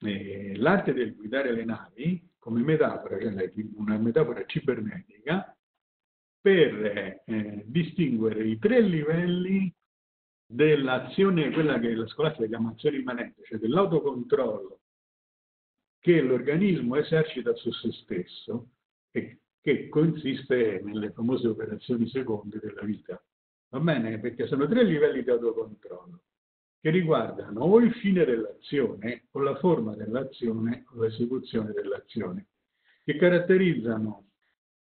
eh, l'arte del guidare le navi come metafora, cioè una metafora cibernetica, per eh, distinguere i tre livelli dell'azione, quella che la scolastica chiama azione immanente, cioè dell'autocontrollo che l'organismo esercita su se stesso e che consiste nelle famose operazioni seconde della vita. Va bene? Perché sono tre livelli di autocontrollo che riguardano o il fine dell'azione o la forma dell'azione o l'esecuzione dell'azione, che caratterizzano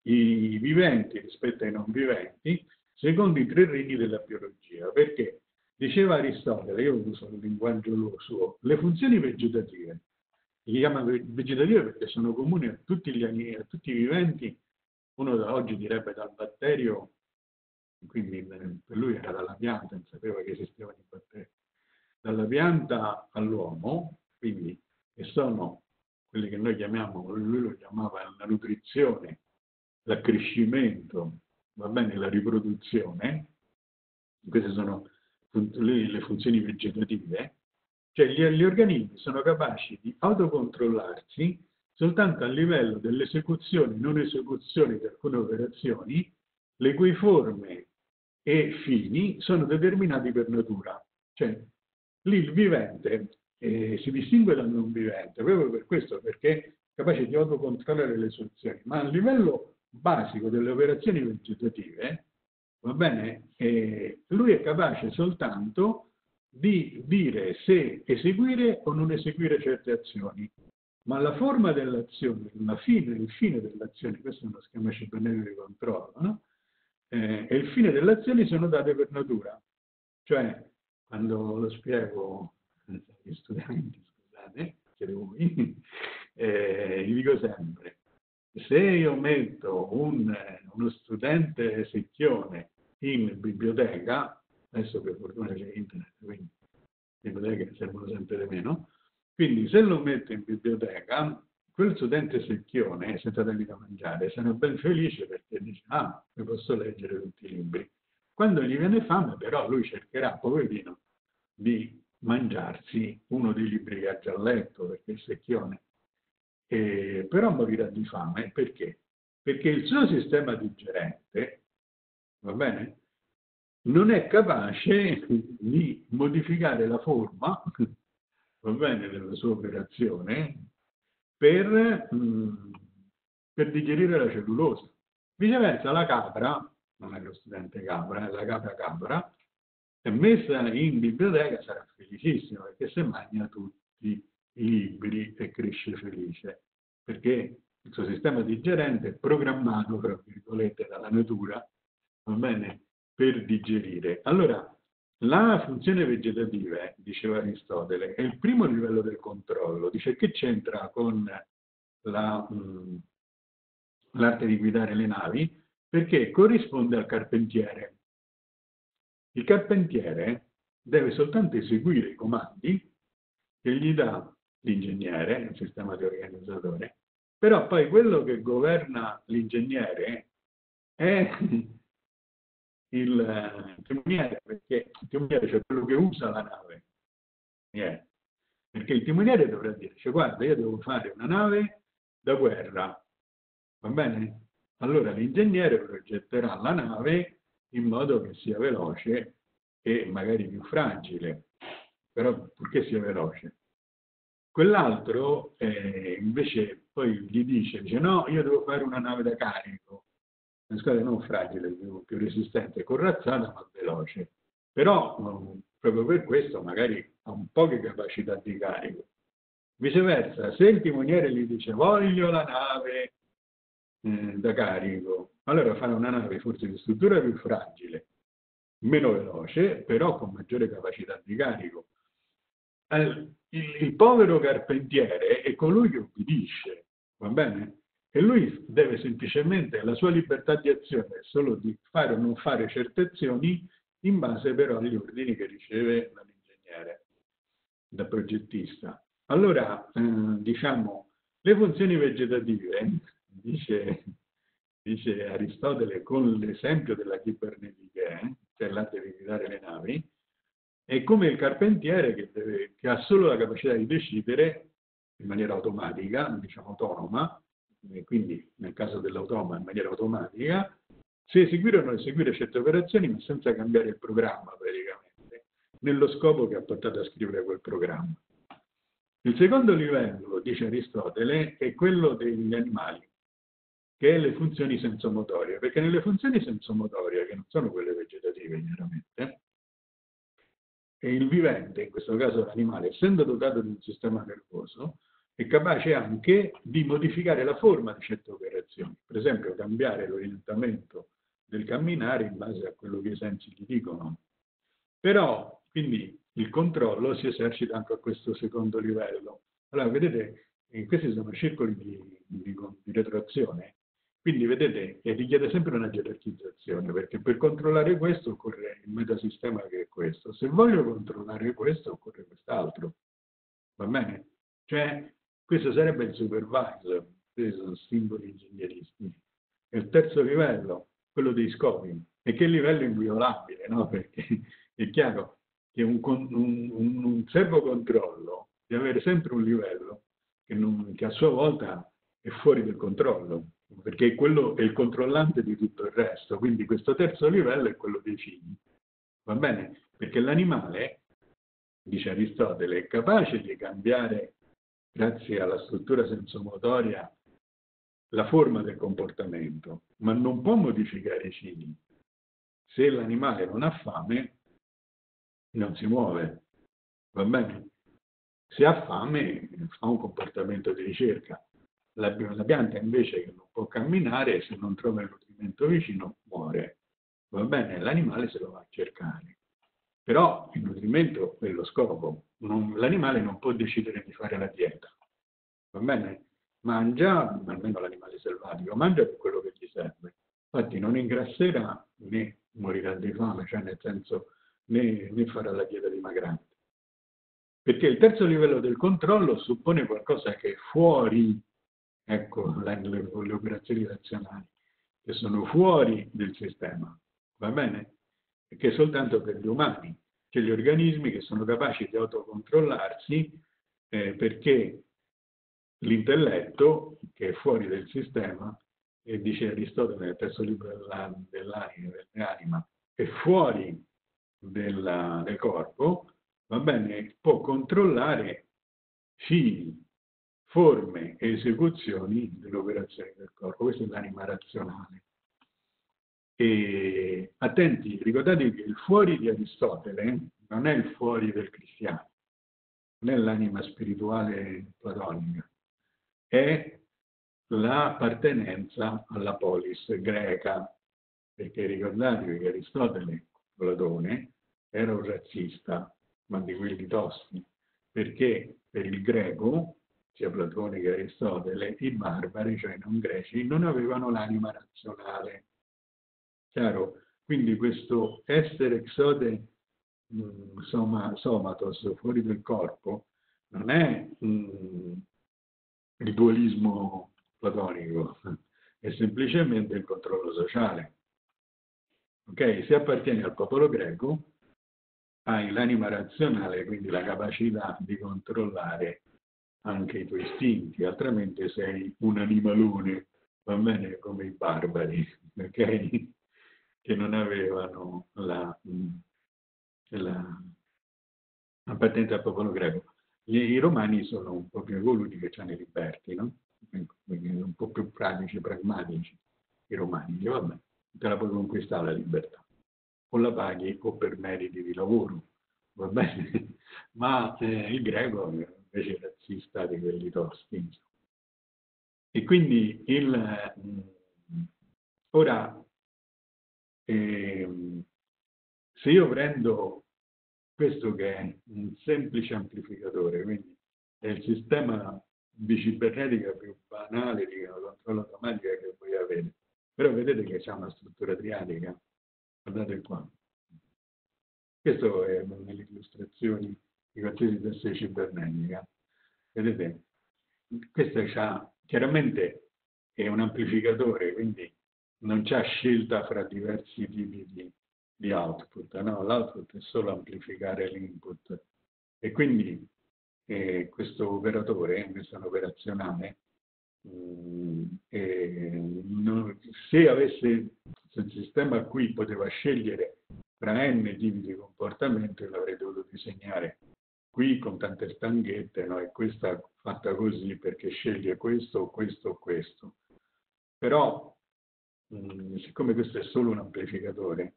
i viventi rispetto ai non viventi secondo i tre regni della biologia. Perché diceva Aristotele, io uso il linguaggio suo, le funzioni vegetative, si chiama vegetative perché sono comuni a tutti gli animali, a tutti i viventi, uno da oggi direbbe dal batterio, quindi per lui era dalla pianta, non sapeva che esistevano i batteri, dalla pianta all'uomo, quindi che sono quelli che noi chiamiamo, lui lo chiamava la nutrizione, l'accrescimento, va bene, la riproduzione. Queste sono le funzioni vegetative, cioè gli, gli organismi sono capaci di autocontrollarsi soltanto a livello dell'esecuzione e non esecuzione di alcune operazioni, le cui forme e fini sono determinati per natura. Cioè lì il vivente eh, si distingue dal non vivente proprio per questo, perché è capace di autocontrollare le soluzioni, ma a livello basico delle operazioni vegetative, va bene, eh, lui è capace soltanto di dire se eseguire o non eseguire certe azioni, ma la forma dell'azione, la fine, il fine dell'azione, questo è uno schema cibernetico di controllo, no? Eh, e il fine dell'azione sono date per natura. Cioè, quando lo spiego agli studenti, scusate, siete voi, eh, gli dico sempre, se io metto un, uno studente secchione in biblioteca, adesso per fortuna c'è internet, quindi le biblioteche servono sempre di meno, quindi se lo metto in biblioteca, quel studente secchione, senza dargli da mangiare, sarà ben felice perché dice, ah, mi posso leggere tutti i libri. Quando gli viene fame, però, lui cercherà, poverino, di mangiarsi uno dei libri che ha già letto, perché è secchione. Eh, però morirà di fame, perché? Perché il suo sistema digerente, va bene, non è capace di modificare la forma, va bene, della sua operazione per, mh, per digerire la cellulosa. Viceversa la capra, non è lo studente capra, è la capra capra, è messa in biblioteca, sarà felicissima perché se mangia tutti i libri e cresce felice, perché il suo sistema digerente è programmato, tra virgolette, dalla natura, va bene, per digerire. Allora, la funzione vegetativa, diceva Aristotele, è il primo livello del controllo. Dice che c'entra con la, mh, l'arte di guidare le navi, perché corrisponde al carpentiere. Il carpentiere deve soltanto eseguire i comandi che gli dà l'ingegnere, il sistema di organizzatore, però poi quello che governa l'ingegnere è il timoniere, perché il timoniere, cioè quello che usa la nave, yeah. Perché il timoniere dovrà dire, cioè, guarda, io devo fare una nave da guerra, va bene? Allora l'ingegnere progetterà la nave in modo che sia veloce e magari più fragile, però purché sia veloce. Quell'altro eh, invece poi gli dice, dice no, io devo fare una nave da carico, una squadra non fragile, più, più resistente, corazzata ma veloce, però mh, proprio per questo magari ha un po' di capacità di carico, Viceversa, se il timoniere gli dice voglio la nave mh, da carico, allora farà una nave forse di struttura più fragile, meno veloce, però con maggiore capacità di carico. Il, il povero carpentiere è colui che obbedisce, va bene? E lui deve semplicemente, la sua libertà di azione è solo di fare o non fare certe azioni in base però agli ordini che riceve dall'ingegnere, da progettista. Allora, eh, diciamo, le funzioni vegetative, dice, dice Aristotele con l'esempio della Cibernetiche, cioè l'arte di guidare le navi, è come il carpentiere che, deve, che ha solo la capacità di decidere in maniera automatica, diciamo autonoma, e quindi nel caso dell'automa in maniera automatica, se eseguire o non eseguire certe operazioni, ma senza cambiare il programma praticamente, nello scopo che ha portato a scrivere quel programma. Il secondo livello, dice Aristotele, è quello degli animali, che è le funzioni sensomotorie, perché nelle funzioni sensomotorie, che non sono quelle vegetative chiaramente, e il vivente, in questo caso l'animale, essendo dotato di un sistema nervoso, è capace anche di modificare la forma di certe operazioni, per esempio cambiare l'orientamento del camminare in base a quello che i sensi gli dicono. Però, quindi, il controllo si esercita anche a questo secondo livello. Allora, vedete, questi sono circoli di, di, di retroazione, quindi, vedete, richiede sempre una gerarchizzazione, perché per controllare questo occorre il metasistema che è questo. Se voglio controllare questo, occorre quest'altro. Va bene? Cioè, questo sarebbe il supervisor, questi sono simboli ingegneristici. E il terzo livello, quello dei scopi, e che livello inviolabile, no? Perché è chiaro che un, un, un, un servocontrollo deve avere sempre un livello che, non, che a sua volta è fuori del controllo, perché quello è il controllante di tutto il resto, quindi questo terzo livello è quello dei figli. Va bene? Perché l'animale, dice Aristotele, è capace di cambiare, grazie alla struttura sensomotoria, la forma del comportamento, ma non può modificare i cibi. Se l'animale non ha fame, non si muove, va bene? Se ha fame, fa un comportamento di ricerca. La, la pianta invece che non può camminare, se non trova il nutrimento vicino, muore, va bene? L'animale se lo va a cercare. Però il nutrimento è lo scopo. L'animale non può decidere di fare la dieta, va bene? Mangia, almeno l'animale selvatico, mangia per quello che gli serve. Infatti non ingrasserà né morirà di fame, cioè nel senso né, né farà la dieta dimagrante. Perché il terzo livello del controllo suppone qualcosa che è fuori, ecco, le, le, le operazioni razionali, che sono fuori del sistema, va bene? Che è soltanto per gli umani, cioè gli organismi che sono capaci di autocontrollarsi, eh, perché l'intelletto, che è fuori del sistema, e dice Aristotele nel terzo libro dell'anima, è fuori della, del corpo, va bene, può controllare fini, forme e esecuzioni delle operazioni del corpo. Questa è l'anima razionale. E, attenti, ricordatevi che il fuori di Aristotele non è il fuori del cristiano, non è l'anima spirituale platonica, è l'appartenenza alla polis greca, perché ricordatevi che Aristotele, Platone, era un razzista, ma di quelli tosti, perché per il greco, sia Platone che Aristotele, i barbari, cioè i non greci, non avevano l'anima razionale. Chiaro? Quindi questo essere exode mh, soma, somatos, fuori del corpo, non è mh, il dualismo platonico, è semplicemente il controllo sociale. Ok? Se appartieni al popolo greco, hai l'anima razionale, quindi la capacità di controllare anche i tuoi istinti, altrimenti sei un animalone, va bene, come i barbari, ok? Che non avevano la, la, la patente al popolo greco. I, I romani sono un po' più evoluti, che c'hanno i liberti, no? Quindi un po' più pratici, pragmatici, i romani. Dice, vabbè, te la puoi conquistare la libertà, o la paghi o per meriti di lavoro, va bene? Ma eh, il greco invece razzista di quelli tosti. E quindi il, ora, eh, se io prendo questo che è un semplice amplificatore, quindi è il sistema di cibernetica più banale di controllo automatico che voi avete, però vedete che c'è una struttura triadica, guardate qua. Questo è una delle illustrazioni di qualsiasi testa cibernetica. Vedete? Questa c'ha, chiaramente è un amplificatore, quindi non c'è scelta fra diversi tipi di, di output, no? L'output è solo amplificare l'input. E quindi eh, questo operatore, questo è un operazionale, mh, eh, non, se avesse se il sistema qui poteva scegliere tra n tipi di comportamento, l'avrei dovuto disegnare qui con tante stanghette, no? E questa fatta così perché sceglie questo, questo, questo. Però, mh, siccome questo è solo un amplificatore,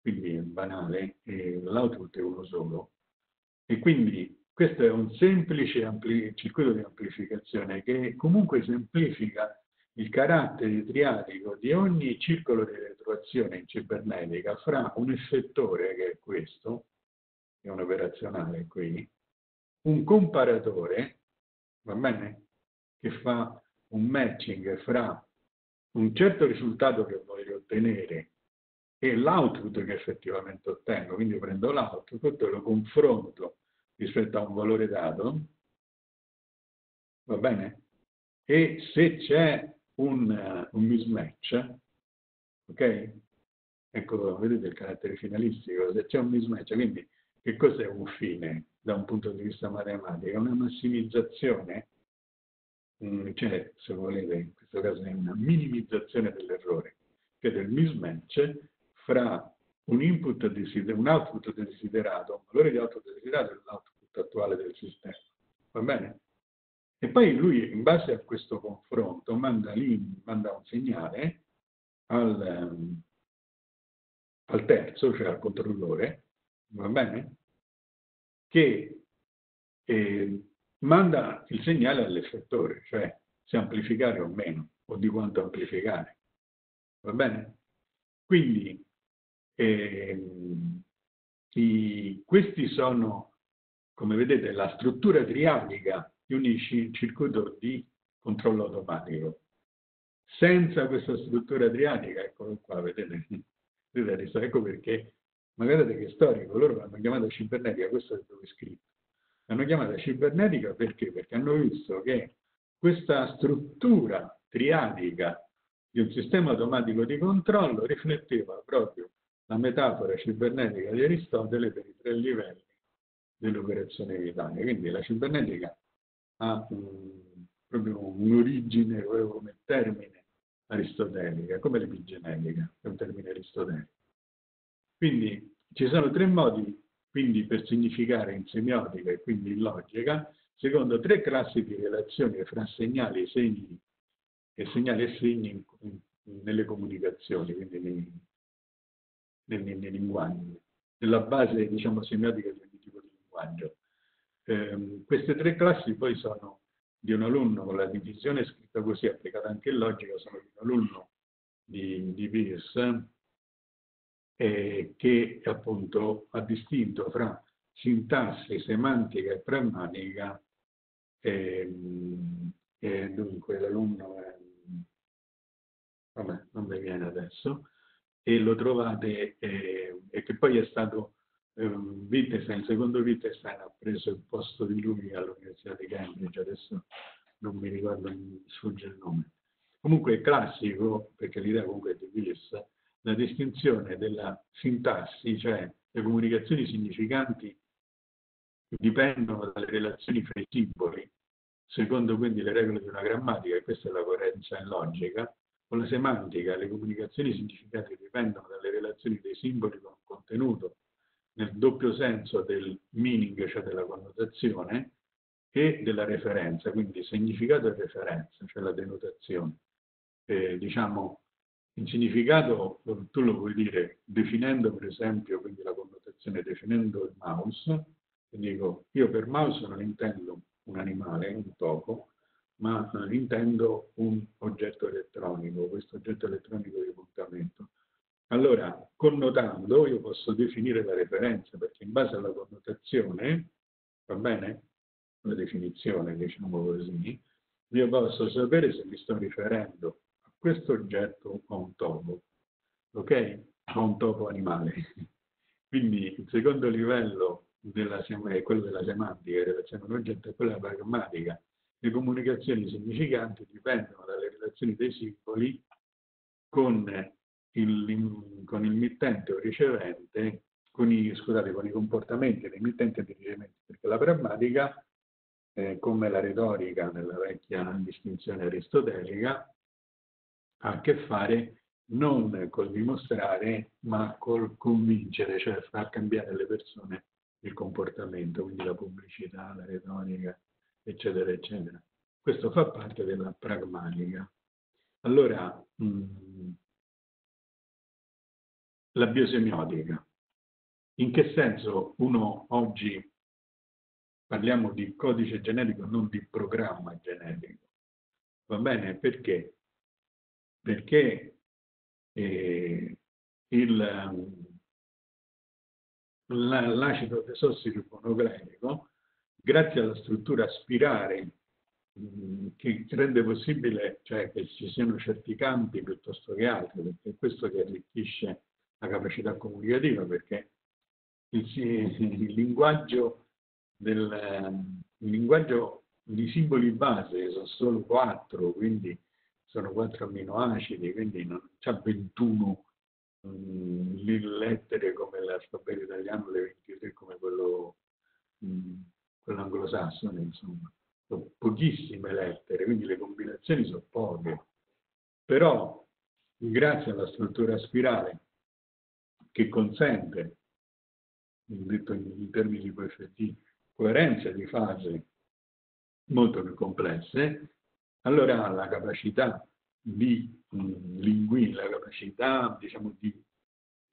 quindi è banale, eh, l'output è uno solo. E quindi questo è un semplice circuito di amplificazione che comunque semplifica il carattere triadico di ogni circolo di retroazione in cibernetica fra un effettore, che è questo, è un operazionale qui, un comparatore, va bene? Che fa un matching fra un certo risultato che voglio ottenere e l'output che effettivamente ottengo. Quindi prendo l'output e lo confronto rispetto a un valore dato, va bene? E se c'è Un, un mismatch, ok? Ecco, vedete il carattere finalistico, se c'è un mismatch, quindi che cos'è un fine da un punto di vista matematico? È una massimizzazione, mh, cioè se volete in questo caso è una minimizzazione dell'errore, cioè del mismatch fra un input desiderato, un output desiderato, un valore di output desiderato e l'output attuale del sistema, va bene? E poi lui, in base a questo confronto, manda, lì, manda un segnale al, um, al terzo, cioè al controllore, va bene? Che eh, manda il segnale all'effettore, cioè se amplificare o meno, o di quanto amplificare, va bene? Quindi eh, i, questi sono, come vedete, la struttura triadica di un circuito di controllo automatico. Senza questa struttura triadica, eccolo qua, vedete, vedete ecco perché, ma guardate che storico, loro l'hanno chiamata cibernetica, questo è dove è scritto. L'hanno chiamata cibernetica perché? Perché hanno visto che questa struttura triadica di un sistema automatico di controllo rifletteva proprio la metafora cibernetica di Aristotele per i tre livelli dell'operazione vitale. Quindi la cibernetica ha um, proprio un'origine, come termine aristotelica, come l'epigenetica, è un termine aristotelico. Quindi ci sono tre modi quindi, per significare in semiotica e quindi in logica, secondo tre classi di relazioni fra segnali e segni, e segnali e segni in, in, nelle comunicazioni, quindi nei, nei, nei, nei linguaggi, nella base diciamo semiotica di ogni tipo di linguaggio. Eh, queste tre classi poi sono di un alunno, con la divisione scritta così applicata anche in logica, sono di un alunno di, di Peirce eh, che appunto ha distinto fra sintassi, semantica e pragmatica eh, e dunque l'alunno è, vabbè, non mi viene adesso e lo trovate eh, e che poi è stato Wittgenstein, secondo Wittgenstein ha preso il posto di lui all'Università di Cambridge, adesso non mi ricordo, mi sfugge il nome. Comunque è classico, perché l'idea comunque è di Peirce, la distinzione della sintassi, cioè le comunicazioni significanti dipendono dalle relazioni fra i simboli, secondo quindi le regole di una grammatica, e questa è la coerenza in logica. Con la semantica, le comunicazioni significanti dipendono dalle relazioni dei simboli con il contenuto, nel doppio senso del meaning, cioè della connotazione, e della referenza, quindi significato e referenza, cioè la denotazione. Eh, diciamo, il significato tu lo puoi dire definendo, per esempio, quindi la connotazione, definendo il mouse, e dico, io per mouse non intendo un animale, un topo, ma intendo un oggetto elettronico, questo oggetto elettronico di appuntamento. Allora, connotando, io posso definire la referenza, perché in base alla connotazione, va bene? La definizione, diciamo così, io posso sapere se mi sto riferendo a questo oggetto o a un topo, ok? O a un topo animale. Quindi il secondo livello della è quello della semantica, in relazione all'oggetto, è quella pragmatica. Le comunicazioni significanti dipendono dalle relazioni dei simboli con il, con il mittente o ricevente, con i, scusate, con i comportamenti dei mittenti e dei riceventi, perché la pragmatica, eh, come la retorica nella vecchia distinzione aristotelica, ha a che fare non col dimostrare, ma col convincere, cioè far cambiare le persone il comportamento, quindi la pubblicità, la retorica, eccetera, eccetera. Questo fa parte della pragmatica. Allora, mh, la biosemiotica. In che senso uno oggi, parliamo di codice genetico, non di programma genetico? Va bene? Perché? Perché eh, l'acido desossiribonucleico, grazie alla struttura spirale mh, che rende possibile, cioè che ci siano certi campi piuttosto che altri, perché è questo che arricchisce la capacità comunicativa, perché il, il, linguaggio del, il linguaggio di simboli base sono solo quattro, quindi sono quattro aminoacidi, quindi non c'è ventuno mh, lettere come l'alfabeto italiano, le ventitré come quello... Mh, quello anglosassone, insomma, sono pochissime lettere, quindi le combinazioni sono poche. Però, grazie alla struttura spirale, che consente, detto in termini di Q F T, coerenza di fasi molto più complesse, allora la capacità di linguì, la capacità, diciamo, di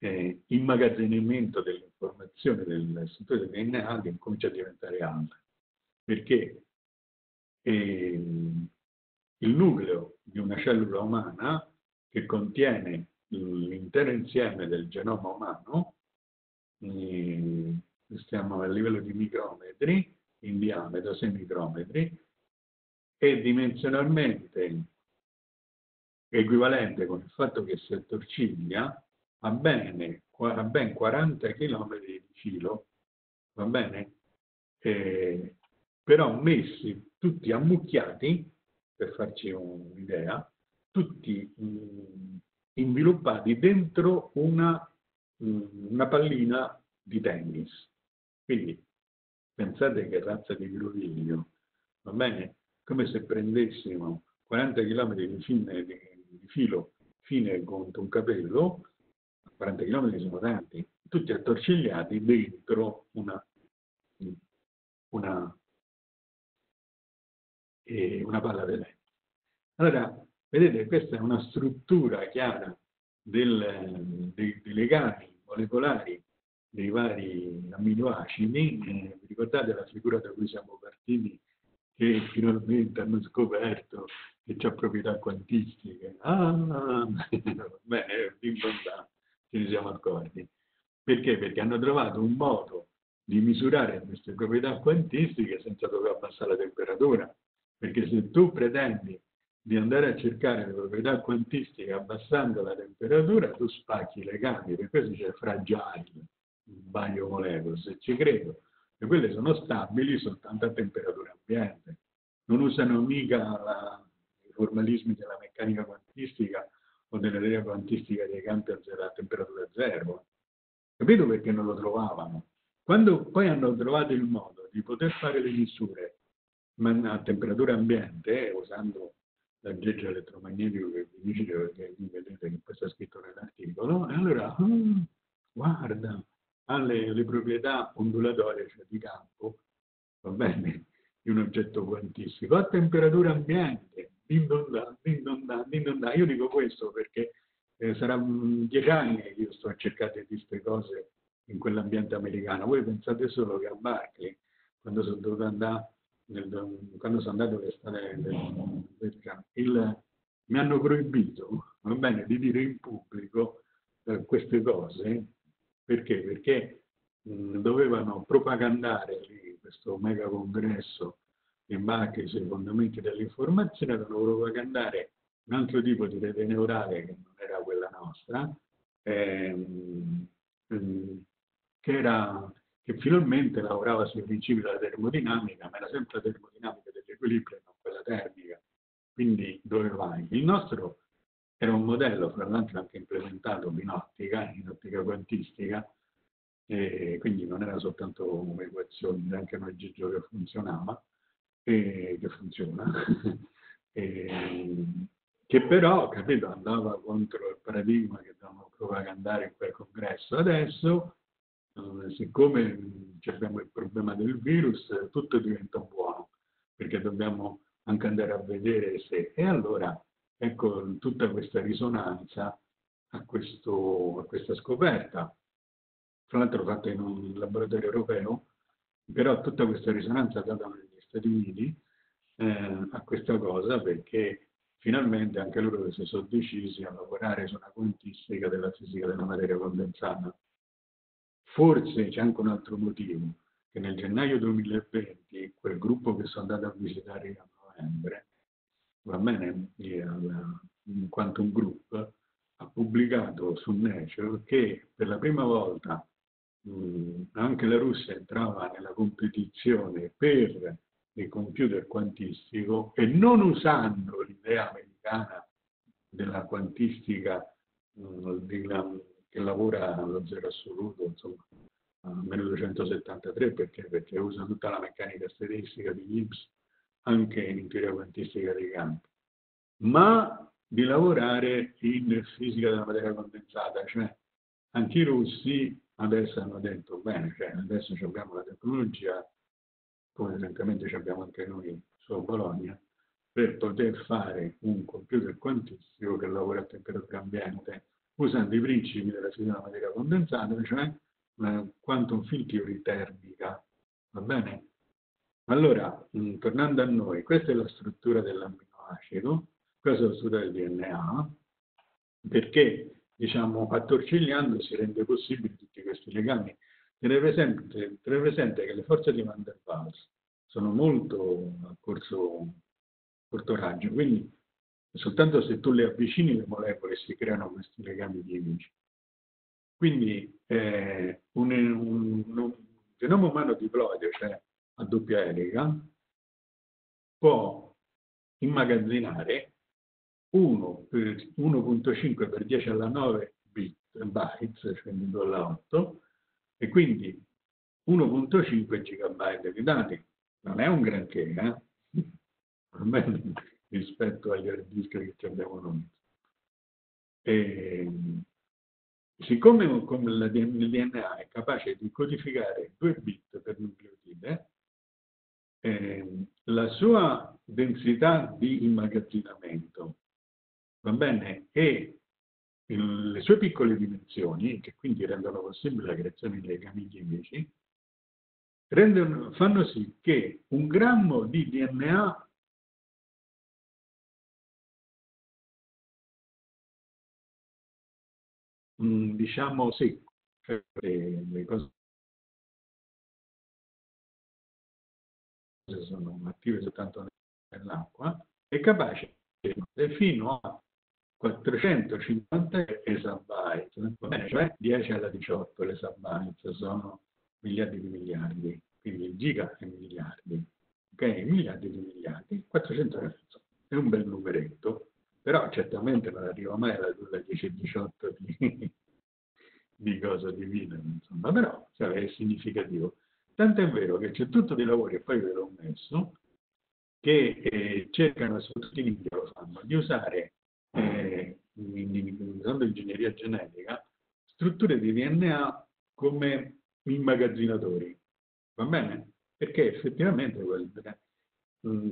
Eh, immagazzinamento dell'informazione del settore del D N A che comincia a diventare alta, perché eh, il nucleo di una cellula umana, che contiene l'intero insieme del genoma umano, eh, stiamo a livello di micrometri, in diametro sei micrometri, è dimensionalmente equivalente con il fatto che si attorciglia a ben quaranta chilometri di filo, va bene? Eh, però messi tutti ammucchiati, per farci un'idea, tutti mh, inviluppati dentro una, mh, una pallina di tennis. Quindi pensate che razza di groviglio, va bene? Come se prendessimo quaranta chilometri di, fine, di, di filo fine contro un capello. Quaranta chilometri sono tanti, tutti attorcigliati dentro una, una, eh, una palla di legno. Allora, vedete, questa è una struttura chiara del, dei, dei legami molecolari dei vari aminoacidi. Eh, vi ricordate la figura da cui siamo partiti, che finalmente hanno scoperto che c'è proprietà quantistiche? Ah, beh, è importante. Ci siamo accorti. Perché? Perché hanno trovato un modo di misurare queste proprietà quantistiche senza dover abbassare la temperatura. Perché se tu pretendi di andare a cercare le proprietà quantistiche abbassando la temperatura, tu spacchi i legami, per questo c'è fragile, biomolecola, se ci credo. E quelle sono stabili soltanto a temperatura ambiente. Non usano mica la, i formalismi della meccanica quantistica o della teoria quantistica dei campi a temperatura zero. Capito perché non lo trovavano? Quando poi hanno trovato il modo di poter fare le misure a temperatura ambiente, usando l'aggeggio elettromagnetico che vi dice, perché vedete che poi sta scritto nell'articolo, e allora, oh, guarda, ha le, le proprietà ondulatorie, cioè di campo, va bene, di un oggetto quantistico, a temperatura ambiente. Din don da, din don da, din don da. Io dico questo perché eh, sarà dieci anni che io sto cercando di queste cose in quell'ambiente americano. Voi pensate solo che a Berkeley, quando sono dovuto andare nel, quando sono andato all'estate del, del campo, il, mi hanno proibito, va bene, di dire in pubblico eh, queste cose, perché? Perché mh, dovevano propagandare lì, questo mega congresso che imbarca sui fondamenti dell'informazione, dovevano propagandare un altro tipo di rete neurale che non era quella nostra, ehm, ehm, che era... che finalmente lavorava sui principi della termodinamica, ma era sempre la termodinamica dell'equilibrio e non quella termica. Quindi dove vai? Il nostro era un modello, fra l'altro anche implementato in ottica, in ottica quantistica, e quindi non era soltanto come equazioni, anche un aggeggio che funzionava, e che funziona, e che però, capito, andava contro il paradigma che dobbiamo propagandare in quel congresso adesso. Siccome abbiamo il problema del virus, tutto diventa buono, perché dobbiamo anche andare a vedere se... E allora, ecco, tutta questa risonanza a, questo, a questa scoperta, tra l'altro fatta in un laboratorio europeo, però tutta questa risonanza data negli Stati Uniti eh, a questa cosa, perché finalmente anche loro si sono decisi a lavorare su una quantistica della fisica della materia condensata. Forse c'è anche un altro motivo, che nel gennaio duemilaventi quel gruppo che sono andato a visitare a novembre, va bene, in quanto un gruppo, ha pubblicato su Nature che per la prima volta mh, anche la Russia entrava nella competizione per il computer quantistico, e non usando l'idea americana della quantistica mh, di la, che lavora allo zero assoluto, insomma, a milleduecentosettantatré, perché, perché usa tutta la meccanica statistica di Gibbs, anche in teoria quantistica dei campi, ma di lavorare in fisica della materia condensata. Cioè, anche i russi adesso hanno detto, bene, cioè, adesso abbiamo la tecnologia, come esattamente abbiamo anche noi su Bologna, per poter fare un computer quantistico che lavora a temperatura ambiente, usando i principi della fisica della materia condensata, cioè una quantum field theory termica, va bene? Allora, mh, tornando a noi, questa è la struttura dell'amminoacido, questa è la struttura del D N A, perché, diciamo, attorcigliando si rende possibile tutti questi legami. Tenete presente, tenete presente che le forze di Van der Waals sono molto a corto, corto raggio, quindi soltanto se tu le avvicini le molecole si creano questi legami chimici. Quindi eh, un, un, un, un genoma umano diploide, cioè a doppia elica, può immagazzinare uno virgola cinque per dieci alla nove bit, bytes, cioè due alla otto, e quindi uno virgola cinque gigabyte di dati. Non è un granché, eh? Rispetto agli hard disk che abbiamo noi. E, siccome come il D N A è capace di codificare due bit per nucleotide, eh, la sua densità di immagazzinamento, va bene, e il, le sue piccole dimensioni, che quindi rendono possibile la creazione di legami chimici, rendono, fanno sì che un grammo di D N A diciamo sì, cioè, le, le cose sono attive soltanto nell'acqua, è capace fino a quattrocentocinquanta esabyte, cioè dieci alla diciotto le esabyte sono miliardi di miliardi, quindi giga e miliardi, ok? Miliardi di miliardi, quattrocento è un bel numeretto. Però certamente non arriva mai alla dieci diciotto di, di cosa divina, insomma, però cioè, è significativo. Tanto è vero che c'è tutto dei lavori, e poi ve l'ho messo, che eh, cercano, soprattutto in India lo fanno, di usare, eh, usando ingegneria genetica, strutture di D N A come immagazzinatori, va bene? Perché effettivamente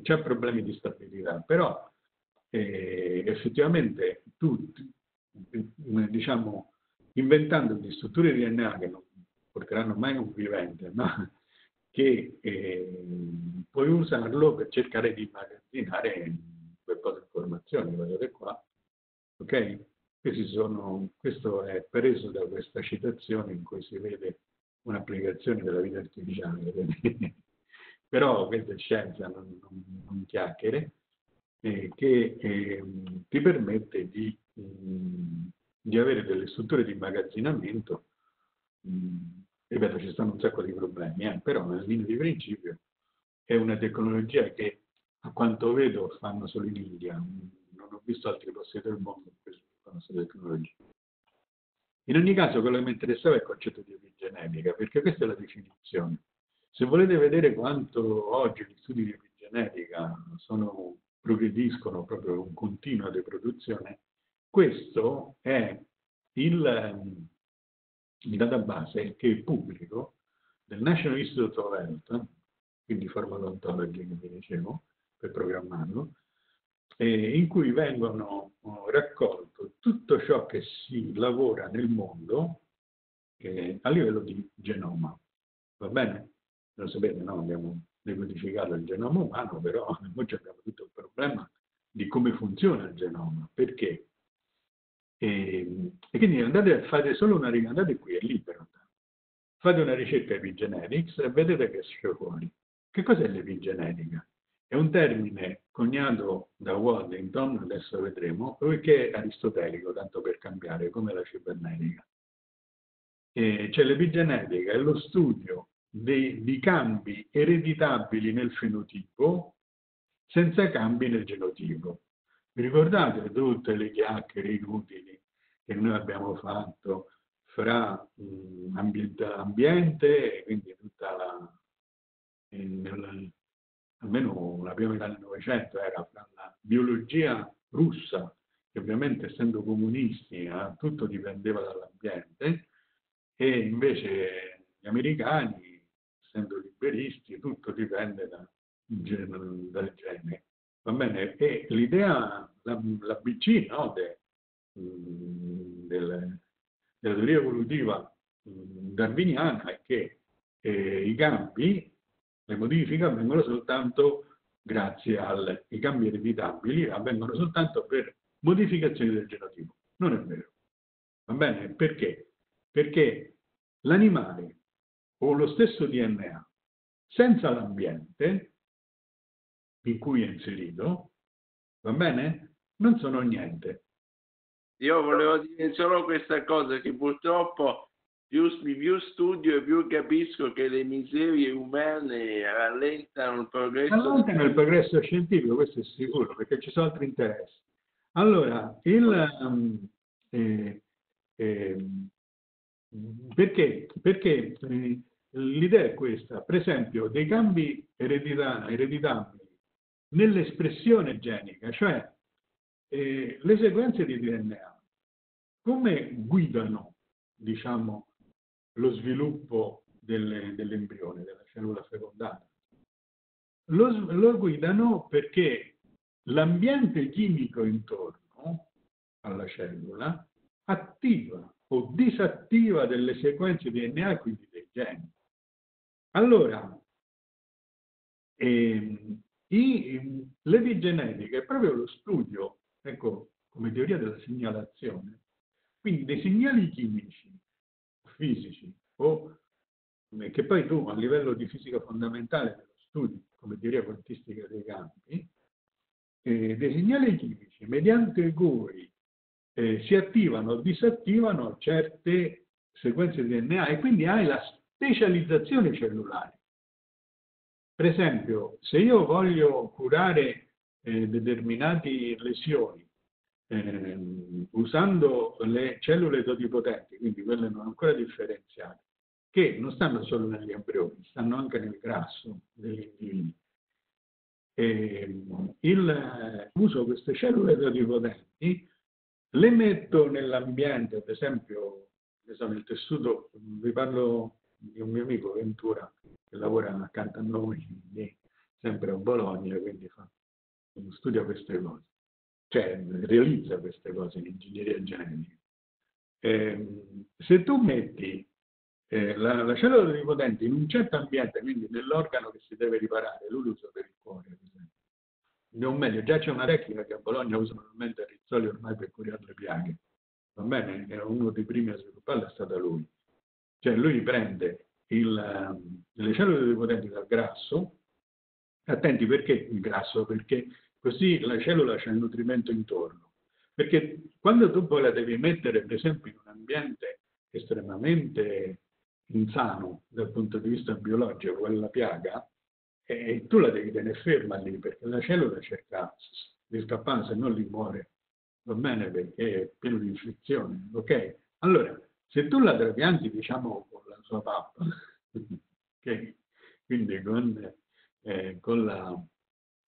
c'è problemi di stabilità, però... E effettivamente tutti, diciamo, inventando di strutture di D N A che non porteranno mai a un vivente, ma che eh, puoi usarlo per cercare di immagazzinare quel po' di informazioni, guardate qua, ok? Questi sono, questo è preso da questa citazione in cui si vede un'applicazione della vita artificiale, però questa è scienza, non, non, non chiacchiere, eh, che eh, ti permette di, mh, di avere delle strutture di immagazzinamento. mh, ripeto, ci stanno un sacco di problemi, eh, però nella linea di principio è una tecnologia che, a quanto vedo, fanno solo in India, non ho visto altri posti del mondo che fanno questa tecnologia. In ogni caso, quello che mi interessava è il concetto di epigenetica, perché questa è la definizione. Se volete vedere quanto oggi gli studi di epigenetica sono, progrediscono proprio in continua deproduzione, questo è il, il database che è pubblico del National Institute of Health, quindi farmacontology, come dicevo, per programmarlo, eh, in cui vengono raccolto tutto ciò che si lavora nel mondo eh, a livello di genoma. Va bene? Lo sapete, no? Abbiamo decodificato il genoma umano, però oggi abbiamo tutto il problema di come funziona il genoma. Perché? E, e quindi andate, fate solo una ricerca, andate qui, è libero. Fate una ricerca epigenetics e vedete che esce fuori. Che cos'è l'epigenetica? È un termine coniato da Waddington, adesso vedremo, che è aristotelico, tanto per cambiare, come la cibernetica. E cioè l'epigenetica è lo studio dei, di cambi ereditabili nel fenotipo senza cambi nel genotipo. Vi ricordate tutte le chiacchiere inutili che noi abbiamo fatto fra mh, ambiente, ambiente e quindi tutta la, nel, almeno la prima metà del Novecento era fra la biologia russa, che ovviamente essendo comunisti eh, tutto dipendeva dall'ambiente, e invece gli americani, essendo liberisti, tutto dipende da, dal gene. Va bene? E l'idea, la, la B C, no, de, mh, del, della teoria evolutiva mh, darwiniana è che eh, i cambi, le modifiche avvengono soltanto grazie ai cambi ereditabili, avvengono soltanto per modificazioni del genotipo. Non è vero. Va bene? Perché? Perché l'animale o lo stesso D N A senza l'ambiente in cui è inserito, va bene? Non sono niente. Io volevo dire solo questa cosa, che purtroppo più, più studio e più capisco che le miserie umane rallentano il progresso. Rallentano il progresso scientifico, questo è sicuro, perché ci sono altri interessi. Allora, il, um, eh, eh, perché? Perché eh, l'idea è questa, per esempio, dei cambi ereditari nell'espressione genica, cioè eh, le sequenze di D N A, come guidano, diciamo, lo sviluppo dell'embrione, dell della cellula fecondata? Lo, lo guidano perché l'ambiente chimico intorno alla cellula attiva o disattiva delle sequenze di D N A, quindi dei geni. Allora, ehm, l'epigenetica è proprio lo studio, ecco, come teoria della segnalazione, quindi dei segnali chimici, fisici, o che poi tu a livello di fisica fondamentale dello studio, come teoria quantistica dei campi, eh, dei segnali chimici mediante cui eh, si attivano o disattivano certe sequenze di D N A, e quindi hai la specializzazione cellulare. Per esempio, se io voglio curare eh, determinate lesioni eh, usando le cellule totipotenti, quindi quelle non ancora differenziate, che non stanno solo negli embrioni, stanno anche nel grasso degli individui, eh, il, uso queste cellule totipotenti, le metto nell'ambiente, per esempio, nel tessuto, vi parlo di un mio amico Ventura, che lavora accanto a noi, sempre a Bologna, quindi fa, studia queste cose, cioè realizza queste cose in ingegneria genetica. Eh, se tu metti Eh, la, la cellula onnipotente in un certo ambiente, quindi nell'organo che si deve riparare, lui usa per il cuore, per esempio. Non meglio, già c'è una tecnica che a Bologna usa normalmente a Rizzoli ormai per curare le piaghe. Va bene, era uno dei primi a svilupparla, è stato lui. Cioè lui prende il, le cellule onnipotenti dal grasso, attenti perché il grasso, perché così la cellula c'è il nutrimento intorno. Perché quando tu poi la devi mettere, per esempio, in un ambiente estremamente insano dal punto di vista biologico, quella piaga, e tu la devi tenere ferma lì, perché la cellula cerca di scappare, se no lì muore, va bene, perché è pieno di infezioni, ok? Allora, se tu la trapianti, diciamo, con la sua pappa, ok? Quindi con, eh, con, la,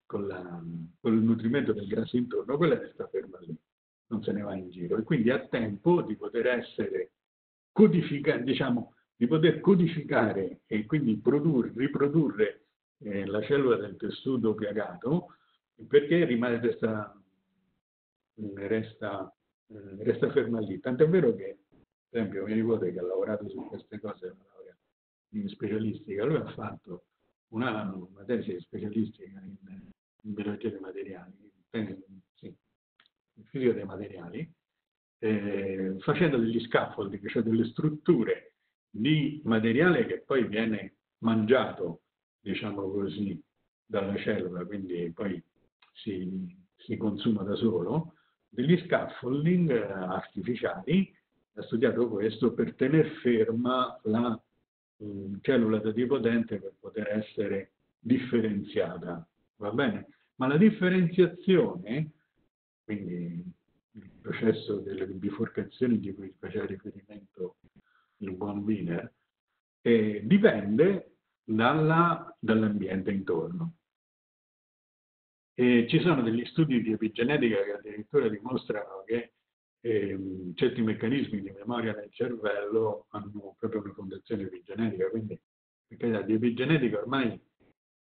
con, la, con il nutrimento del grasso intorno, quella resta ferma lì, non se ne va in giro, e quindi ha tempo di poter essere codificata, diciamo, di poter codificare e quindi produrre, riprodurre eh, la cellula del tessuto piagato, perché rimane resta, resta, eh, resta ferma lì. Tant'è vero che, per esempio, mio nipote che ha lavorato su queste cose in specialistica, lui ha fatto una, una tesi specialistica in, in biologia dei materiali, in, sì, in fisica dei materiali, eh, facendo degli scaffold, cioè delle strutture di materiale che poi viene mangiato, diciamo così, dalla cellula, quindi poi si, si consuma da solo, degli scaffolding artificiali. Ha studiato questo per tenere ferma la um, cellula totipotente per poter essere differenziata, va bene? Ma la differenziazione, quindi il processo delle biforcazioni di cui faceva riferimento il buon Wiener, eh, dipende dall'ambiente dall intorno. E ci sono degli studi di epigenetica che addirittura dimostrano che eh, certi meccanismi di memoria nel cervello hanno proprio una fondazione epigenetica, quindi perché di epigenetica ormai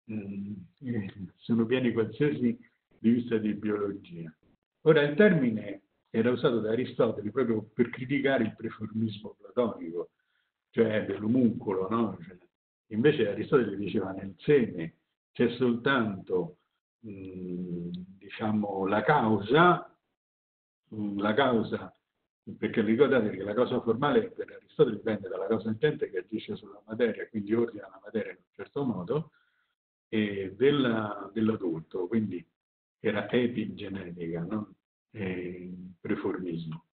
mh, eh, sono pieni qualsiasi di vista di biologia. Ora, il termine era usato da Aristotele proprio per criticare il preformismo platonico, cioè dell'omuncolo, no? Cioè, invece Aristotele diceva nel seme c'è soltanto mh, diciamo la causa, mh, la causa, perché ricordate che la cosa formale per Aristotele dipende dalla causa intente che agisce sulla materia, quindi ordina la materia in un certo modo, e della, dell'adulto, quindi era epigenetica, no? E preformismo.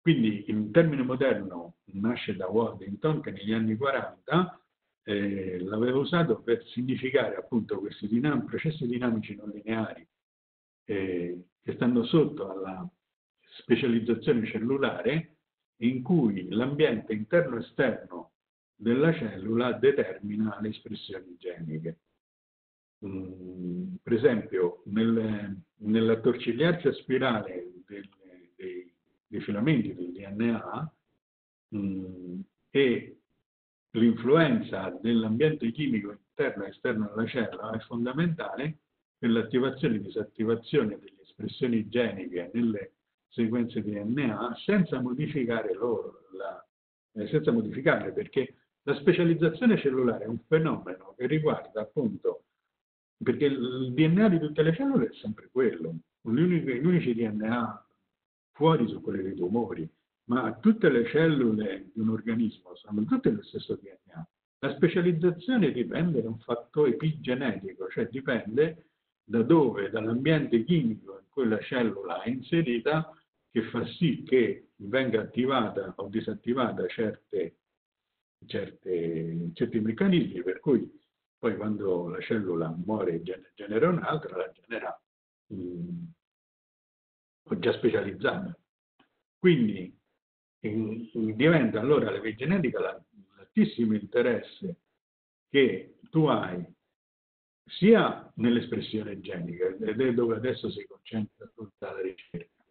Quindi il termine moderno nasce da Waddington, che negli anni quaranta eh, l'aveva usato per significare appunto questi dinam processi dinamici non lineari eh, che stanno sotto alla specializzazione cellulare, in cui l'ambiente interno e esterno della cellula determina le espressioni geniche. Mm, per esempio nel, nell'attorcigliarsi a spirale del, dei, dei filamenti del D N A mm, e l'influenza dell'ambiente chimico interno e esterno alla cellula è fondamentale per l'attivazione e disattivazione delle espressioni geniche nelle sequenze di D N A senza modificare loro, la, eh, senza modificarle, perché la specializzazione cellulare è un fenomeno che riguarda appunto, perché il D N A di tutte le cellule è sempre quello, gli unici, gli unici D N A fuori sono quelli dei tumori, ma tutte le cellule di un organismo sono tutte lo stesso D N A. La specializzazione dipende da un fattore epigenetico, cioè dipende da dove, dall'ambiente chimico in cui la cellula è inserita, che fa sì che venga attivata o disattivata certe, certe, certi meccanismi, per cui poi quando la cellula muore genera un'altra, la genera mh, già specializzata. Quindi in, in diventa allora l'epigenetica l'altissimo interesse che tu hai sia nell'espressione genica, ed è dove adesso si concentra tutta la ricerca,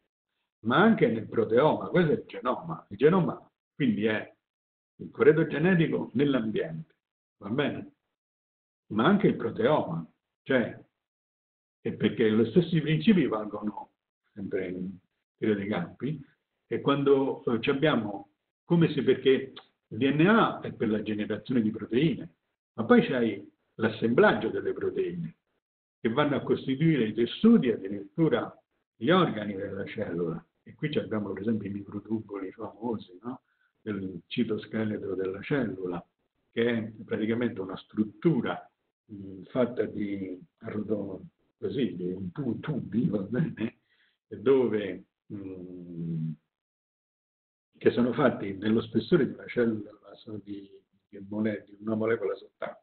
ma anche nel proteoma. Questo è il genoma. Il genoma quindi è il corredo genetico nell'ambiente, va bene? Ma anche il proteoma, cioè, è perché gli stessi principi valgono sempre in tiro dei campi, e quando ci abbiamo, come se, perché Il D N A è per la generazione di proteine, ma poi c'hai l'assemblaggio delle proteine che vanno a costituire i tessuti e addirittura gli organi della cellula. E qui abbiamo per esempio i microtubuli famosi, no? Del citoscheletro della cellula, che è praticamente una struttura mh, fatta di arrotondi, così, di un tu, tubi, va bene, dove, mh, che sono fatti nello spessore di una cellula, di, di, mole, di una molecola sott'acqua,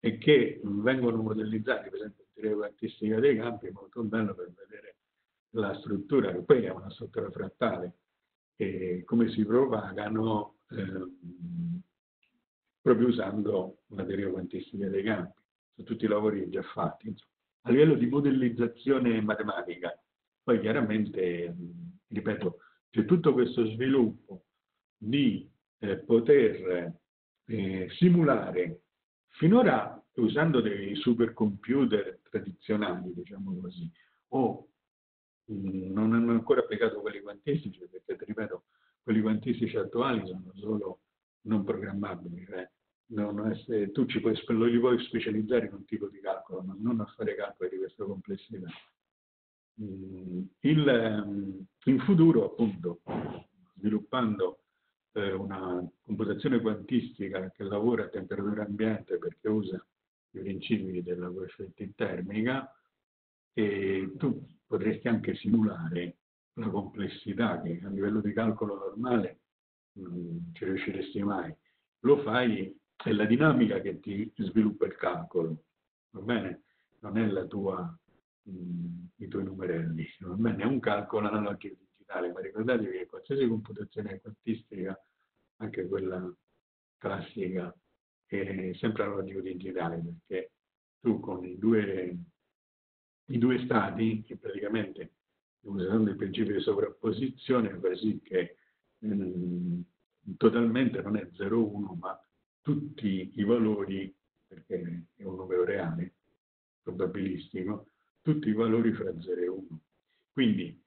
e che vengono modellizzati, per esempio, in teoria quantistica dei campi, è molto bello per vedere la struttura, che poi è una struttura frattale, e come si propagano ehm, proprio usando la teoria quantistica dei campi. Sono tutti i lavori già fatti. Insomma. A livello di modellizzazione matematica, poi chiaramente, mh, ripeto, c'è tutto questo sviluppo di eh, poter eh, simulare, finora usando dei supercomputer tradizionali, diciamo così, o mh, non hanno ancora applicato quelli quantistici, perché, ripeto, quelli quantistici attuali sono solo non programmabili, cioè non essere, tu ci puoi, lo li puoi specializzare in un tipo di calcolo, ma non a fare calcoli di questa complessità. Mh, il, mh, in futuro, appunto, sviluppando una computazione quantistica che lavora a temperatura ambiente perché usa i principi della coefficiente termica, e tu potresti anche simulare la complessità che a livello di calcolo normale non ci riusciresti mai. Lo fai, è la dinamica che ti sviluppa il calcolo, va bene? Non è la tua, mh, i tuoi numerelli, va bene? È un calcolo analogico digitale, ma ricordatevi che qualsiasi computazione quantistica, anche quella classica, è sempre analogico digitale, perché tu con i due, i due stati, che praticamente usando il principio di sovrapposizione, fai sì che mh, totalmente non è zero uno, ma tutti i valori, perché è un numero reale, probabilistico, tutti i valori fra zero e uno. Quindi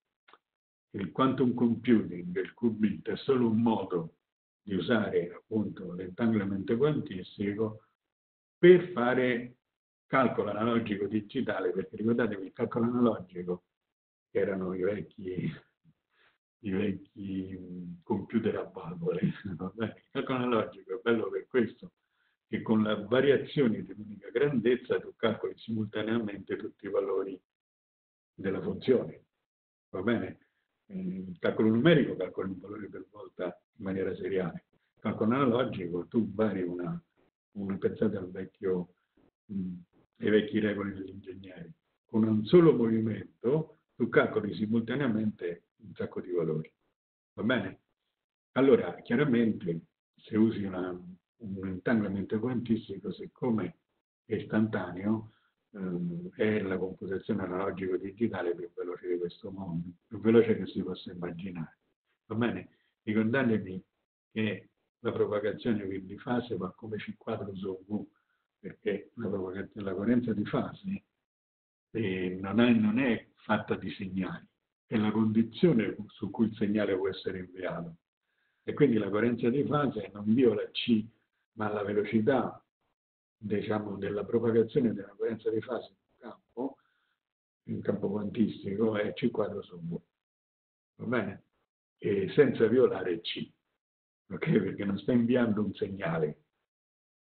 il quantum computing, il qubit, è solo un modo di usare appunto l'entanglement quantistico per fare calcolo analogico digitale, perché ricordatevi il calcolo analogico, che erano i vecchi, i vecchi computer a valvole. Il calcolo analogico è bello per questo, che con la variazione di un'unica grandezza tu calcoli simultaneamente tutti i valori della funzione, va bene? Il calcolo numerico calcola un valore per volta in maniera seriale. Il calcolo analogico, tu vari una, una pensate al vecchio, mh, ai vecchi regoli degli ingegneri. Con un solo movimento tu calcoli simultaneamente un sacco di valori. Va bene? Allora, chiaramente, se usi una, un entanglement quantistico, siccome è istantaneo, è la computazione analogico-digitale più veloce di questo mondo, più veloce che si possa immaginare. Va bene? Ricordatevi che la propagazione di fase va come C quadro su V, perché la, la coerenza di fase eh, non, è, non è fatta di segnali, è la condizione su cui il segnale può essere inviato. E quindi la coerenza di fase non viola C, ma la velocità, diciamo, della propagazione della coerenza di fase in un campo, in un campo quantistico, è C quadro su V, va bene? E senza violare C, ok? Perché non sta inviando un segnale,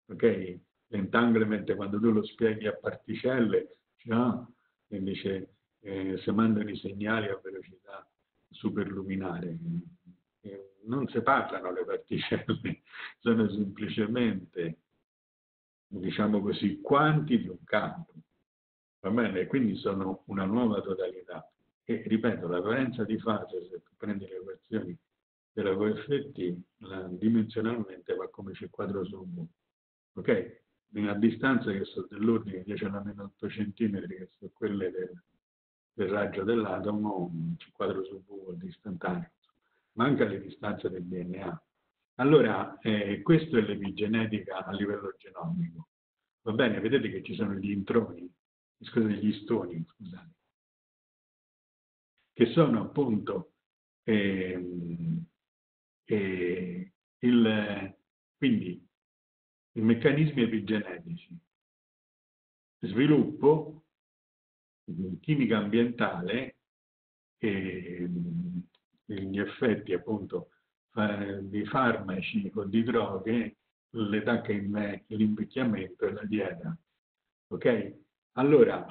ok? L'entanglement, quando tu lo spieghi a particelle, cioè, invece eh, se mandano i segnali a velocità superluminare, eh, non separano le particelle, sono semplicemente, diciamo così, quanti di un campo, va bene? Quindi sono una nuova totalità. E ripeto, la coerenza di fase, se tu prendi le equazioni della Q F T, la, dimensionalmente va come C quadro su V, ok? Una distanza che sono dell'ordine di dieci alla meno otto centimetri, che sono quelle del, del raggio dell'atomo, C quadro su V vuol dire istantaneo, ma anche alle distanze del D N A. Allora, eh, questo è l'epigenetica a livello genomico. Va bene, vedete che ci sono gli introni, scusate, gli istoni, scusate, che sono appunto eh, eh, il, Quindi i meccanismi epigenetici, sviluppo, chimica ambientale e gli effetti appunto di farmaci o di droghe, l'età che invecchia, l'invecchiamento e la dieta. Ok? Allora,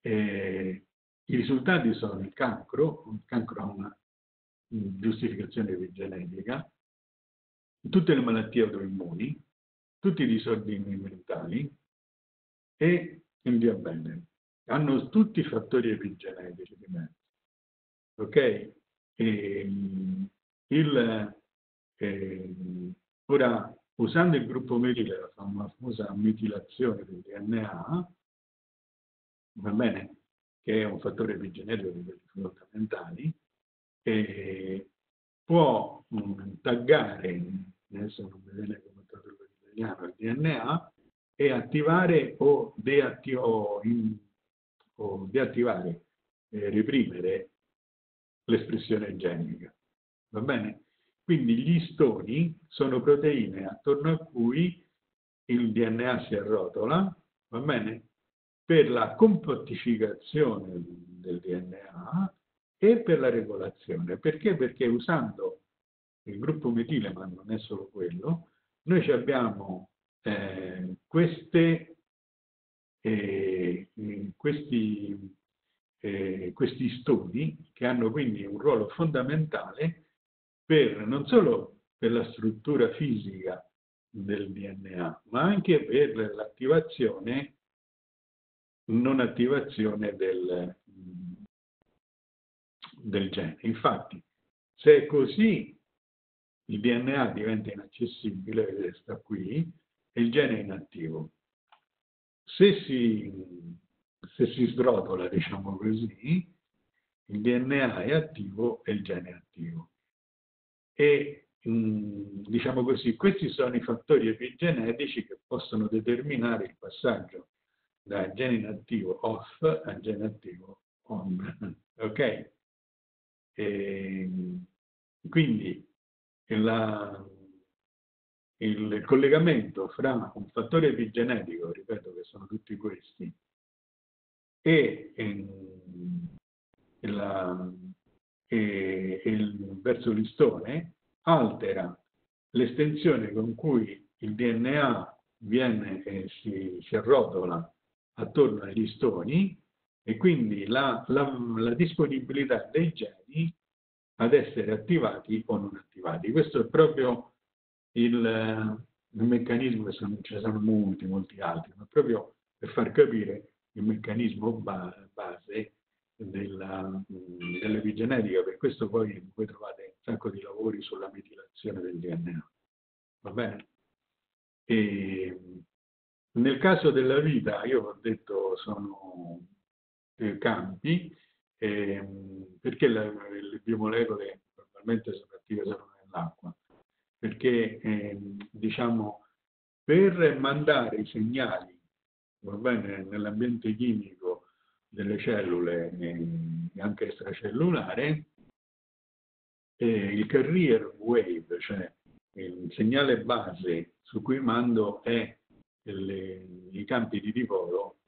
eh, i risultati sono il cancro, il cancro ha una giustificazione epigenetica, tutte le malattie autoimmuni, tutti i disordini mentali e il diabete. Hanno tutti i fattori epigenetici di mezzo. Ok? E, il, eh, ora, usando il gruppo metile, la famosa metilazione del D N A, va bene, che è un fattore epigenetico dei fondamentali, e può um, taggare, adesso non mi viene come traduttore italiano, il D N A e attivare o, deatti o, in, o deattivare, eh, reprimere l'espressione genica. Va bene? Quindi gli istoni sono proteine attorno a cui il D N A si arrotola, va bene? Per la compattificazione del D N A e per la regolazione. Perché? Perché usando il gruppo metile, ma non è solo quello, noi abbiamo eh, queste, eh, questi, eh, questi istoni che hanno quindi un ruolo fondamentale per, non solo per la struttura fisica del D N A, ma anche per l'attivazione, non attivazione del, del gene. Infatti, se è così, il D N A diventa inaccessibile, sta qui, e il gene è inattivo. Se si, se si srotola, diciamo così, il D N A è attivo e il gene è attivo. E diciamo così, questi sono i fattori epigenetici che possono determinare il passaggio da gene inattivo off a gene attivo on. Ok? E quindi la, il collegamento fra un fattore epigenetico, ripeto che sono tutti questi, e, e, e la... E il, verso l'istone altera l'estensione con cui il D N A viene e si, si arrotola attorno agli istoni e quindi la, la, la disponibilità dei geni ad essere attivati o non attivati. Questo è proprio il, il meccanismo, ce ne sono molti, molti altri, ma proprio per far capire il meccanismo ba, base dell'epigenetica, dell per questo poi voi trovate un sacco di lavori sulla metilazione del D N A. Va bene? E nel caso della vita, io ho detto, sono eh, campi, eh, perché la, le biomolecole normalmente sono attive solo nell'acqua, perché eh, diciamo per mandare i segnali, va bene, nell'ambiente chimico delle cellule e anche extracellulare, e il carrier wave, cioè il segnale base su cui mando è le, i campi di dipolo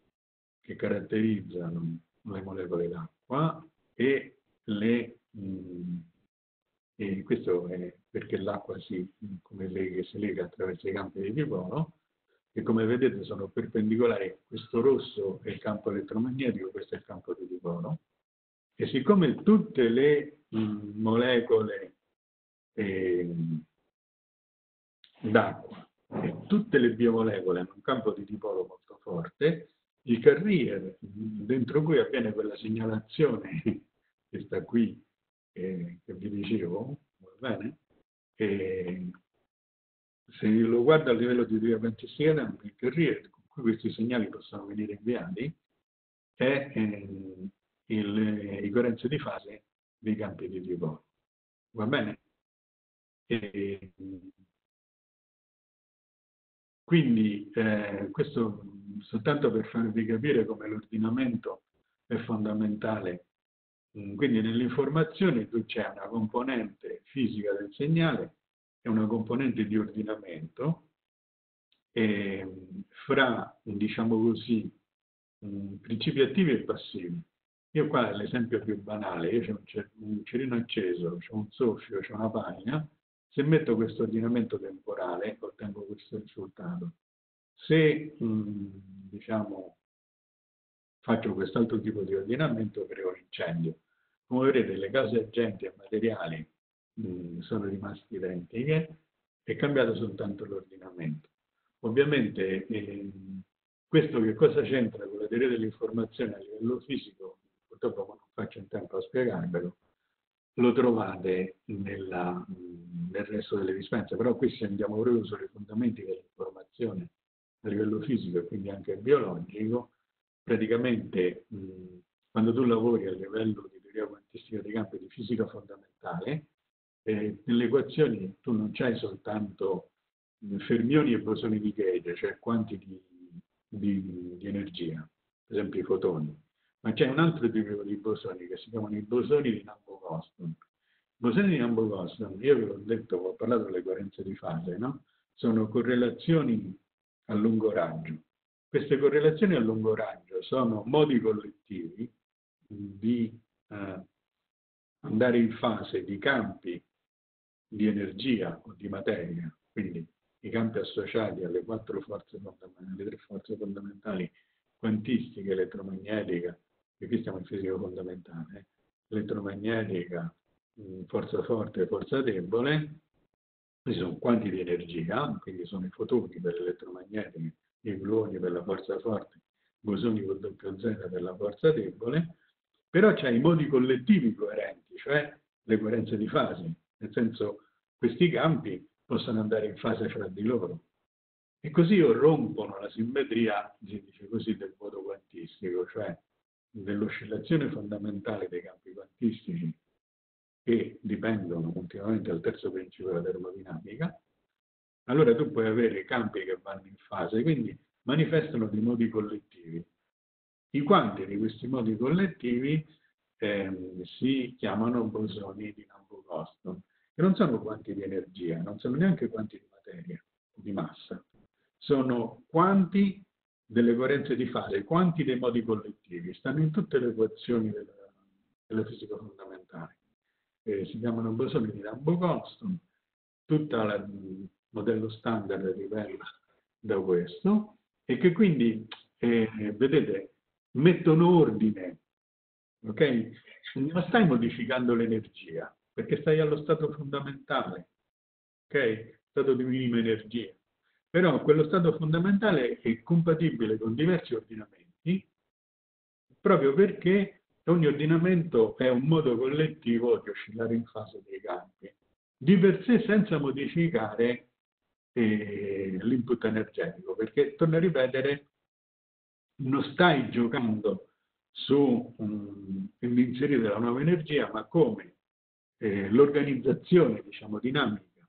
che caratterizzano le molecole d'acqua e le mh, e questo è perché l'acqua si, come le, si lega attraverso i campi di dipolo, che come vedete sono perpendicolari, questo rosso è il campo elettromagnetico, questo è il campo di dipolo, e siccome tutte le mh, molecole eh, d'acqua e tutte le biomolecole hanno un campo di dipolo molto forte, il carrier dentro cui avviene quella segnalazione che sta qui, eh, che vi dicevo, va bene? Eh, Se lo guardo a livello di teoria quantistica, il carrier con cui questi segnali possono venire inviati è eh, il, il coerenza di fase dei campi di dipolo. Va bene? E, quindi eh, questo soltanto per farvi capire come l'ordinamento è fondamentale. Quindi nell'informazione qui c'è una componente fisica del segnale, è una componente di ordinamento eh, fra, diciamo così, mh, principi attivi e passivi. Io qua è l'esempio più banale, io c'ho un cerino acceso, c'ho un soffio, c'ho una pagina, se metto questo ordinamento temporale ottengo questo risultato. Se, mh, diciamo, faccio quest'altro tipo di ordinamento, creo un incendio. Come vedete, le cause agenti e materiali mh, sono rimaste identiche, è cambiato soltanto l'ordinamento. Ovviamente, eh, questo che cosa c'entra con la teoria dell'informazione a livello fisico, purtroppo non faccio in tempo a spiegarvelo, lo trovate nella, mh, nel resto delle dispense, però qui andiamo proprio sui fondamenti dell'informazione a livello fisico e quindi anche biologico. Praticamente mh, quando tu lavori a livello di teoria quantistica di campo e di fisica fondamentale, eh, nelle equazioni tu non c'hai soltanto mh, fermioni e bosoni di Gauge, cioè quanti di, di, di energia, per esempio i fotoni, ma c'è un altro tipo di bosoni che si chiamano i bosoni di Nambu-Goldstone. I bosoni di Nambu-Goldstone, io ve l'ho detto, ho parlato delle coerenze di fase, no? Sono correlazioni a lungo raggio. Queste correlazioni a lungo raggio sono modi collettivi di eh, andare in fase di campi di energia o di materia, quindi i campi associati alle quattro forze fondamentali, alle tre forze fondamentali quantistiche, elettromagnetica, e qui stiamo in fisica fondamentale, elettromagnetica, forza forte e forza debole, questi sono quanti di energia, quindi sono i fotoni per l'elettromagnetica, i gluoni per la forza forte, bosoni con doppio Z per la forza debole, però c'è i modi collettivi coerenti, cioè le coerenze di fase, nel senso questi campi possono andare in fase fra di loro e così rompono la simmetria, si dice così, del vuoto quantistico, cioè dell'oscillazione fondamentale dei campi quantistici che dipendono continuamente dal terzo principio della termodinamica. Allora tu puoi avere campi che vanno in fase, quindi manifestano dei modi collettivi. I quanti di questi modi collettivi ehm, si chiamano bosoni di Nambu-Goldstone, che non sono quanti di energia, non sono neanche quanti di materia, di massa. Sono quanti delle coerenze di fase, quanti dei modi collettivi. Stanno in tutte le equazioni della, della fisica fondamentale. Eh, si chiamano bosoni di Nambu-Goldstone. Tutta la... modello standard rivela da questo, e che quindi, eh, vedete, mettono ordine, ok? Non stai modificando l'energia, perché stai allo stato fondamentale, ok? Stato di minima energia. Però quello stato fondamentale è compatibile con diversi ordinamenti, proprio perché ogni ordinamento è un modo collettivo di oscillare in fase dei campi, di per sé senza modificare l'input energetico, perché, torno a ripetere, non stai giocando su um, inserire della nuova energia, ma come eh, l'organizzazione, diciamo, dinamica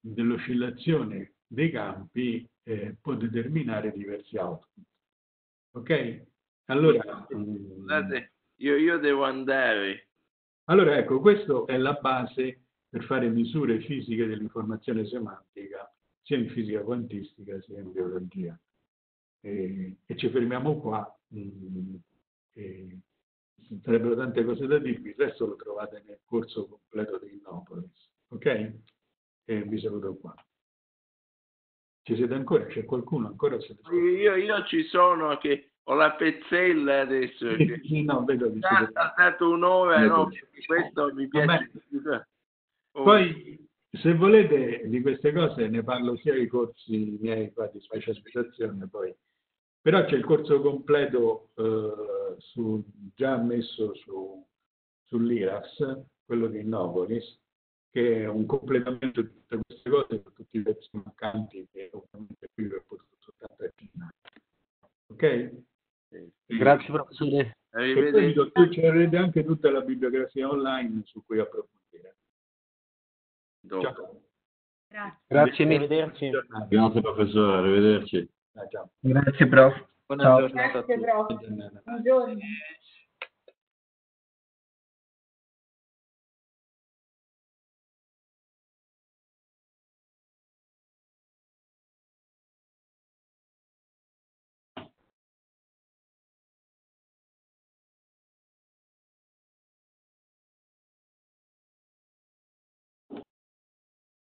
dell'oscillazione dei campi eh, può determinare diversi output. Ok? Allora, scusate, io, io devo andare. Allora, ecco, questa è la base per fare misure fisiche dell'informazione semantica sia in fisica quantistica sia in biologia. E, e ci fermiamo qua. Mm, e, sarebbero tante cose da dirvi, il resto lo trovate nel corso completo di Innopolis. Ok? E vi saluto qua. Ci siete ancora? C'è qualcuno ancora? Io, io ci sono, che ho la pezzella adesso. Che... no, vedo che ah, siete... è stato un'ora, no? Questo mi piace. Oh. Poi... se volete di queste cose ne parlo sia ai corsi miei qua di specializzazione, poi però c'è il corso completo eh, su, già messo su, sull'I R A S, quello di Innopolis, che è un completamento di tutte queste cose con tutti i pezzi mancanti che ovviamente qui vi ho potuto soltanto accennare. Ok? Grazie professore. Arrivederci. E poi troverete anche tutta la bibliografia online su cui approfondire. Ciao. Grazie. Grazie mille. Arrivederci. Grazie professore, arrivederci. Ah, ciao. Grazie prof. Buona ciao. Giornata. Grazie prof. Buongiorno.